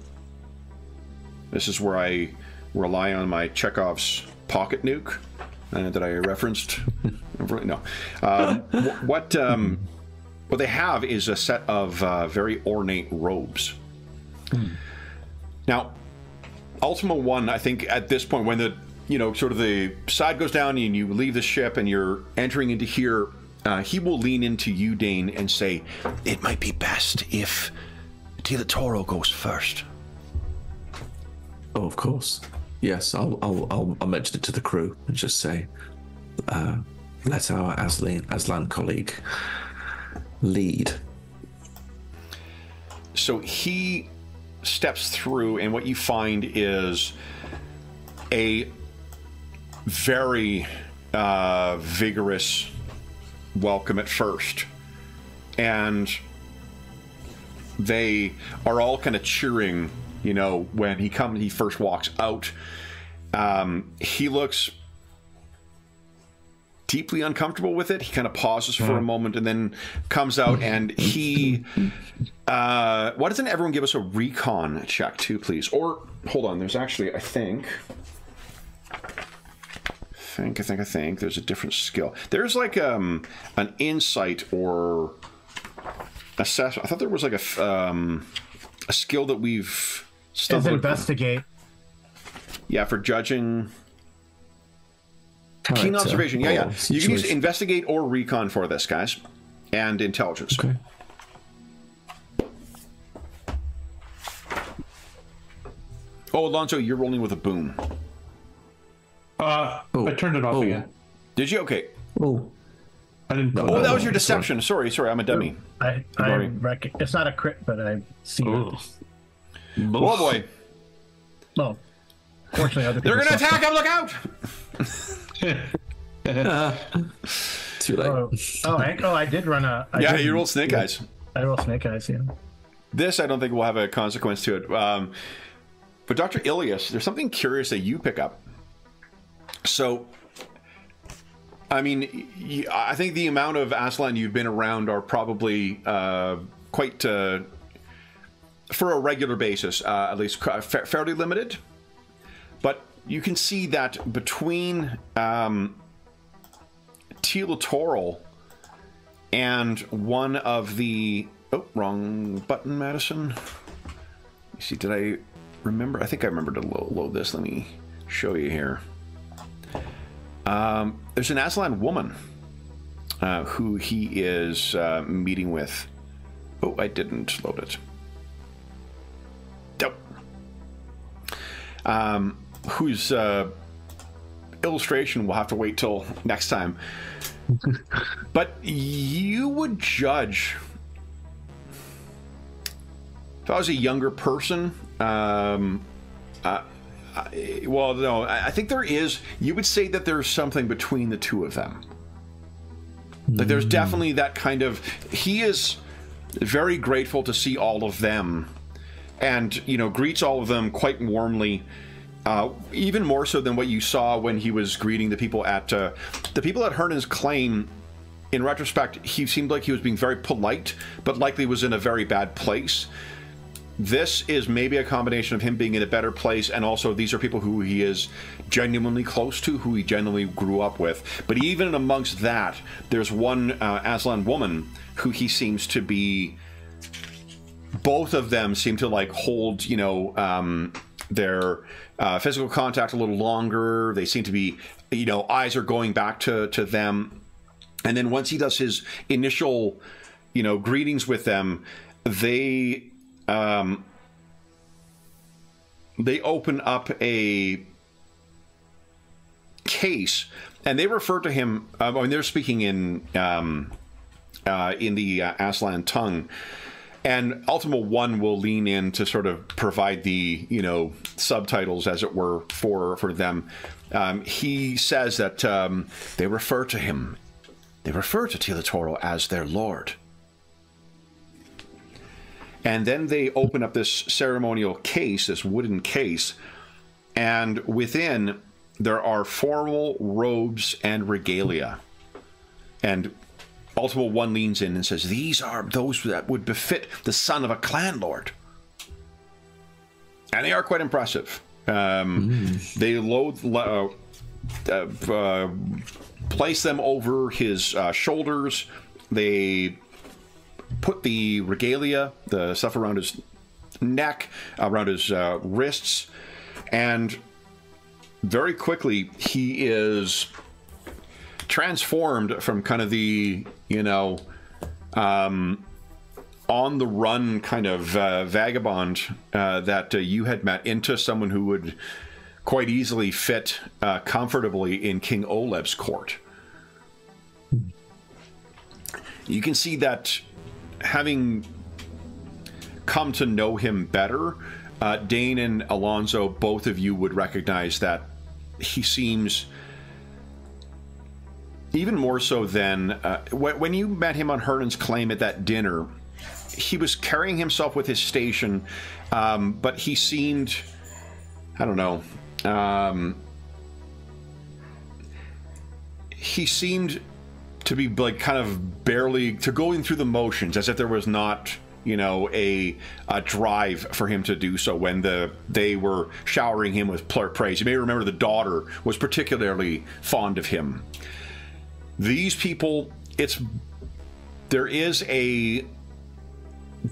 this is where I rely on my Chekhov's pocket nuke. Uh, that I referenced. No. Um, what um, what they have is a set of uh, very ornate robes. Mm. Now, Ultima One, I think at this point, when the you know sort of the side goes down and you leave the ship and you're entering into here, uh, he will lean into you, Dane, and say, "It might be best if Tealatoral goes first." Oh, of course. Yes, I'll I'll I'll, I'll mention it to the crew and just say, uh, let our Aslan Aslan colleague lead. So he steps through, and what you find is a very uh, vigorous welcome at first, and they are all kind of cheering, you know, when he comes, he first walks out. Um, he looks deeply uncomfortable with it. He kind of pauses for a moment and then comes out, and he, uh, why doesn't everyone give us a recon check too, please? Or hold on, there's actually, I think, I think, I think, I think there's a different skill. There's like, um, an insight or assess. I thought there was like a, um, a skill that we've stumbled upon. Investigate. Yeah, for judging. Character. Keen observation. Yeah, yeah. You can use investigate or recon for this, guys, and intelligence. Okay. Oh, Alonzo, you're rolling with a boom. Uh, oh. I turned it off oh. again. Did you? Okay. Oh, I didn't. No, oh, that was your deception. Sorry, sorry. I'm a dummy. I, I reckon it's not a crit, but I see. Oh, oh boy. No. Fortunately, other people. They're gonna attack him. Look out! uh, too late. Oh, oh, I, oh, I did run a. I yeah, you rolled snake eyes. I rolled snake eyes. Yeah. This I don't think will have a consequence to it. Um, but Doctor Elias, there's something curious that you pick up. So, I mean, I think the amount of Aslan you've been around are probably uh, quite, uh, for a regular basis, uh, at least fairly limited. But you can see that between um, Tealatoral and one of the... Oh, wrong button, Madison. You see, did I remember? I think I remembered to load, load this. Let me show you here. Um, there's an Aslan woman uh, who he is uh, meeting with. Oh, I didn't load it. Nope. Um, whose uh, illustration we'll have to wait till next time. But you would judge, if I was a younger person, um, uh, I, well, no, I think there is, you would say that there's something between the two of them. Like there's definitely that kind of, he is very grateful to see all of them and, you know, greets all of them quite warmly, uh, even more so than what you saw when he was greeting the people at, uh, the people at Hernan's Claim. In retrospect, he seemed like he was being very polite, but likely was in a very bad place. This is maybe a combination of him being in a better place, and also these are people who he is genuinely close to, who he genuinely grew up with. But even amongst that, there's one uh, Aslan woman who he seems to be... Both of them seem to, like, hold, you know, um, their uh, physical contact a little longer. They seem to be, you know, eyes are going back to, to them. And then once he does his initial, you know, greetings with them, they... Um, they open up a case, and they refer to him. Uh, I mean, they're speaking in um, uh, in the uh, Aslan tongue, and Ultima One will lean in to sort of provide the you know subtitles, as it were, for for them. Um, he says that um, they refer to him. They refer to Tealatoral as their lord. And then they open up this ceremonial case, this wooden case, and within there are formal robes and regalia. And Ultima One leans in and says, "These are those that would befit the son of a clan lord." And they are quite impressive. Um, mm. They load, lo uh, uh, place them over his uh, shoulders. They put the regalia, the stuff around his neck, around his uh, wrists, and very quickly he is transformed from kind of the, you know, um, on the run kind of uh, vagabond uh, that uh, you had met into someone who would quite easily fit uh, comfortably in King Oleb's court. You can see that having come to know him better, uh, Dane and Alonzo, both of you would recognize that he seems, even more so than, uh, when you met him on Hernan's Claim at that dinner, he was carrying himself with his station, um, but he seemed, I don't know, um, he seemed to be like kind of barely, to going through the motions, as if there was not, you know, a, a drive for him to do so when the they were showering him with praise. You may remember the daughter was particularly fond of him. These people, it's, there is a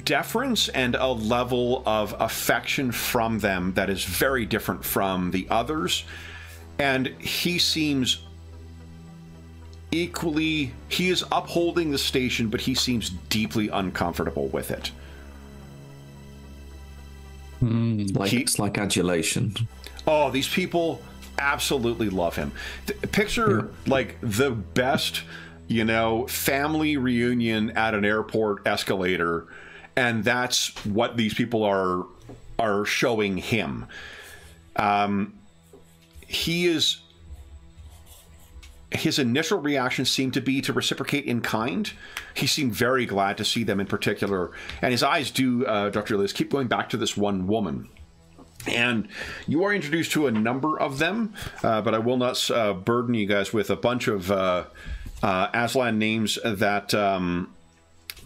deference and a level of affection from them that is very different from the others, and he seems equally, he is upholding the station, but he seems deeply uncomfortable with it. Mm, like, he, it's like adulation. Oh, these people absolutely love him. Picture, yeah, like the best, you know, family reunion at an airport escalator, and that's what these people are are showing him. Um, he is... His initial reaction seemed to be to reciprocate in kind. He seemed very glad to see them in particular. And his eyes do, uh, Doctor Elias, keep going back to this one woman. And you are introduced to a number of them, uh, but I will not uh, burden you guys with a bunch of uh, uh, Aslan names that um,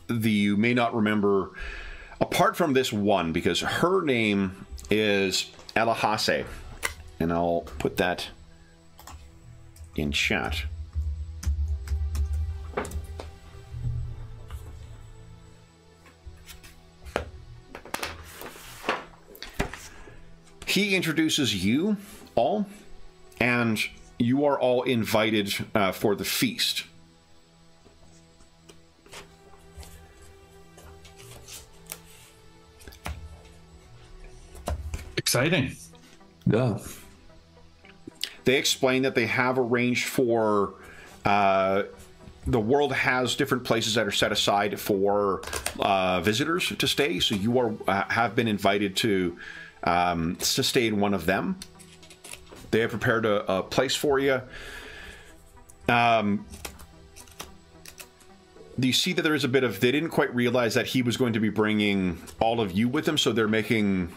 the, you may not remember, apart from this one, because her name is Elahase. And I'll put that in chat. He introduces you all, and you are all invited uh, for the feast. Exciting. Yeah. They explain that they have arranged for, uh, the world has different places that are set aside for uh, visitors to stay. So you are uh, have been invited to, um, to stay in one of them. They have prepared a, a place for you. Um, you see that there is a bit of, they didn't quite realize that he was going to be bringing all of you with him. So they're making...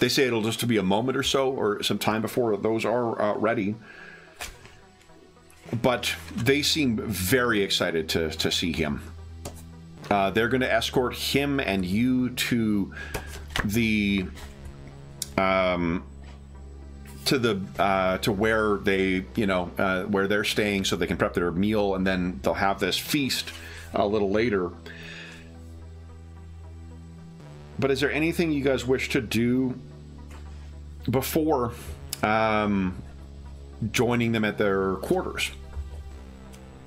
They say it'll just be a moment or so, or some time before those are uh, ready. But they seem very excited to, to see him. Uh, they're going to escort him and you to the um, to the uh, to where they, you know, uh, where they're staying, so they can prep their meal, and then they'll have this feast a little later. But is there anything you guys wish to do before um, joining them at their quarters?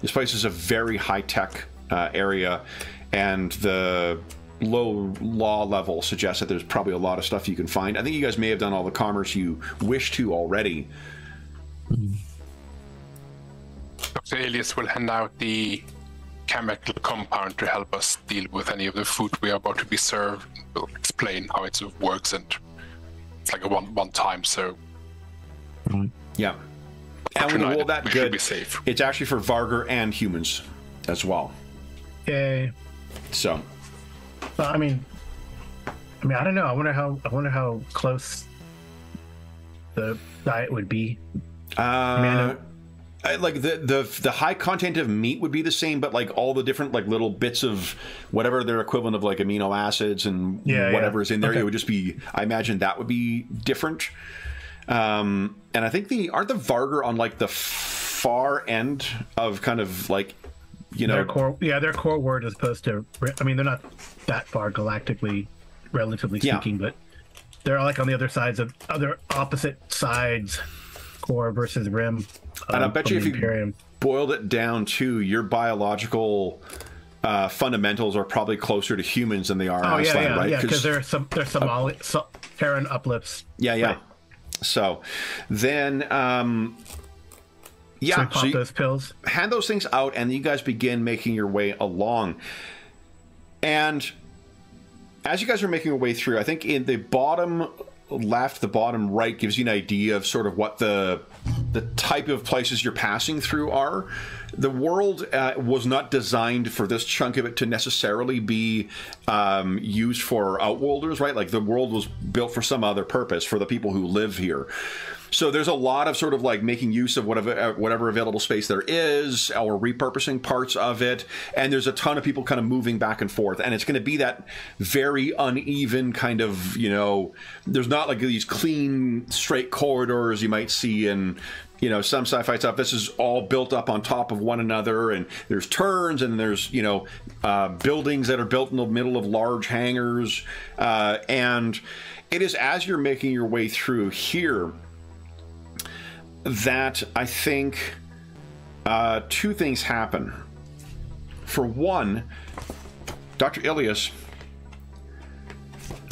This place is a very high-tech uh, area, and the low law level suggests that there's probably a lot of stuff you can find. I think you guys may have done all the commerce you wish to already. Doctor Elias will hand out the chemical compound to help us deal with any of the food we are about to be served. We'll explain how it works, and it's like a one one time, so yeah. And we roll that good. Be safe. It's actually for Vargr and humans as well. Yay! So, well, I mean, I mean, I don't know. I wonder how. I wonder how close the diet would be. Uh, I mean, I know, I, like the the the high content of meat would be the same, but like all the different like little bits of whatever their equivalent of like amino acids and yeah, whatever yeah. is in there, okay. It would just be. I imagine that would be different. Um, and I think the aren't the Vargr on like the far end of kind of like, you know, their core, yeah, their core word is supposed to. I mean, they're not that far galactically, relatively speaking, yeah. But they're like on the other sides of other opposite sides. Core versus rim. Um, and I bet you if Imperium. You boiled it down to your biological uh, fundamentals are probably closer to humans than they are. Oh, Aslan, yeah, yeah, right? Because yeah, they're some they're Somali, uh, so Terran uplifts. Yeah, yeah. Right? So then, um, yeah, so, so those pills. Hand those things out, and you guys begin making your way along. And as you guys are making your way through, I think in the bottom left, the bottom right gives you an idea of sort of what the the type of places you're passing through are. The world uh, was not designed for this chunk of it to necessarily be um, used for Outworlders, right? Like the world was built for some other purpose, for the people who live here. So there's a lot of sort of like making use of whatever whatever available space there is, or repurposing parts of it, and there's a ton of people kind of moving back and forth, and it's going to be that very uneven kind of, you know, there's not like these clean, straight corridors you might see in, you know, some sci-fi stuff. This is all built up on top of one another, and there's turns, and there's, you know, uh, buildings that are built in the middle of large hangars, uh, and it is as you're making your way through here that I think uh, two things happen. For one, Doctor Elias,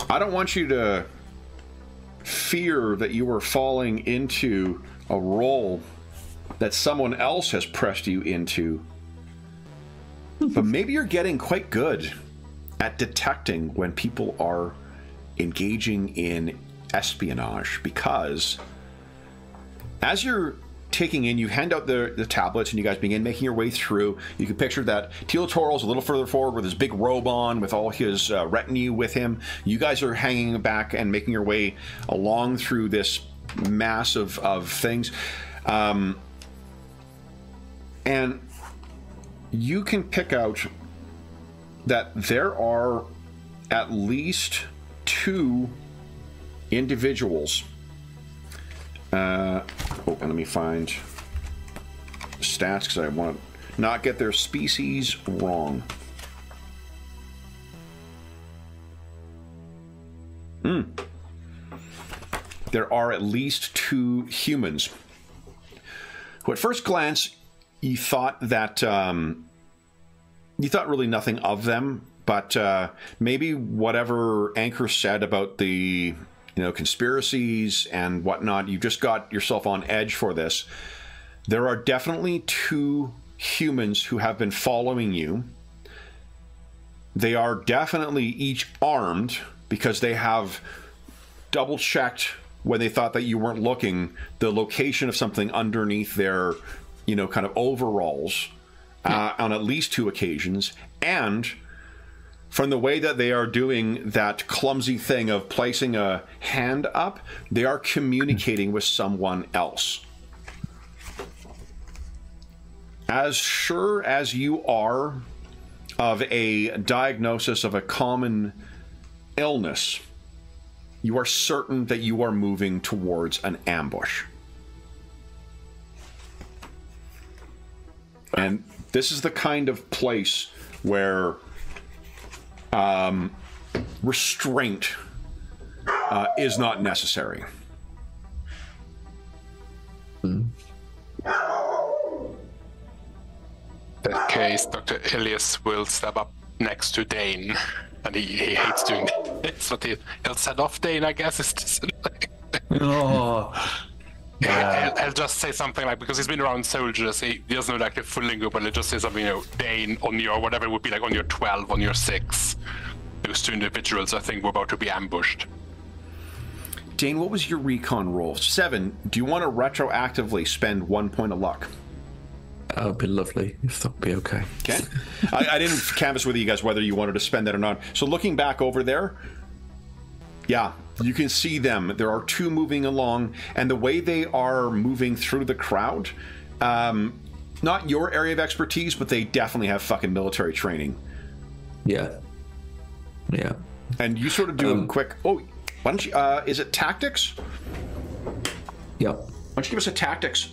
I don't want you to fear that you are falling into a role that someone else has pressed you into, but maybe you're getting quite good at detecting when people are engaging in espionage, because as you're taking in, you hand out the, the tablets, and you guys begin making your way through. You can picture that Tealatoral's a little further forward with his big robe on, with all his uh, retinue with him. You guys are hanging back and making your way along through this mass of, of things. Um, and you can pick out that there are at least two individuals. Uh, oh, and let me find stats, because I want to not get their species wrong. Mm. There are at least two humans who, at first glance, you thought that um, you thought really nothing of them, but uh, maybe whatever Anchor said about the, you know, conspiracies and whatnot, you just got yourself on edge for this. There are definitely two humans who have been following you. They are definitely each armed, because they have double-checked, when they thought that you weren't looking, the location of something underneath their, you know, kind of overalls uh, on at least two occasions. And from the way that they are doing that clumsy thing of placing a hand up, they are communicating with someone else. As sure as you are of a diagnosis of a common illness, you are certain that you are moving towards an ambush. And this is the kind of place where Um, restraint uh, is not necessary. Mm. In that case, Doctor Elias will step up next to Dane, and he, he hates doing that. That's what he, he'll set off Dane, I guess. It's just like, oh. Yeah. I'll, I'll just say something like, because he's been around soldiers, he doesn't know like the full lingo, but he'll just say something, you know, Dane on your, whatever it would be, like on your twelve, on your six. Those two individuals, I think, were about to be ambushed. Dane, what was your recon roll? Seven. Do you want to retroactively spend one point of luck? That would be lovely, if that would be okay. Okay. I, I didn't canvas with you guys whether you wanted to spend that or not. So looking back over there, yeah, you can see them. There are two moving along, and the way they are moving through the crowd, um, not your area of expertise, but they definitely have fucking military training. Yeah. Yeah. And you sort of do um, a quick, oh, why don't you, uh, is it tactics? Yeah. Why don't you give us a tactics?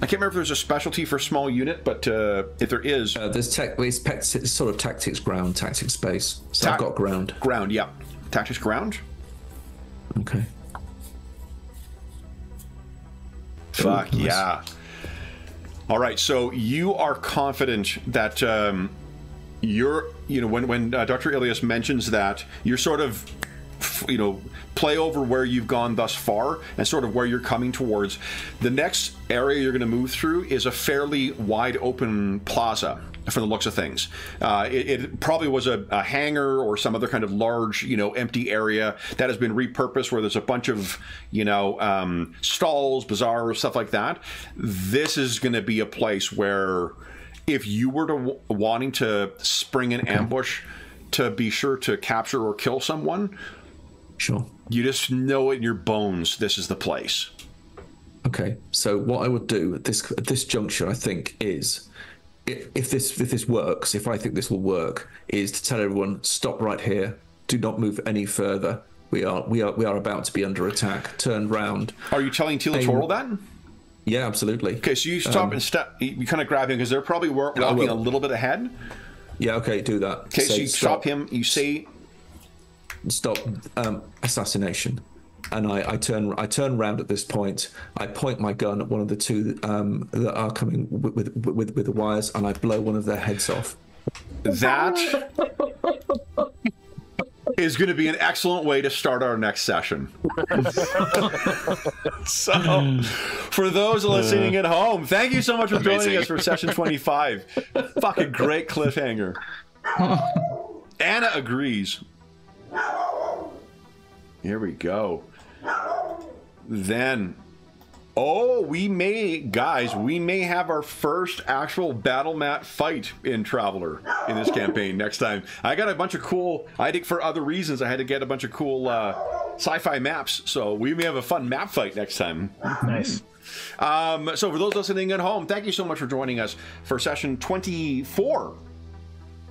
I can't remember if there's a specialty for small unit, but uh, if there is. Uh, there's tech, it's, it's sort of tactics ground, tactics space. So Ta- I've got ground. Ground, yeah. Tactics ground. Okay. Fuck, ooh, nice. Yeah. All right, so you are confident that um, you're, you know, when when uh, Doctor Elias mentions that, you're sort of you know, play over where you've gone thus far and sort of where you're coming towards. The next area you're going to move through is a fairly wide open plaza, from the looks of things. Uh, it, it probably was a, a hangar or some other kind of large, you know, empty area that has been repurposed, where there's a bunch of, you know, um, stalls, bazaars, stuff like that. This is going to be a place where, if you were to w wanting to spring an okay. ambush to be sure to capture or kill someone, sure, you just know in your bones this is the place. Okay, so what I would do at this at this juncture, I think, is if, if this if this works, if I think this will work, is to tell everyone, stop right here, do not move any further. We are we are we are about to be under attack. Turn round. Are you telling Tealatoral that? Yeah, absolutely. Okay, so you stop um, and step. You kind of grab him because they're probably walking a little bit ahead. Yeah, okay, do that. Okay, say, so you stop. stop him. You say, "Stop um, assassination," and I, I turn. I turn round at this point. I point my gun at one of the two um, that are coming with, with with with the wires, and I blow one of their heads off. That is going to be an excellent way to start our next session. So, for those listening at home, thank you so much for Amazing. joining us for session twenty-five. Fucking great cliffhanger. Anna agrees. Here we go. Then, oh, we may, guys, we may have our first actual battle mat fight in Traveller in this campaign next time. I got a bunch of cool, I think for other reasons, I had to get a bunch of cool uh, sci-fi maps, so we may have a fun map fight next time. Nice. Um, so for those listening at home, thank you so much for joining us for session twenty-four.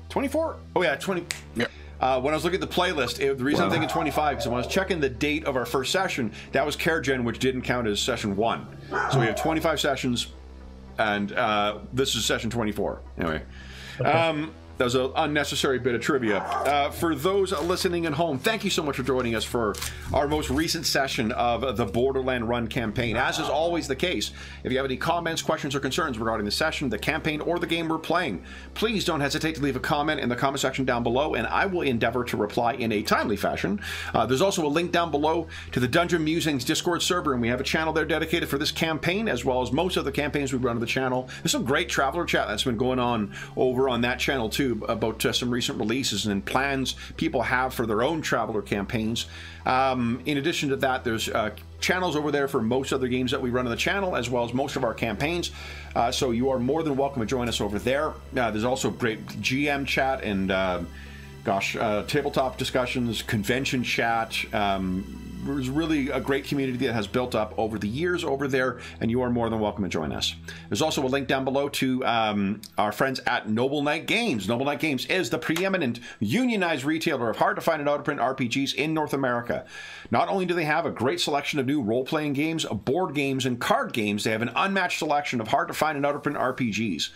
twenty-four? Oh yeah, twenty. Yeah. Uh, when I was looking at the playlist, it, the reason wow. I'm thinking twenty-five is when I was checking the date of our first session, that was Care Gen, which didn't count as session one. So we have twenty-five sessions, and uh, this is session twenty-four. Anyway, okay. um, that was an unnecessary bit of trivia. Uh, for those listening at home, thank you so much for joining us for our most recent session of the Borderland Run campaign. As is always the case, if you have any comments, questions, or concerns regarding the session, the campaign, or the game we're playing, please don't hesitate to leave a comment in the comment section down below, and I will endeavor to reply in a timely fashion. Uh, there's also a link down below to the Dungeon Musings Discord server, and we have a channel there dedicated for this campaign, as well as most of the campaigns we run on the channel. There's some great Traveller chat that's been going on over on that channel, too, about uh, some recent releases and plans people have for their own Traveller campaigns. Um, in addition to that, there's uh, channels over there for most other games that we run on the channel, as well as most of our campaigns. Uh, so you are more than welcome to join us over there. Uh, there's also great G M chat and, uh, gosh, uh, tabletop discussions, convention chat. Um, There's really a great community that has built up over the years over there, and you are more than welcome to join us. There's also a link down below to um, our friends at Noble Knight Games. Noble Knight Games is the preeminent unionized retailer of hard-to-find and out-of-print R P Gs in North America. Not only do they have a great selection of new role-playing games, board games, and card games, they have an unmatched selection of hard-to-find and out-of-print R P Gs.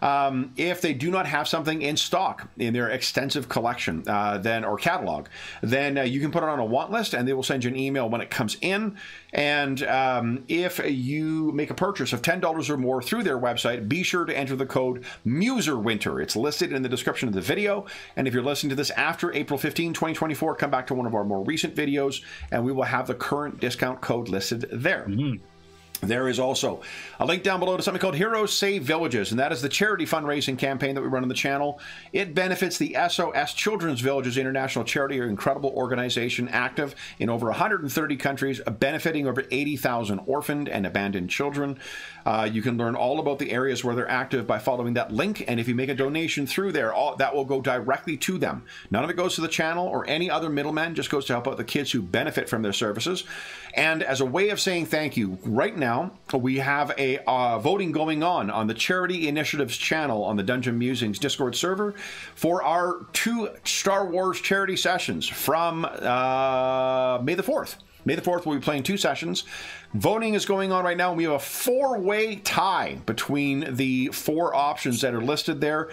Um, if they do not have something in stock in their extensive collection uh, then or catalog, then uh, you can put it on a want list, and they will send you an email when it comes in. And um, if you make a purchase of ten dollars or more through their website, be sure to enter the code MUSERWINTER. It's listed in the description of the video. And if you're listening to this after April fifteenth twenty twenty-four, come back to one of our more recent videos, and we will have the current discount code listed there. Mm-hmm. There is also a link down below to something called Heroes Save Villages, and that is the charity fundraising campaign that we run on the channel. It benefits the S O S Children's Villages International Charity, an incredible organization active in over one hundred thirty countries, benefiting over eighty thousand orphaned and abandoned children. Uh, you can learn all about the areas where they're active by following that link, and if you make a donation through there, all, that will go directly to them. None of it goes to the channel or any other middleman, just goes to help out the kids who benefit from their services. And as a way of saying thank you, right now, Now, we have a uh, voting going on on the Charity Initiatives channel on the Dungeon Musings Discord server for our two Star Wars charity sessions from uh, May the fourth. May the fourth, we'll be playing two sessions. Voting is going on right now, and we have a four-way tie between the four options that are listed there.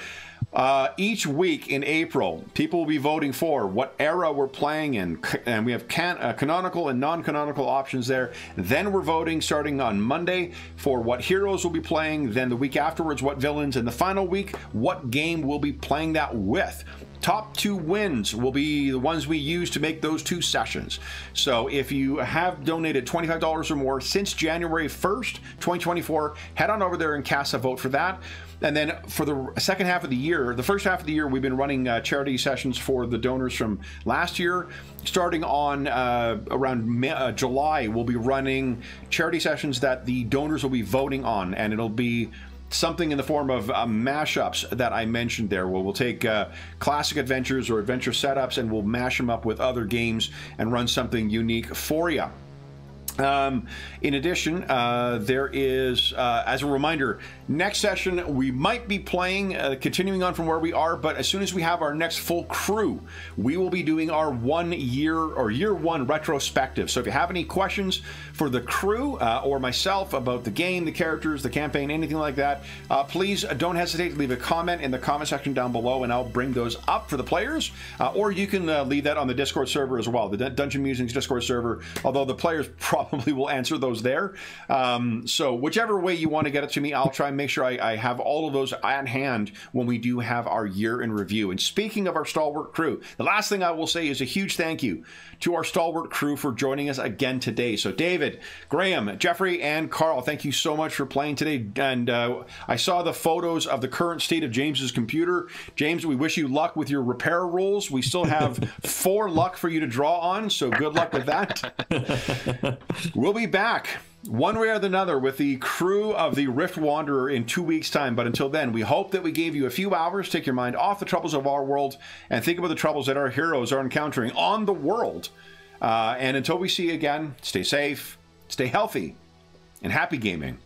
Uh, each week in April, people will be voting for what era we're playing in, and we have can uh, canonical and non-canonical options there. Then we're voting starting on Monday for what heroes we'll be playing, then the week afterwards, what villains, and the final week, what game we'll be playing that with. top two wins will be the ones we use to make those two sessions. So if you have donated twenty-five dollars or more since January first, twenty twenty-four, head on over there and cast a vote for that. And then for the second half of the year, the first half of the year, we've been running uh, charity sessions for the donors from last year. Starting on uh, around May, uh, July, we'll be running charity sessions that the donors will be voting on, and it'll be something in the form of uh, mashups that I mentioned there, where we'll take uh, classic adventures or adventure setups and we'll mash them up with other games and run something unique for you. Um, in addition, uh, there is, uh, as a reminder, next session we might be playing, uh, continuing on from where we are, but as soon as we have our next full crew, we will be doing our one year or year one retrospective. So if you have any questions for the crew uh, or myself about the game, the characters, the campaign, anything like that, uh, please don't hesitate to leave a comment in the comment section down below, and I'll bring those up for the players, uh, or you can uh, leave that on the Discord server as well, the D- Dungeon Musings Discord server, although the players probably Probably will answer those there. Um, so whichever way you want to get it to me, I'll try and make sure I, I have all of those at hand when we do have our year in review. And speaking of our stalwart crew, the last thing I will say is a huge thank you to our stalwart crew for joining us again today. So David, Graham, Jeffrey, and Carl, thank you so much for playing today. And uh, I saw the photos of the current state of James's computer. James, we wish you luck with your repair rolls. We still have four luck for you to draw on, so good luck with that. We'll be back one way or another with the crew of the Rift Wanderer in two weeks' time. But until then, we hope that we gave you a few hours. Take your mind off the troubles of our world and think about the troubles that our heroes are encountering on the world. Uh, and until we see you again, stay safe, stay healthy, and happy gaming.